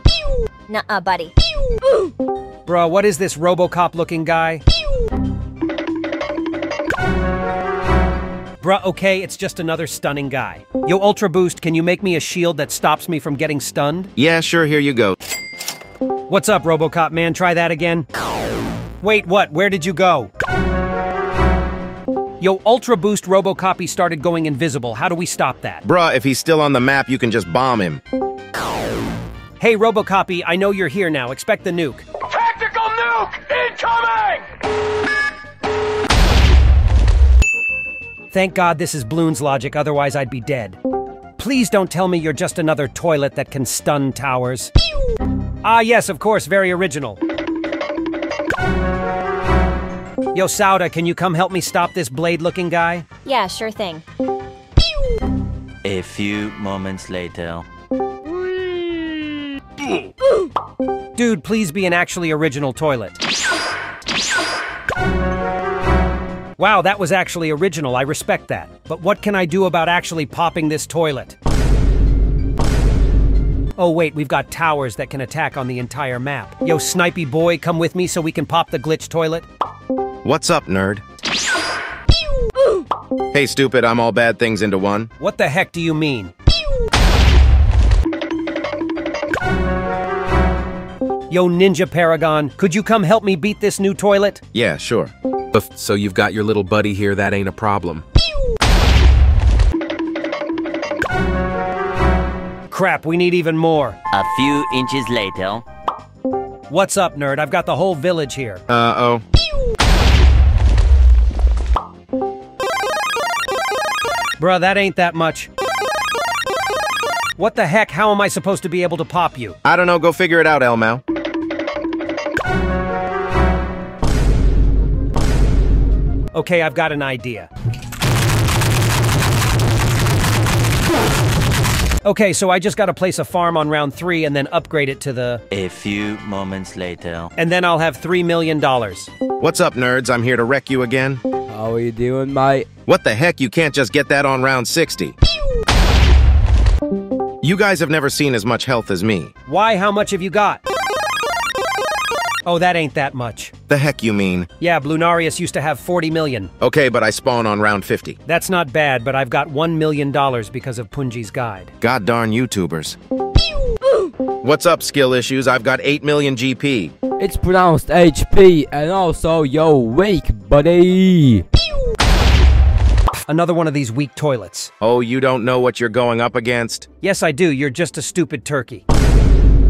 Nuh-uh, buddy. Bruh, what is this Robocop-looking guy? Bruh, okay, it's just another stunning guy. Yo, Ultra Boost, can you make me a shield that stops me from getting stunned? Yeah, sure, here you go. What's up, Robocop man? Try that again. Wait, what? Where did you go? Yo, Ultra Boost Robocop started going invisible. How do we stop that? Bruh, if he's still on the map, you can just bomb him. Hey, Robocop, I know you're here now. Expect the nuke. Tactical nuke incoming! Thank God this is Bloon's logic, otherwise I'd be dead. Please don't tell me you're just another toilet that can stun towers. Ah, yes, of course, very original. Yo, Sauda, can you come help me stop this blade-looking guy? Yeah, sure thing. A A few moments later. Dude, please be an actually original toilet. Wow, that was actually original, I respect that. But what can I do about actually popping this toilet? Oh wait, we've got towers that can attack on the entire map. Yo, Snipey boy, come with me so we can pop the glitch toilet. What's up, nerd? Hey stupid, I'm all bad things into one. What the heck do you mean? Yo, Ninja Paragon, could you come help me beat this new toilet? Yeah, sure. So you've got your little buddy here, that ain't a problem. Crap, we need even more. A few inches later. What's up, nerd? I've got the whole village here. Uh-oh. Bruh, that ain't that much. What the heck? How am I supposed to be able to pop you? I don't know, go figure it out, Elmo. Okay, I've got an idea. Okay, so I just gotta place a farm on round 3 and then upgrade it to the... A few moments later. And then I'll have $3 million. What's up, nerds? I'm here to wreck you again. How are you doing, mate? What the heck? You can't just get that on round 60. You guys have never seen as much health as me. Why? How much have you got? Oh, that ain't that much. The heck you mean? Yeah, Blunarius used to have 40 million. Okay, but I spawn on round 50. That's not bad, but I've got $1 million because of Punji's guide. God darn YouTubers. What's up, skill issues? I've got 8 million GP. It's pronounced HP, and also yo weak, buddy. Another one of these weak toilets. Oh, you don't know what you're going up against? Yes, I do. You're just a stupid turkey.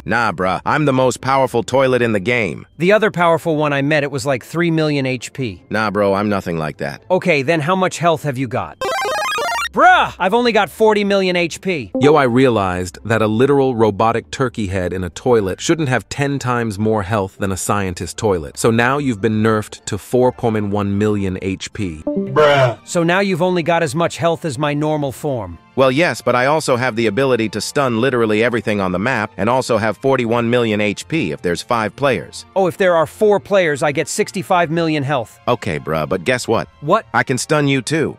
Nah, bruh, I'm the most powerful toilet in the game. The other powerful one I met, it was like 3 million HP. Nah, bro, I'm nothing like that. Okay, then how much health have you got? Bruh, I've only got 40 million HP. Yo, I realized that a literal robotic turkey head in a toilet shouldn't have 10 times more health than a scientist toilet. So now you've been nerfed to 4.1 million HP. Bruh. So now you've only got as much health as my normal form. Well, yes, but I also have the ability to stun literally everything on the map and also have 41 million HP if there's 5 players. Oh, if there are 4 players, I get 65 million health. Okay, bruh, but guess what? What? I can stun you too.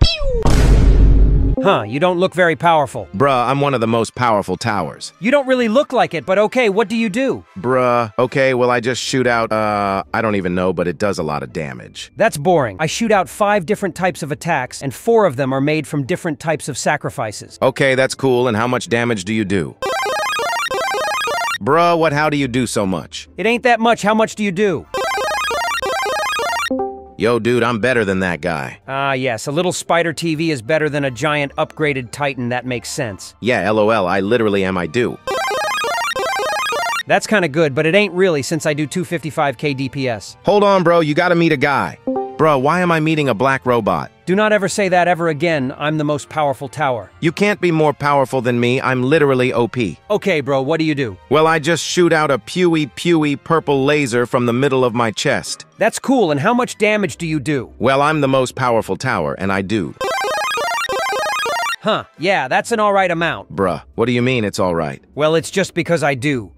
Huh, you don't look very powerful. Bruh, I'm one of the most powerful towers. You don't really look like it, but okay, what do you do? Bruh, okay, well I just shoot out, I don't even know, but it does a lot of damage. That's boring. I shoot out 5 different types of attacks, and 4 of them are made from different types of sacrifices. Okay, that's cool, and how much damage do you do? Bruh, what, how do you do so much? It ain't that much, how much do you do? Yo, dude, I'm better than that guy. Ah, yes, a little spider TV is better than a giant upgraded Titan, that makes sense. Yeah, lol, I literally am, I do. That's kinda good, but it ain't really since I do 255k DPS. Hold on, bro, you gotta meet a guy. Bro, why am I meeting a black robot? Do not ever say that ever again, I'm the most powerful tower. You can't be more powerful than me, I'm literally OP. Okay, bro, what do you do? Well, I just shoot out a pewy purple laser from the middle of my chest. That's cool, and how much damage do you do? Well, I'm the most powerful tower, and I do. Huh, yeah, that's an alright amount. Bruh, what do you mean it's alright? Well, it's just because I do.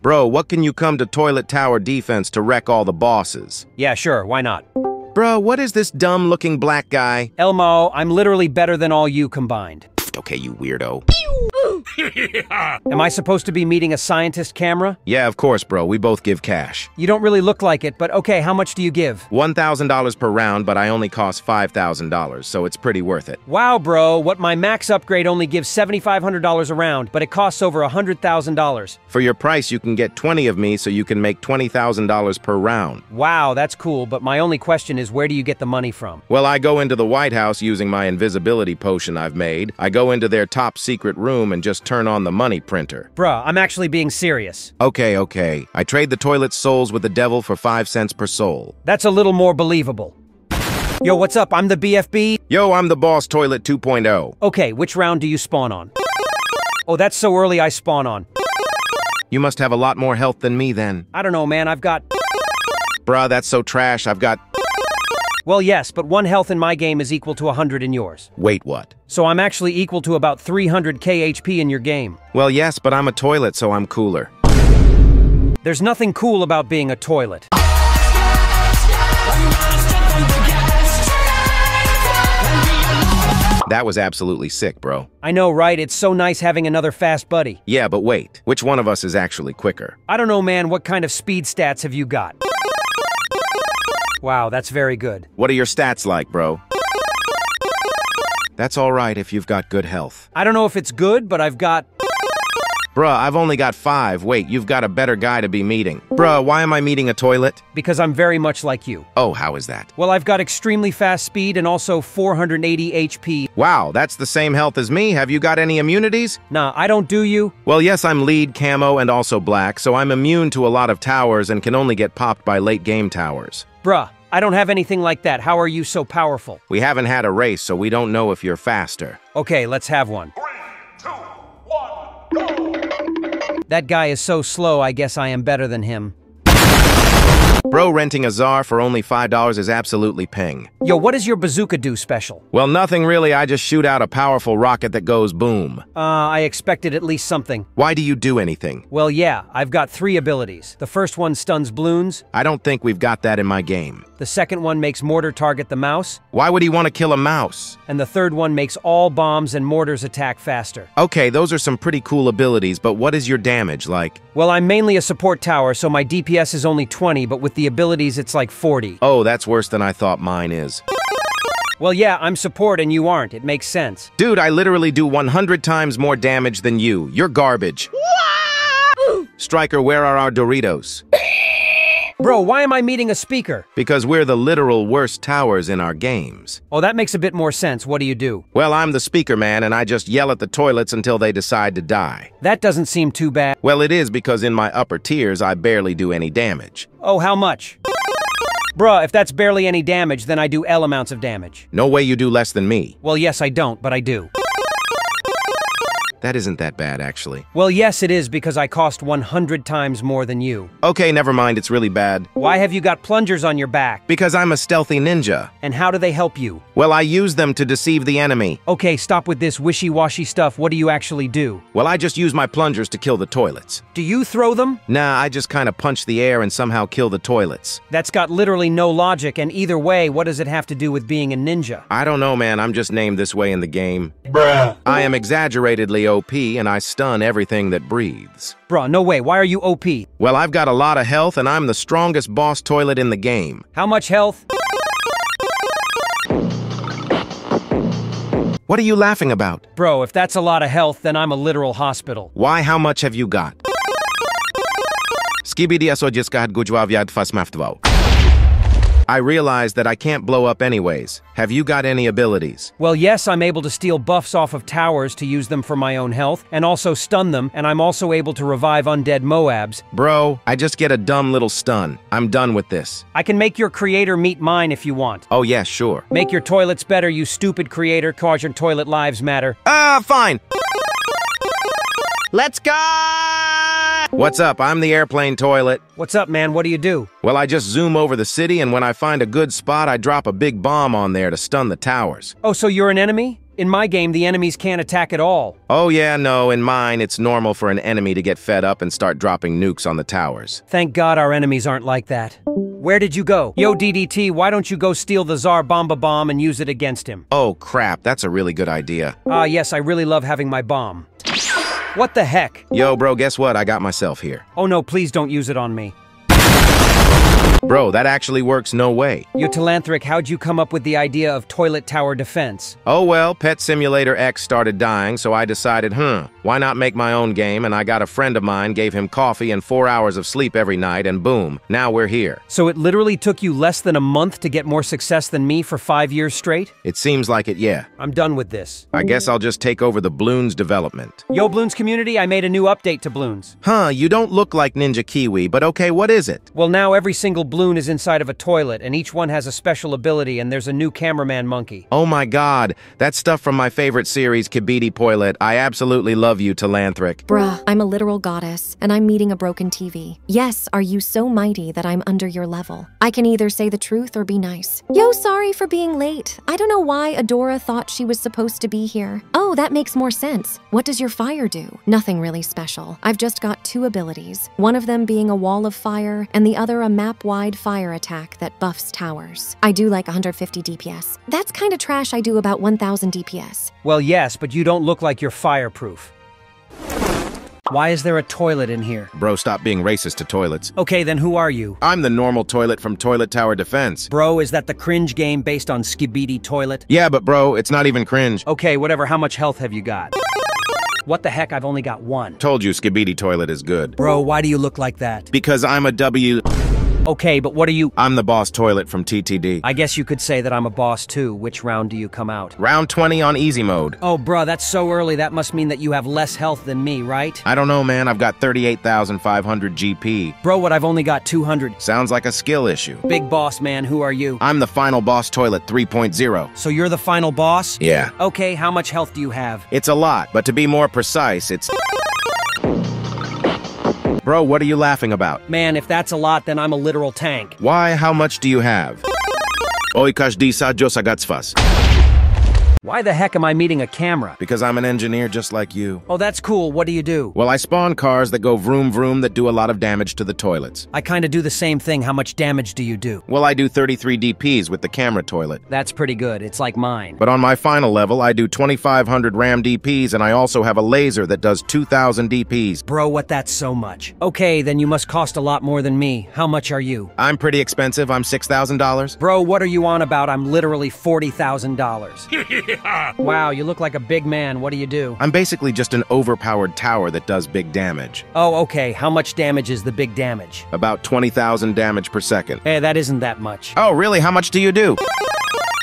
Bro, what can you come to Toilet Tower Defense to wreck all the bosses? Yeah, sure, why not? Bro, what is this dumb-looking black guy? Elmo, I'm literally better than all you combined. Okay, you weirdo. Am I supposed to be meeting a scientist camera? Yeah, of course, bro. We both give cash. You don't really look like it, but okay, how much do you give? $1,000 per round, but I only cost $5,000, so it's pretty worth it. Wow, bro. What, my max upgrade only gives $7,500 a round, but it costs over $100,000. For your price, you can get 20 of me, so you can make $20,000 per round. Wow, that's cool, but my only question is where do you get the money from? Well, I go into the White House using my invisibility potion I've made. I go into their top secret room and just turn on the money printer. Bruh, I'm actually being serious. Okay, okay. I trade the toilet souls with the devil for 5 cents per soul. That's a little more believable. Yo, what's up? I'm the BFB. Yo, I'm the boss toilet 2.0. Okay, which round do you spawn on? Oh, that's so early I spawn on. You must have a lot more health than me then. I don't know, man. I've got... Bruh, that's so trash. I've got... Well, yes, but 1 health in my game is equal to 100 in yours. Wait, what? So I'm actually equal to about 300k HP in your game. Well, yes, but I'm a toilet, so I'm cooler. There's nothing cool about being a toilet. That was absolutely sick, bro. I know, right? It's so nice having another fast buddy. Yeah, but wait. Which one of us is actually quicker? I don't know, man. What kind of speed stats have you got? Wow, that's very good. What are your stats like, bro? That's alright if you've got good health. I don't know if it's good, but I've got... Bruh, I've only got 5. Wait, you've got a better guy to be meeting. Bruh, why am I meeting a toilet? Because I'm very much like you. Oh, how is that? Well, I've got extremely fast speed and also 480 HP. Wow, that's the same health as me. Have you got any immunities? Nah, I don't do you. Well, yes, I'm lead, camo, and also black, so I'm immune to a lot of towers and can only get popped by late game towers. Bruh, I don't have anything like that. How are you so powerful? We haven't had a race, so we don't know if you're faster. Okay, let's have one. 3, 2, 1, go! That guy is so slow, I guess I am better than him. Bro, renting a Tsar for only $5 is absolutely ping. Yo, what does your bazooka do special? Well, nothing really, I just shoot out a powerful rocket that goes boom. I expected at least something. Why do you do anything? Well, yeah, I've got 3 abilities. The first one stuns Bloons. I don't think we've got that in my game. The second one makes mortar target the mouse. Why would he want to kill a mouse? And the third one makes all bombs and mortars attack faster. Okay, those are some pretty cool abilities, but what is your damage like? Well, I'm mainly a support tower, so my DPS is only 20, but with the abilities it's like 40. Oh, that's worse than I thought mine is. Well, yeah, I'm support and you aren't. It makes sense. Dude, I literally do 100 times more damage than you. You're garbage. Striker, where are our Doritos? Bro, why am I meeting a speaker? Because we're the literal worst towers in our games. Oh, that makes a bit more sense. What do you do? Well, I'm the speaker man, and I just yell at the toilets until they decide to die. That doesn't seem too bad. Well, it is because in my upper tiers, I barely do any damage. Oh, how much? Bruh, if that's barely any damage, then I do L amounts of damage. No way you do less than me. Well, yes, I don't, but I do. That isn't that bad, actually. Well, yes, it is, because I cost 100 times more than you. Okay, never mind, it's really bad. Why have you got plungers on your back? Because I'm a stealthy ninja. And how do they help you? Well, I use them to deceive the enemy. Okay, stop with this wishy-washy stuff. What do you actually do? Well, I just use my plungers to kill the toilets. Do you throw them? Nah, I just kind of punch the air and somehow kill the toilets. That's got literally no logic, and either way, what does it have to do with being a ninja? I don't know, man. I'm just named this way in the game. Bruh. I am exaggeratedly OP, and I stun everything that breathes. Bruh, no way, why are you OP? Well, I've got a lot of health, and I'm the strongest boss toilet in the game. How much health? What are you laughing about? Bro, if that's a lot of health, then I'm a literal hospital. Why, how much have you got? I realized that I can't blow up anyways. Have you got any abilities? Well, yes, I'm able to steal buffs off of towers to use them for my own health, and also stun them, and I'm also able to revive undead MOABs. Bro, I just get a dumb little stun. I'm done with this. I can make your creator meet mine if you want. Oh yeah, sure. Make your toilets better, you stupid creator, cause your toilet lives matter. Fine. Let's go! What's up? I'm the airplane toilet. What's up, man? What do you do? Well, I just zoom over the city, and when I find a good spot, I drop a big bomb on there to stun the towers. Oh, so you're an enemy? In my game, the enemies can't attack at all. Oh yeah, no, in mine, it's normal for an enemy to get fed up and start dropping nukes on the towers. Thank God our enemies aren't like that. Where did you go? Yo, DDT, why don't you go steal the Tsar Bomba bomb and use it against him? Oh crap, that's a really good idea. Yes, I really love having my bomb. What the heck? Yo, bro, guess what? I got myself here. Oh no, please don't use it on me. Bro, that actually works, no way. Yo, Talanthric, how'd you come up with the idea of Toilet Tower Defense? Oh well, Pet Simulator X started dying, so I decided, why not make my own game, and I got a friend of mine, gave him coffee and 4 hours of sleep every night, and boom, now we're here. So it literally took you less than a month to get more success than me for 5 years straight? It seems like it, yeah. I'm done with this. I guess I'll just take over the Bloons development. Yo, Bloons community, I made a new update to Bloons. Huh, you don't look like Ninja Kiwi, but okay, what is it? Well, now every single Bloon is inside of a toilet, and each one has a special ability, and there's a new cameraman monkey. Oh my god, that's stuff from my favorite series, Skibidi Toilet. I absolutely love love you, Talanthric. Bruh, I'm a literal goddess, and I'm meeting a broken TV. Yes, are you so mighty that I'm under your level? I can either say the truth or be nice. Yo, sorry for being late. I don't know why Adora thought she was supposed to be here. Oh, that makes more sense. What does your fire do? Nothing really special. I've just got two abilities, one of them being a wall of fire, and the other a map-wide fire attack that buffs towers. I do like 150 DPS. That's kind of trash. I do about 1000 DPS. Well, yes, but you don't look like you're fireproof. Why is there a toilet in here? Bro, stop being racist to toilets. Okay, then who are you? I'm the normal toilet from Toilet Tower Defense. Bro, is that the cringe game based on Skibidi Toilet? Yeah, but bro, it's not even cringe. Okay, whatever, how much health have you got? What the heck, I've only got one. Told you Skibidi Toilet is good. Bro, why do you look like that? Because I'm a W. Okay, but what are you? I'm the boss toilet from TTD. I guess you could say that I'm a boss too. Which round do you come out? Round 20 on easy mode. Oh, bruh, that's so early. That must mean that you have less health than me, right? I don't know, man. I've got 38,500 GP. Bro, what? I've only got 200. Sounds like a skill issue. Big boss, man. Who are you? I'm the final boss toilet 3.0. So you're the final boss? Yeah. Okay, how much health do you have? It's a lot, but to be more precise, it's... Bro, what are you laughing about? Man, if that's a lot, then I'm a literal tank. Why? How much do you have? Why the heck am I meeting a camera? Because I'm an engineer just like you. Oh, that's cool. What do you do? Well, I spawn cars that go vroom vroom that do a lot of damage to the toilets. I kinda do the same thing. How much damage do you do? Well, I do 33 DPs with the camera toilet. That's pretty good. It's like mine. But on my final level, I do 2,500 RAM DPs, and I also have a laser that does 2,000 DPs. Bro, what? That's so much. Okay, then you must cost a lot more than me. How much are you? I'm pretty expensive. I'm $6,000. Bro, what are you on about? I'm literally $40,000. Wow, you look like a big man. What do you do? I'm basically just an overpowered tower that does big damage. Oh, okay. How much damage is the big damage? About 20,000 damage per second. Hey, that isn't that much. Oh, really? How much do you do?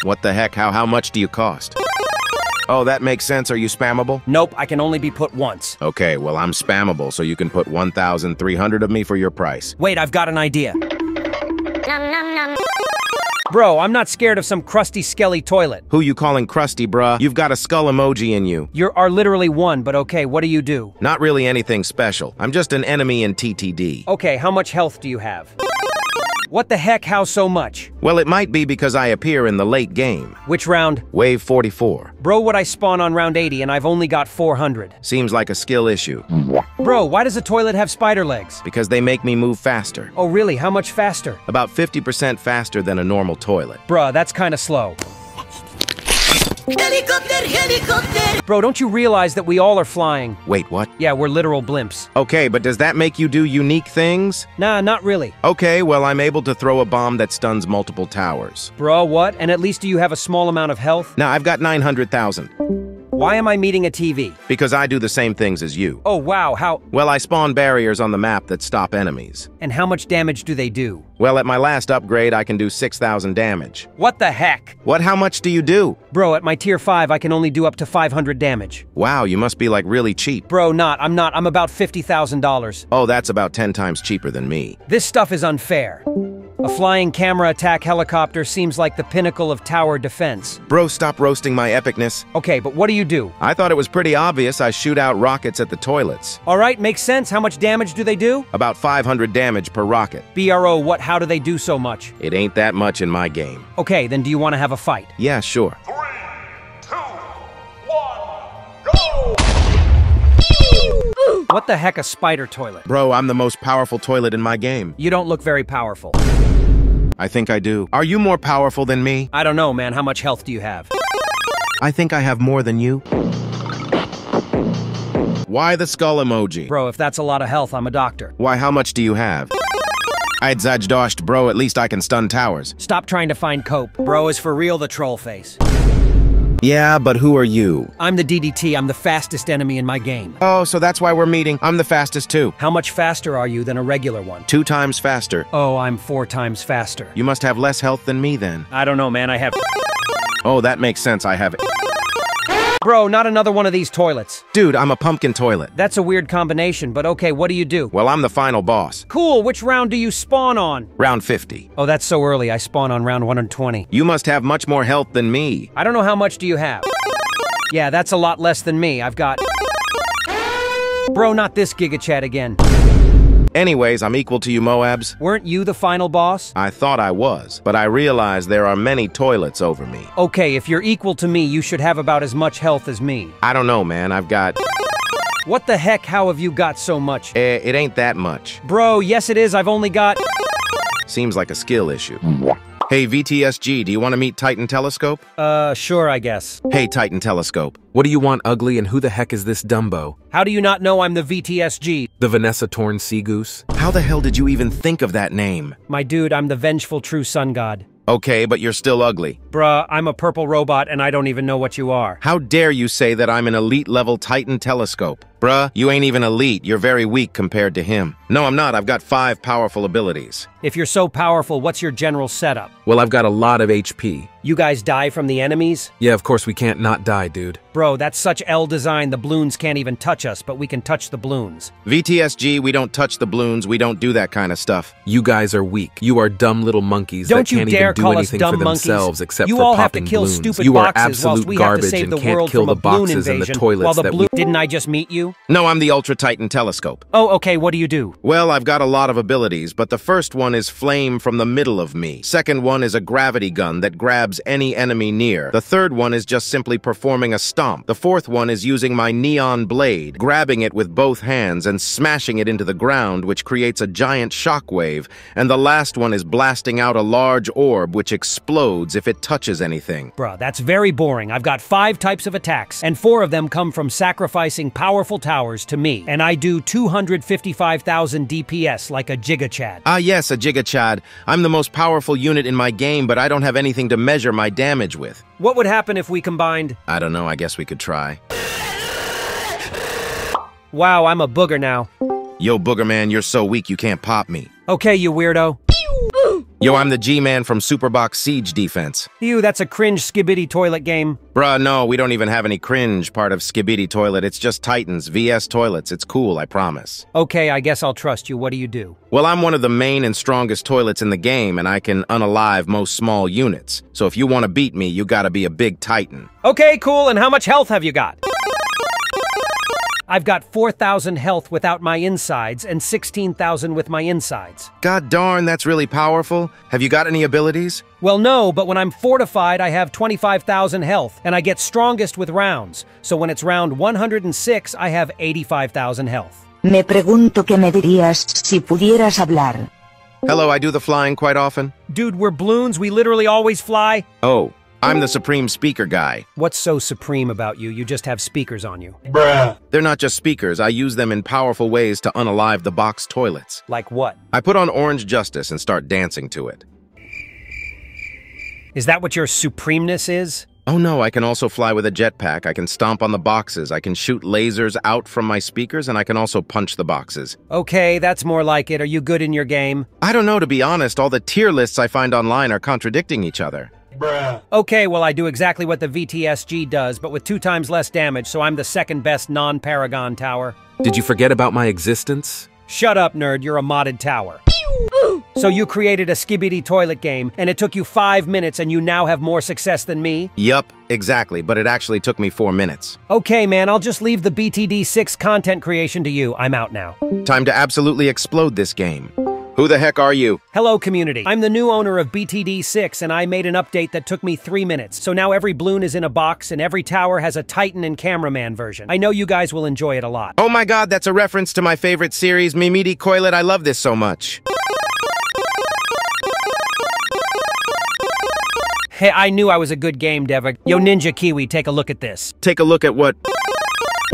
What the heck? How much do you cost? Oh, that makes sense. Are you spammable? Nope, I can only be put once. Okay, well, I'm spammable, so you can put 1,300 of me for your price. Wait, I've got an idea. Nom, nom, nom. Bro, I'm not scared of some crusty, skelly toilet. Who you calling crusty, bruh? You've got a skull emoji in you. You are literally one, but okay, what do you do? Not really anything special. I'm just an enemy in TTD. Okay, how much health do you have? What the heck, how so much? Well, it might be because I appear in the late game. Which round? Wave 44. Bro, what? I spawn on round 80 and I've only got 400. Seems like a skill issue. Bro, why does a toilet have spider legs? Because they make me move faster. Oh really, how much faster? About 50% faster than a normal toilet. Bruh, that's kinda slow. Helicopter, helicopter! Bro, don't you realize that we all are flying? Wait, what? Yeah, we're literal blimps. Okay, but does that make you do unique things? Nah, not really. Okay, well, I'm able to throw a bomb that stuns multiple towers. Bro, what? And at least do you have a small amount of health? Nah, I've got 900,000. Why am I meeting a TV? Because I do the same things as you. Oh, wow, how? Well, I spawn barriers on the map that stop enemies. And how much damage do they do? Well, at my last upgrade, I can do 6,000 damage. What the heck? What? How much do you do? Bro, at my tier 5, I can only do up to 500 damage. Wow, you must be like really cheap. Bro, I'm not. I'm about $50,000. Oh, that's about 10 times cheaper than me. This stuff is unfair. A flying camera attack helicopter seems like the pinnacle of tower defense. Bro, stop roasting my epicness. Okay, but what do you do? I thought it was pretty obvious. I shoot out rockets at the toilets. Alright, makes sense. How much damage do they do? About 500 damage per rocket. BRO, what? How do they do so much? It ain't that much in my game. Okay, then do you want to have a fight? Yeah, sure. 3, 2, 1, go! What the heck, a spider toilet? Bro, I'm the most powerful toilet in my game. You don't look very powerful. I think I do. Are you more powerful than me? I don't know, man. How much health do you have? I think I have more than you. Why the skull emoji? Bro, if that's a lot of health, I'm a doctor. Why, how much do you have? I'd zajdoshed, bro, at least I can stun towers. Stop trying to find cope. Bro is for real the troll face. Yeah, but who are you? I'm the DDT. I'm the fastest enemy in my game. Oh, so that's why we're meeting. I'm the fastest too. How much faster are you than a regular one? 2 times faster. Oh, I'm 4 times faster. You must have less health than me then. I don't know, man. I have... Oh, that makes sense. I have... Bro, not another one of these toilets. Dude, I'm a pumpkin toilet. That's a weird combination, but okay, what do you do? Well, I'm the final boss. Cool, which round do you spawn on? Round 50. Oh, that's so early. I spawn on round 120. You must have much more health than me. I don't know, how much do you have? Yeah, that's a lot less than me. I've got... Bro, not this Giga Chat again. Anyways, I'm equal to you, Moabs. Weren't you the final boss? I thought I was, but I realized there are many toilets over me. Okay, if you're equal to me, you should have about as much health as me. I don't know, man. I've got... What the heck? How have you got so much? It ain't that much. Bro, yes it is. I've only got... Seems like a skill issue. Hey, VTSG, do you want to meet Titan Telescope? Sure, I guess. Hey, Titan Telescope. What do you want, ugly, and who the heck is this Dumbo? How do you not know I'm the VTSG? The Vanessa Torn Sea Goose? How the hell did you even think of that name? My dude, I'm the vengeful true sun god. Okay, but you're still ugly. Bruh, I'm a purple robot and I don't even know what you are. How dare you say that I'm an elite-level Titan Telescope? Bruh, you ain't even elite. You're very weak compared to him. No, I'm not. I've got 5 powerful abilities. If you're so powerful, what's your general setup? Well, I've got a lot of HP. You guys die from the enemies? Yeah, of course we can't not die, dude. Bro, that's such L design. The Bloons can't even touch us, but we can touch the Bloons. VTSG, we don't touch the Bloons. We don't do that kind of stuff. You guys are weak. You are dumb little monkeys that can't even do anything for themselves except for popping Bloons. You all have to kill stupid boxes whilst we have to save the world from a Bloon invasion. Didn't I just meet you? No, I'm the Ultra Titan Telescope. Oh, okay, what do you do? Well, I've got a lot of abilities, but the first one is flame from the middle of me. Second one is a gravity gun that grabs any enemy near. The third one is just simply performing a stomp. The fourth one is using my neon blade, grabbing it with both hands and smashing it into the ground, which creates a giant shockwave. And the last one is blasting out a large orb, which explodes if it touches anything. Bruh, that's very boring. I've got 5 types of attacks, and 4 of them come from sacrificing powerful towers to me, and I do 255,000 DPS like a Gigachad. Ah yes, a Gigachad. I'm the most powerful unit in my game, but I don't have anything to measure my damage with. What would happen if we combined? I don't know, I guess we could try. Wow, I'm a booger now. Yo, booger man, you're so weak you can't pop me. Okay, you weirdo. Yo, I'm the G-Man from Superbox Siege Defense. Ew, that's a cringe Skibidi Toilet game. Bruh, no, we don't even have any cringe part of Skibidi Toilet. It's just Titans vs. Toilets. It's cool, I promise. Okay, I guess I'll trust you. What do you do? Well, I'm one of the main and strongest toilets in the game, and I can unalive most small units. So if you want to beat me, you gotta be a big Titan. Okay, cool, and how much health have you got? I've got 4,000 health without my insides and 16,000 with my insides. God darn, that's really powerful. Have you got any abilities? Well, no, but when I'm fortified, I have 25,000 health, and I get strongest with rounds. So when it's round 106, I have 85,000 health. Me pregunto qué me dirías si pudieras hablar. Hello, I do the flying quite often. Dude, we're Bloons. We literally always fly. Oh. I'm the supreme speaker guy. What's so supreme about you? You just have speakers on you. Bruh. They're not just speakers. I use them in powerful ways to unalive the box toilets. Like what? I put on Orange Justice and start dancing to it. Is that what your supremeness is? Oh no, I can also fly with a jetpack, I can stomp on the boxes, I can shoot lasers out from my speakers, and I can also punch the boxes. Okay, that's more like it. Are you good in your game? I don't know, to be honest. All the tier lists I find online are contradicting each other. Bruh. Okay, well I do exactly what the VTSG does, but with 2 times less damage, so I'm the second best non-Paragon tower. Did you forget about my existence? Shut up, nerd, you're a modded tower. So you created a Skibidi Toilet game, and it took you 5 minutes, and you now have more success than me? Yup, exactly, but it actually took me 4 minutes. Okay, man, I'll just leave the BTD6 content creation to you. I'm out now. Time to absolutely explode this game. Who the heck are you? Hello, community. I'm the new owner of BTD6, and I made an update that took me 3 minutes. So now every Bloon is in a box, and every tower has a Titan and Cameraman version. I know you guys will enjoy it a lot. Oh my god, that's a reference to my favorite series, Mimidi Coilet. I love this so much. Hey, I knew I was a good game dev. Yo, Ninja Kiwi, take a look at this. Take a look at what?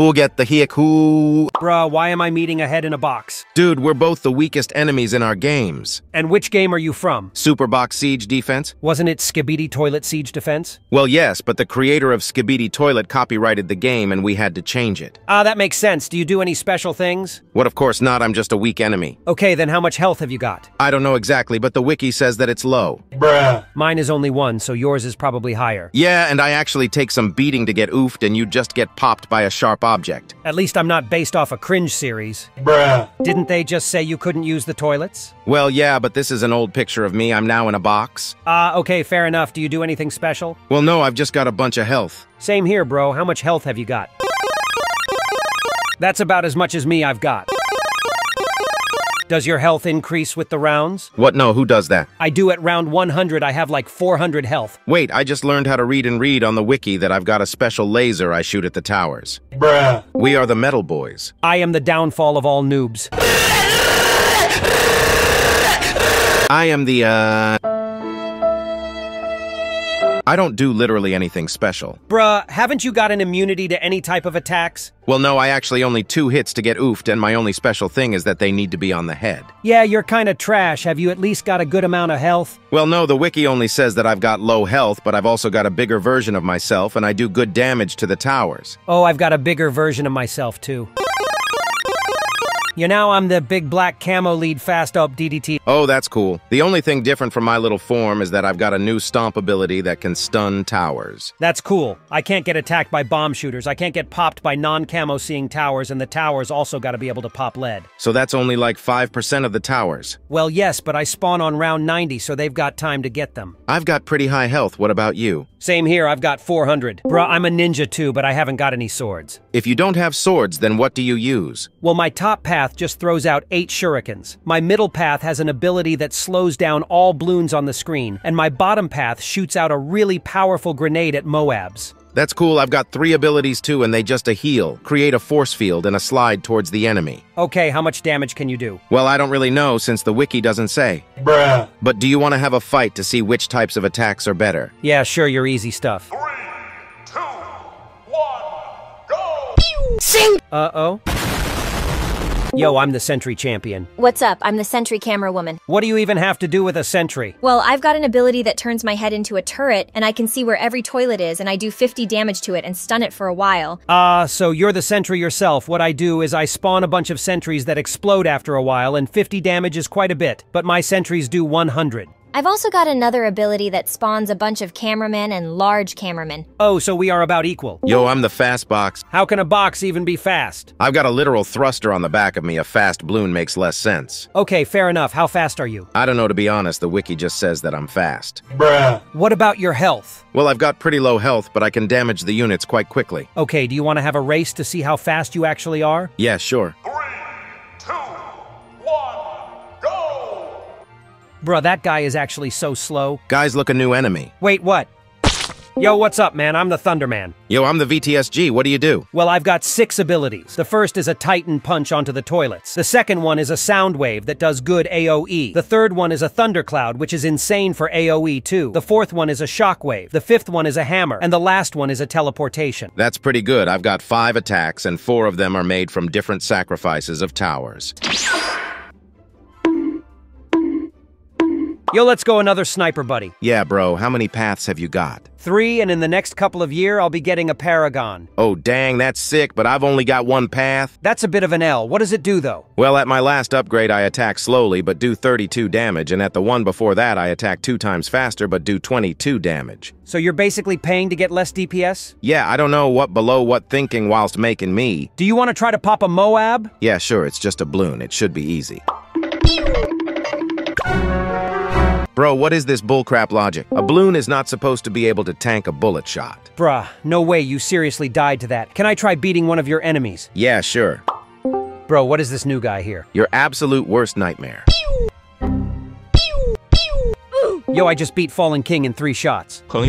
We'll get the hick who. Bruh, why am I meeting a head in a box? Dude, we're both the weakest enemies in our games. And which game are you from? Superbox Siege Defense. Wasn't it Skibidi Toilet Siege Defense? Well, yes, but the creator of Skibidi Toilet copyrighted the game and we had to change it. Ah, that makes sense. Do you do any special things? What, of course not. I'm just a weak enemy. Okay, then how much health have you got? I don't know exactly, but the wiki says that it's low. Bruh. Mine is only 1, so yours is probably higher. Yeah, and I actually take some beating to get oofed and you just get popped by a sharp object. At least I'm not based off a cringe series. Bruh. Didn't they just say you couldn't use the toilets? Well, yeah, but this is an old picture of me. I'm now in a box. Ah, okay, fair enough. Do you do anything special? Well, no, I've just got a bunch of health. Same here, bro. How much health have you got? That's about as much as me I've got. Does your health increase with the rounds? What? No, who does that? I do at round 100, I have like 400 health. Wait, I just learned how to read and read on the wiki that I've got a special laser I shoot at the towers. Bruh. We are the metal boys. I am the downfall of all noobs. I am the, I don't do literally anything special. Bruh, haven't you got an immunity to any type of attacks? Well, no, I actually only 2 hits to get oofed, and my only special thing is that they need to be on the head. Yeah, you're kinda trash. Have you at least got a good amount of health? Well, no, the wiki only says that I've got low health, but I've also got a bigger version of myself, and I do good damage to the towers. Oh, I've got a bigger version of myself, too. You know, I'm the big black camo lead fast up DDT. Oh, that's cool. The only thing different from my little form is that I've got a new stomp ability that can stun towers. That's cool. I can't get attacked by bomb shooters. I can't get popped by non-camo seeing towers, and the towers also gotta be able to pop lead. So that's only like 5% of the towers. Well, yes, but I spawn on round 90, so they've got time to get them. I've got pretty high health. What about you? Same here. I've got 400. Bruh, I'm a ninja too, but I haven't got any swords. If you don't have swords, then what do you use? Well, my top path just throws out 8 shurikens. My middle path has an ability that slows down all bloons on the screen, and my bottom path shoots out a really powerful grenade at MOABs. That's cool, I've got 3 abilities too, and they just a heal, create a force field, and a slide towards the enemy. Okay, how much damage can you do? Well, I don't really know since the wiki doesn't say. Bruh. But do you want to have a fight to see which types of attacks are better? Yeah, sure, your easy stuff. 3, 2, 1, go! Sing! Uh-oh. Yo, I'm the sentry champion. What's up? I'm the sentry camera woman. What do you even have to do with a sentry? Well, I've got an ability that turns my head into a turret, and I can see where every toilet is, and I do 50 damage to it and stun it for a while. Ah, so you're the sentry yourself. What I do is I spawn a bunch of sentries that explode after a while, and 50 damage is quite a bit, but my sentries do 100. I've also got another ability that spawns a bunch of cameramen and large cameramen. Oh, so we are about equal. Yo, I'm the fast box. How can a box even be fast? I've got a literal thruster on the back of me. A fast bloon makes less sense. Okay, fair enough. How fast are you? I don't know, to be honest. The wiki just says that I'm fast. Bruh. What about your health? Well, I've got pretty low health, but I can damage the units quite quickly. Okay, do you want to have a race to see how fast you actually are? Yeah, sure. 3, 2, 1. Bruh, that guy is actually so slow. Guys, look, a new enemy. Wait, what? Yo, what's up, man? I'm the Thunderman. Yo, I'm the VTSG. What do you do? Well, I've got 6 abilities. The first is a Titan punch onto the toilets. The second one is a sound wave that does good AoE. The third one is a thundercloud, which is insane for AoE too. The fourth one is a shockwave. The fifth one is a hammer. And the last one is a teleportation. That's pretty good. I've got 5 attacks, and 4 of them are made from different sacrifices of towers. Yo, let's go another sniper, buddy. Yeah, bro, how many paths have you got? 3, and in the next couple of years, I'll be getting a Paragon. Oh, dang, that's sick, but I've only got 1 path. That's a bit of an L. What does it do, though? Well, at my last upgrade, I attack slowly, but do 32 damage, and at the one before that, I attack 2 times faster, but do 22 damage. So you're basically paying to get less DPS? Yeah, I don't know what below what thinking whilst making me. Do you want to try to pop a MOAB? Yeah, sure, it's just a bloon. It should be easy. Bro, what is this bullcrap logic? A balloon is not supposed to be able to tank a bullet shot. Bruh, no way, you seriously died to that. Can I try beating one of your enemies? Yeah, sure. Bro, what is this new guy here? Your absolute worst nightmare. Yo, I just beat Fallen King in 3 shots. Why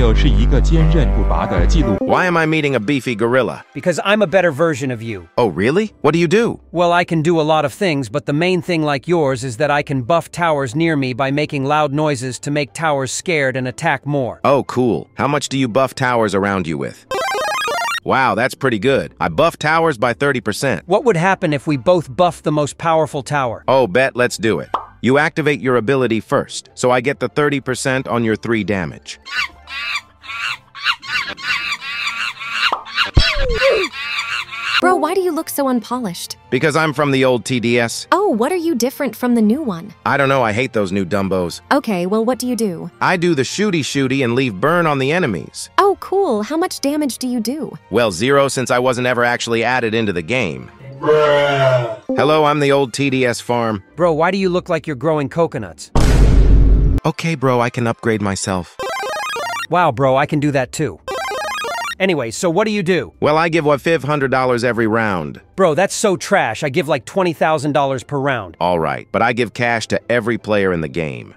am I meeting a beefy gorilla? Because I'm a better version of you. Oh, really? What do you do? Well, I can do a lot of things, but the main thing like yours is that I can buff towers near me by making loud noises to make towers scared and attack more. Oh, cool. How much do you buff towers around you with? Wow, that's pretty good. I buff towers by 30%. What would happen if we both buff the most powerful tower? Oh, bet. Let's do it. You activate your ability first, so I get the 30% on your 3 damage. Bro, why do you look so unpolished? Because I'm from the old TDS. Oh, what are you different from the new one? I don't know, I hate those new dumbos. Okay, well, what do you do? I do the shooty-shooty and leave burn on the enemies. Oh, cool. How much damage do you do? Well, 0 since I wasn't ever actually added into the game. Hello, I'm the old TDS farm. Bro, why do you look like you're growing coconuts? Okay, bro, I can upgrade myself. Wow, bro, I can do that too. Anyway, so what do you do? Well, I give what $500 every round. Bro, that's so trash. I give like $20,000 per round. All right, but I give cash to every player in the game.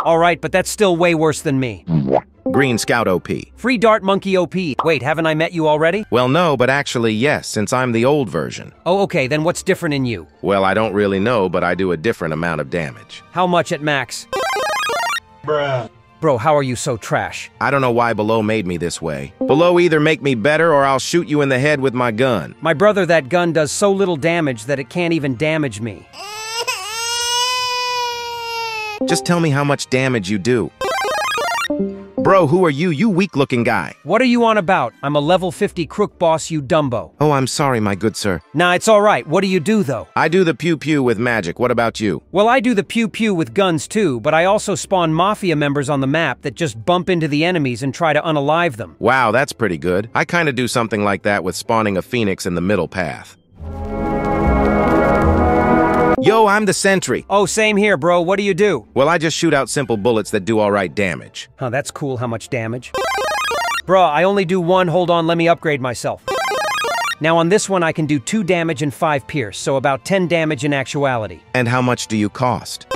All right, but that's still way worse than me. Green Scout OP. Free Dart Monkey OP. Wait, haven't I met you already? Well, no, but actually, yes, since I'm the old version. Oh, okay, then what's different in you? Well, I don't really know, but I do a different amount of damage. How much at max? Bruh. Bro, how are you so trash? I don't know why Below made me this way. Below either make me better or I'll shoot you in the head with my gun. My brother, that gun does so little damage that it can't even damage me. Just tell me how much damage you do. Bro, who are you? You weak-looking guy. What are you on about? I'm a level 50 crook boss, you dumbo. Oh, I'm sorry, my good sir. Nah, it's all right. What do you do, though? I do the pew-pew with magic. What about you? Well, I do the pew-pew with guns, too, but I also spawn mafia members on the map that just bump into the enemies and try to unalive them. Wow, that's pretty good. I kind of do something like that with spawning a phoenix in the middle path. Yo, I'm the sentry. Oh, same here, bro. What do you do? Well, I just shoot out simple bullets that do alright damage. Huh, that's cool how much damage. Bro, I only do one. Hold on, let me upgrade myself. Now on this one, I can do 2 damage and 5 pierce, so about 10 damage in actuality. And how much do you cost?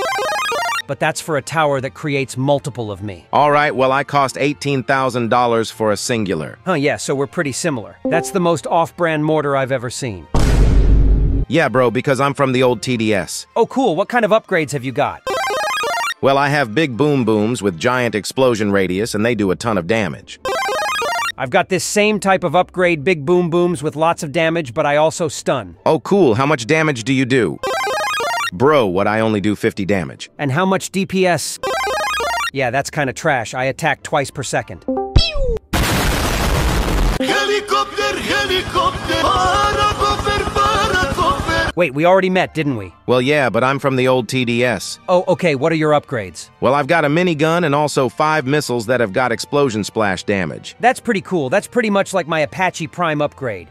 But that's for a tower that creates multiple of me. Alright, well I cost $18,000 for a singular. Huh, yeah, so we're pretty similar. That's the most off-brand mortar I've ever seen. Yeah, bro, because I'm from the old TDS. Oh, cool. What kind of upgrades have you got? Well, I have big boom booms with giant explosion radius, and they do a ton of damage. I've got this same type of upgrade, big boom booms with lots of damage, but I also stun. Oh, cool. How much damage do you do? Bro, what I only do 50 damage. And how much DPS? Yeah, that's kind of trash. I attack twice per second. Helicopter, helicopter, Wait, we already met, didn't we? Well, yeah, but I'm from the old TDS. Oh, okay, what are your upgrades? Well, I've got a minigun and also 5 missiles that have got explosion splash damage. That's pretty cool. That's pretty much like my Apache Prime upgrade.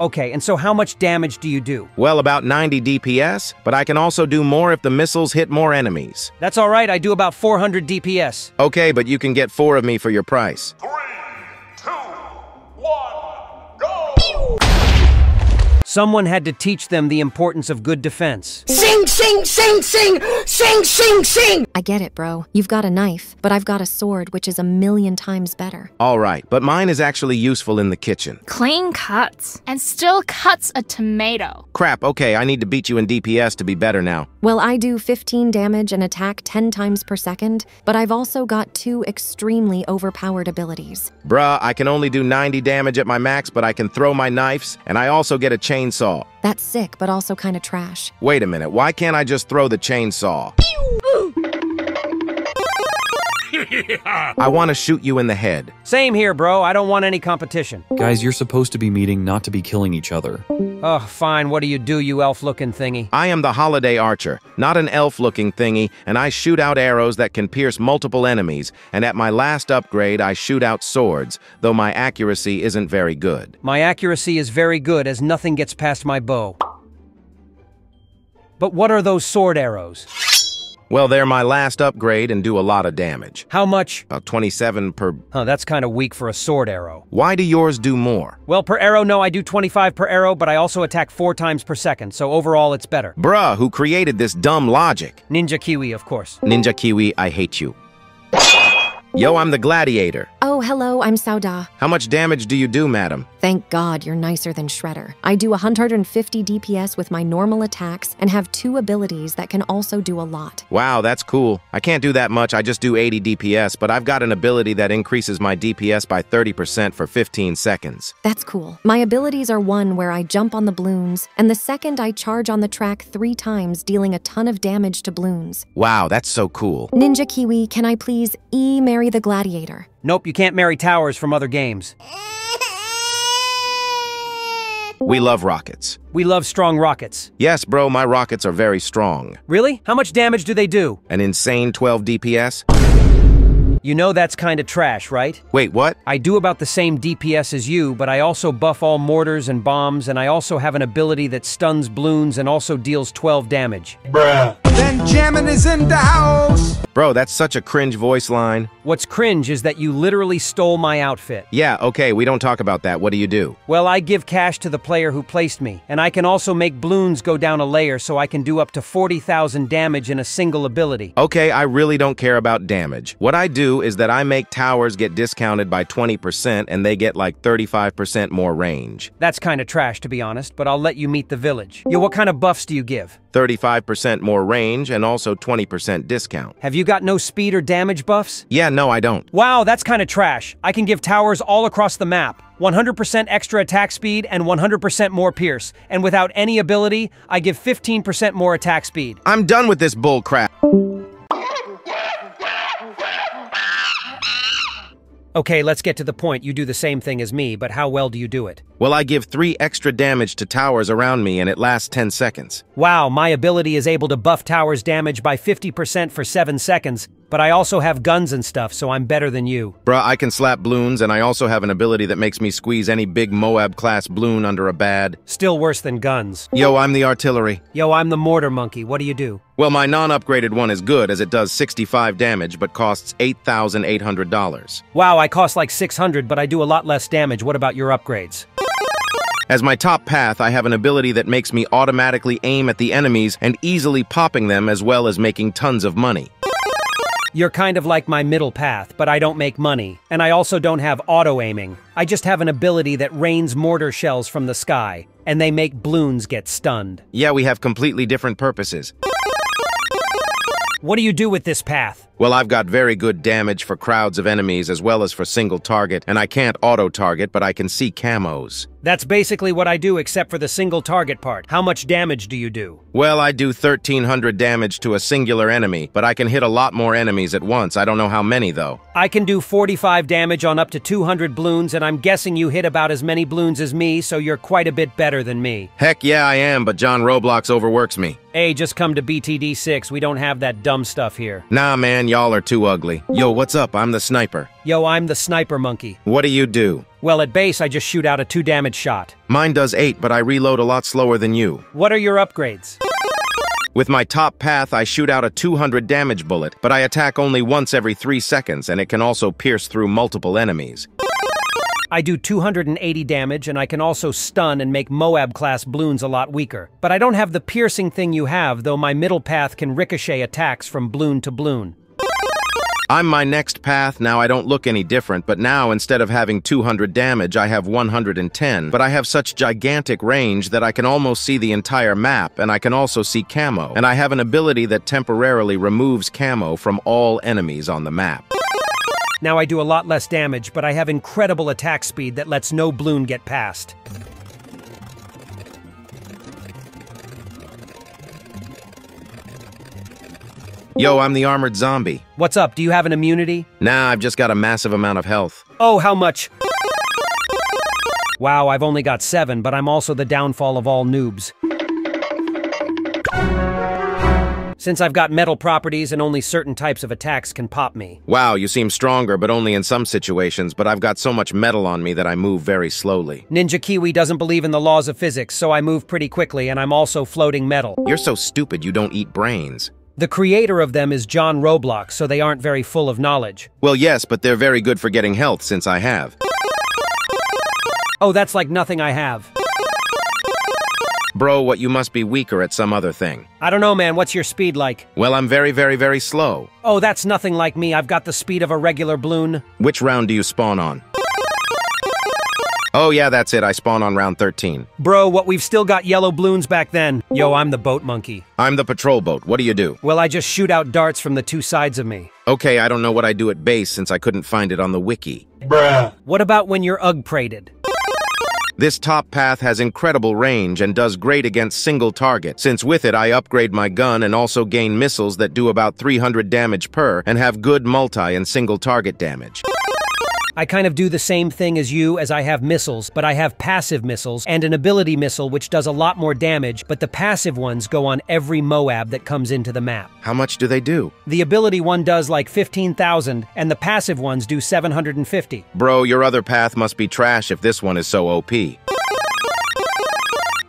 Okay, and so how much damage do you do? Well, about 90 DPS, but I can also do more if the missiles hit more enemies. That's all right, I do about 400 DPS. Okay, but you can get 4 of me for your price. 3, 2, 1... Someone had to teach them the importance of good defense. Sing, sing, sing, sing, sing, sing, sing! I get it, bro. You've got a knife, but I've got a sword, which is a million times better. All right, but mine is actually useful in the kitchen. Clean cuts. And still cuts a tomato. Crap, okay, I need to beat you in DPS to be better now. Well, I do 15 damage and attack 10 times per second, but I've also got 2 extremely overpowered abilities. Bruh, I can only do 90 damage at my max, but I can throw my knives, and I also get a chainsaw. That's sick, but also kind of trash. Wait a minute, why can't I just throw the chainsaw? I want to shoot you in the head. Same here, bro. I don't want any competition. Guys, you're supposed to be meeting, not to be killing each other. Ugh, fine. What do, you elf-looking thingy? I am the holiday archer, not an elf-looking thingy, and I shoot out arrows that can pierce multiple enemies, and at my last upgrade, I shoot out swords, though my accuracy isn't very good. My accuracy is very good, as nothing gets past my bow. But what are those sword arrows? Well, they're my last upgrade and do a lot of damage. How much? About 27 per... Huh, that's kind of weak for a sword arrow. Why do yours do more? Well, per arrow, no, I do 25 per arrow, but I also attack 4 times per second, so overall it's better. Bruh, who created this dumb logic? Ninja Kiwi, of course. Ninja Kiwi, I hate you. Yo, I'm the gladiator. Oh, hello, I'm Sauda. How much damage do you do, madam? Thank God, you're nicer than Shredder. I do 150 DPS with my normal attacks and have 2 abilities that can also do a lot. Wow, that's cool. I can't do that much, I just do 80 DPS, but I've got an ability that increases my DPS by 30% for 15 seconds. That's cool. My abilities are 1 where I jump on the Bloons, and the second I charge on the track 3 times, dealing a ton of damage to Bloons. Wow, that's so cool. Ninja Kiwi, can I please marry the gladiator? Nope, you can't marry towers from other games. We love rockets. We love strong rockets. Yes, bro, my rockets are very strong. Really? How much damage do they do? An insane 12 DPS. You know that's kind of trash, right? Wait, what? I do about the same DPS as you, but I also buff all mortars and bombs, and I also have an ability that stuns Bloons and also deals 12 damage. Bruh. Benjamin is in the house! Bro, that's such a cringe voice line. What's cringe is that you literally stole my outfit. Yeah, okay, we don't talk about that. What do you do? Well, I give cash to the player who placed me, and I can also make Bloons go down a layer so I can do up to 40,000 damage in a single ability. Okay, I really don't care about damage. What I do is that I make towers get discounted by 20% and they get like 35% more range. That's kind of trash, to be honest, but I'll let you meet the village. Yo, what kind of buffs do you give? 35% more range and also 20% discount. Have you got no speed or damage buffs? Yeah, no, I don't. Wow, that's kind of trash. I can give towers all across the map. 100% extra attack speed and 100% more pierce. And without any ability, I give 15% more attack speed. I'm done with this bull crap. Okay, let's get to the point. You do the same thing as me, but how well do you do it? Well, I give 3 extra damage to towers around me and it lasts 10 seconds. Wow, my ability is able to buff towers damage by 50% for 7 seconds, but I also have guns and stuff, so I'm better than you. Bruh, I can slap Bloons and I also have an ability that makes me squeeze any big MOAB class Bloon under a BAD. Still worse than guns. Yo, I'm the artillery. Yo, I'm the mortar monkey. What do you do? Well, my non-upgraded one is good as it does 65 damage but costs $8,800. Wow, I cost like 600 but I do a lot less damage. What about your upgrades? As my top path, I have an ability that makes me automatically aim at the enemies and easily popping them as well as making tons of money. You're kind of like my middle path, but I don't make money, and I also don't have auto-aiming. I just have an ability that rains mortar shells from the sky, and they make Bloons get stunned. Yeah, we have completely different purposes. What do you do with this path? Well, I've got very good damage for crowds of enemies as well as for single target, and I can't auto-target, but I can see camos. That's basically what I do except for the single target part. How much damage do you do? Well, I do 1,300 damage to a singular enemy, but I can hit a lot more enemies at once. I don't know how many, though. I can do 45 damage on up to 200 Bloons, and I'm guessing you hit about as many Bloons as me, so you're quite a bit better than me. Heck yeah, I am, but John Roblox overworks me. Hey, just come to BTD6. We don't have that dumb stuff here. Nah, man, y'all are too ugly. Yo, what's up? I'm the sniper. Yo, I'm the sniper monkey. What do you do? Well, at base, I just shoot out a 2-damage shot. Mine does 8, but I reload a lot slower than you. What are your upgrades? With my top path, I shoot out a 200 damage bullet, but I attack only once every 3 seconds, and it can also pierce through multiple enemies. I do 280 damage, and I can also stun and make MOAB-class Bloons a lot weaker. But I don't have the piercing thing you have, though my middle path can ricochet attacks from Bloon to Bloon. I'm my next path, now I don't look any different, but now instead of having 200 damage, I have 110, but I have such gigantic range that I can almost see the entire map, and I can also see camo, and I have an ability that temporarily removes camo from all enemies on the map. Now I do a lot less damage, but I have incredible attack speed that lets no Bloon get past. Yo, I'm the armored zombie. What's up? Do you have an immunity? Nah, I've just got a massive amount of health. Oh, how much? Wow, I've only got 7, but I'm also the downfall of all noobs. Since I've got metal properties and only certain types of attacks can pop me. Wow, you seem stronger, but only in some situations, but I've got so much metal on me that I move very slowly. Ninja Kiwi doesn't believe in the laws of physics, so I move pretty quickly, and I'm also floating metal. You're so stupid you don't eat brains. The creator of them is John Roblox, so they aren't very full of knowledge. Well, yes, but they're very good for getting health since I have. Oh, that's like nothing I have. Bro, what you must be weaker at some other thing. I don't know, man. What's your speed like? Well, I'm very, very, very slow. Oh, that's nothing like me. I've got the speed of a regular Bloon. Which round do you spawn on? Oh yeah, that's it. I spawn on round 13. Bro, what we've still got yellow Bloons back then. Yo, I'm the boat monkey. I'm the patrol boat. What do you do? Well, I just shoot out darts from the 2 sides of me. Okay, I don't know what I do at base since I couldn't find it on the wiki. Bruh. What about when you're ug-prated? This top path has incredible range and does great against single target, since with it I upgrade my gun and also gain missiles that do about 300 damage per and have good multi and single target damage. I kind of do the same thing as you, as I have missiles, but I have passive missiles and an ability missile which does a lot more damage, but the passive ones go on every MOAB that comes into the map. How much do they do? The ability one does like 15,000, and the passive ones do 750. Bro, your other path must be trash if this one is so OP.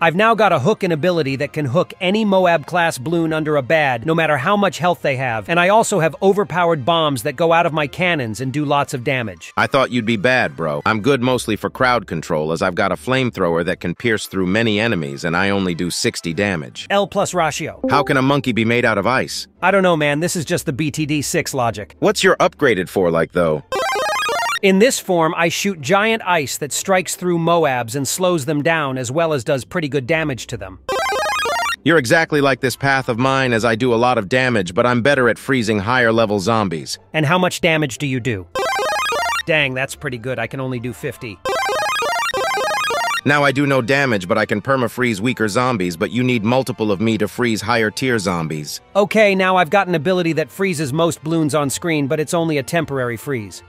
I've now got a hook and ability that can hook any MOAB class Bloon under a BAD, no matter how much health they have, and I also have overpowered bombs that go out of my cannons and do lots of damage. I thought you'd be bad, bro. I'm good mostly for crowd control, as I've got a flamethrower that can pierce through many enemies, and I only do 60 damage. L plus ratio. How can a monkey be made out of ice? I don't know, man. This is just the BTD6 logic. What's your upgraded for like, though? In this form, I shoot giant ice that strikes through MOABs and slows them down, as well as does pretty good damage to them. You're exactly like this path of mine, as I do a lot of damage, but I'm better at freezing higher level zombies. And how much damage do you do? Dang, that's pretty good. I can only do 50. Now I do no damage, but I can perma-freeze weaker zombies, but you need multiple of me to freeze higher tier zombies. Okay, now I've got an ability that freezes most Bloons on screen, but it's only a temporary freeze.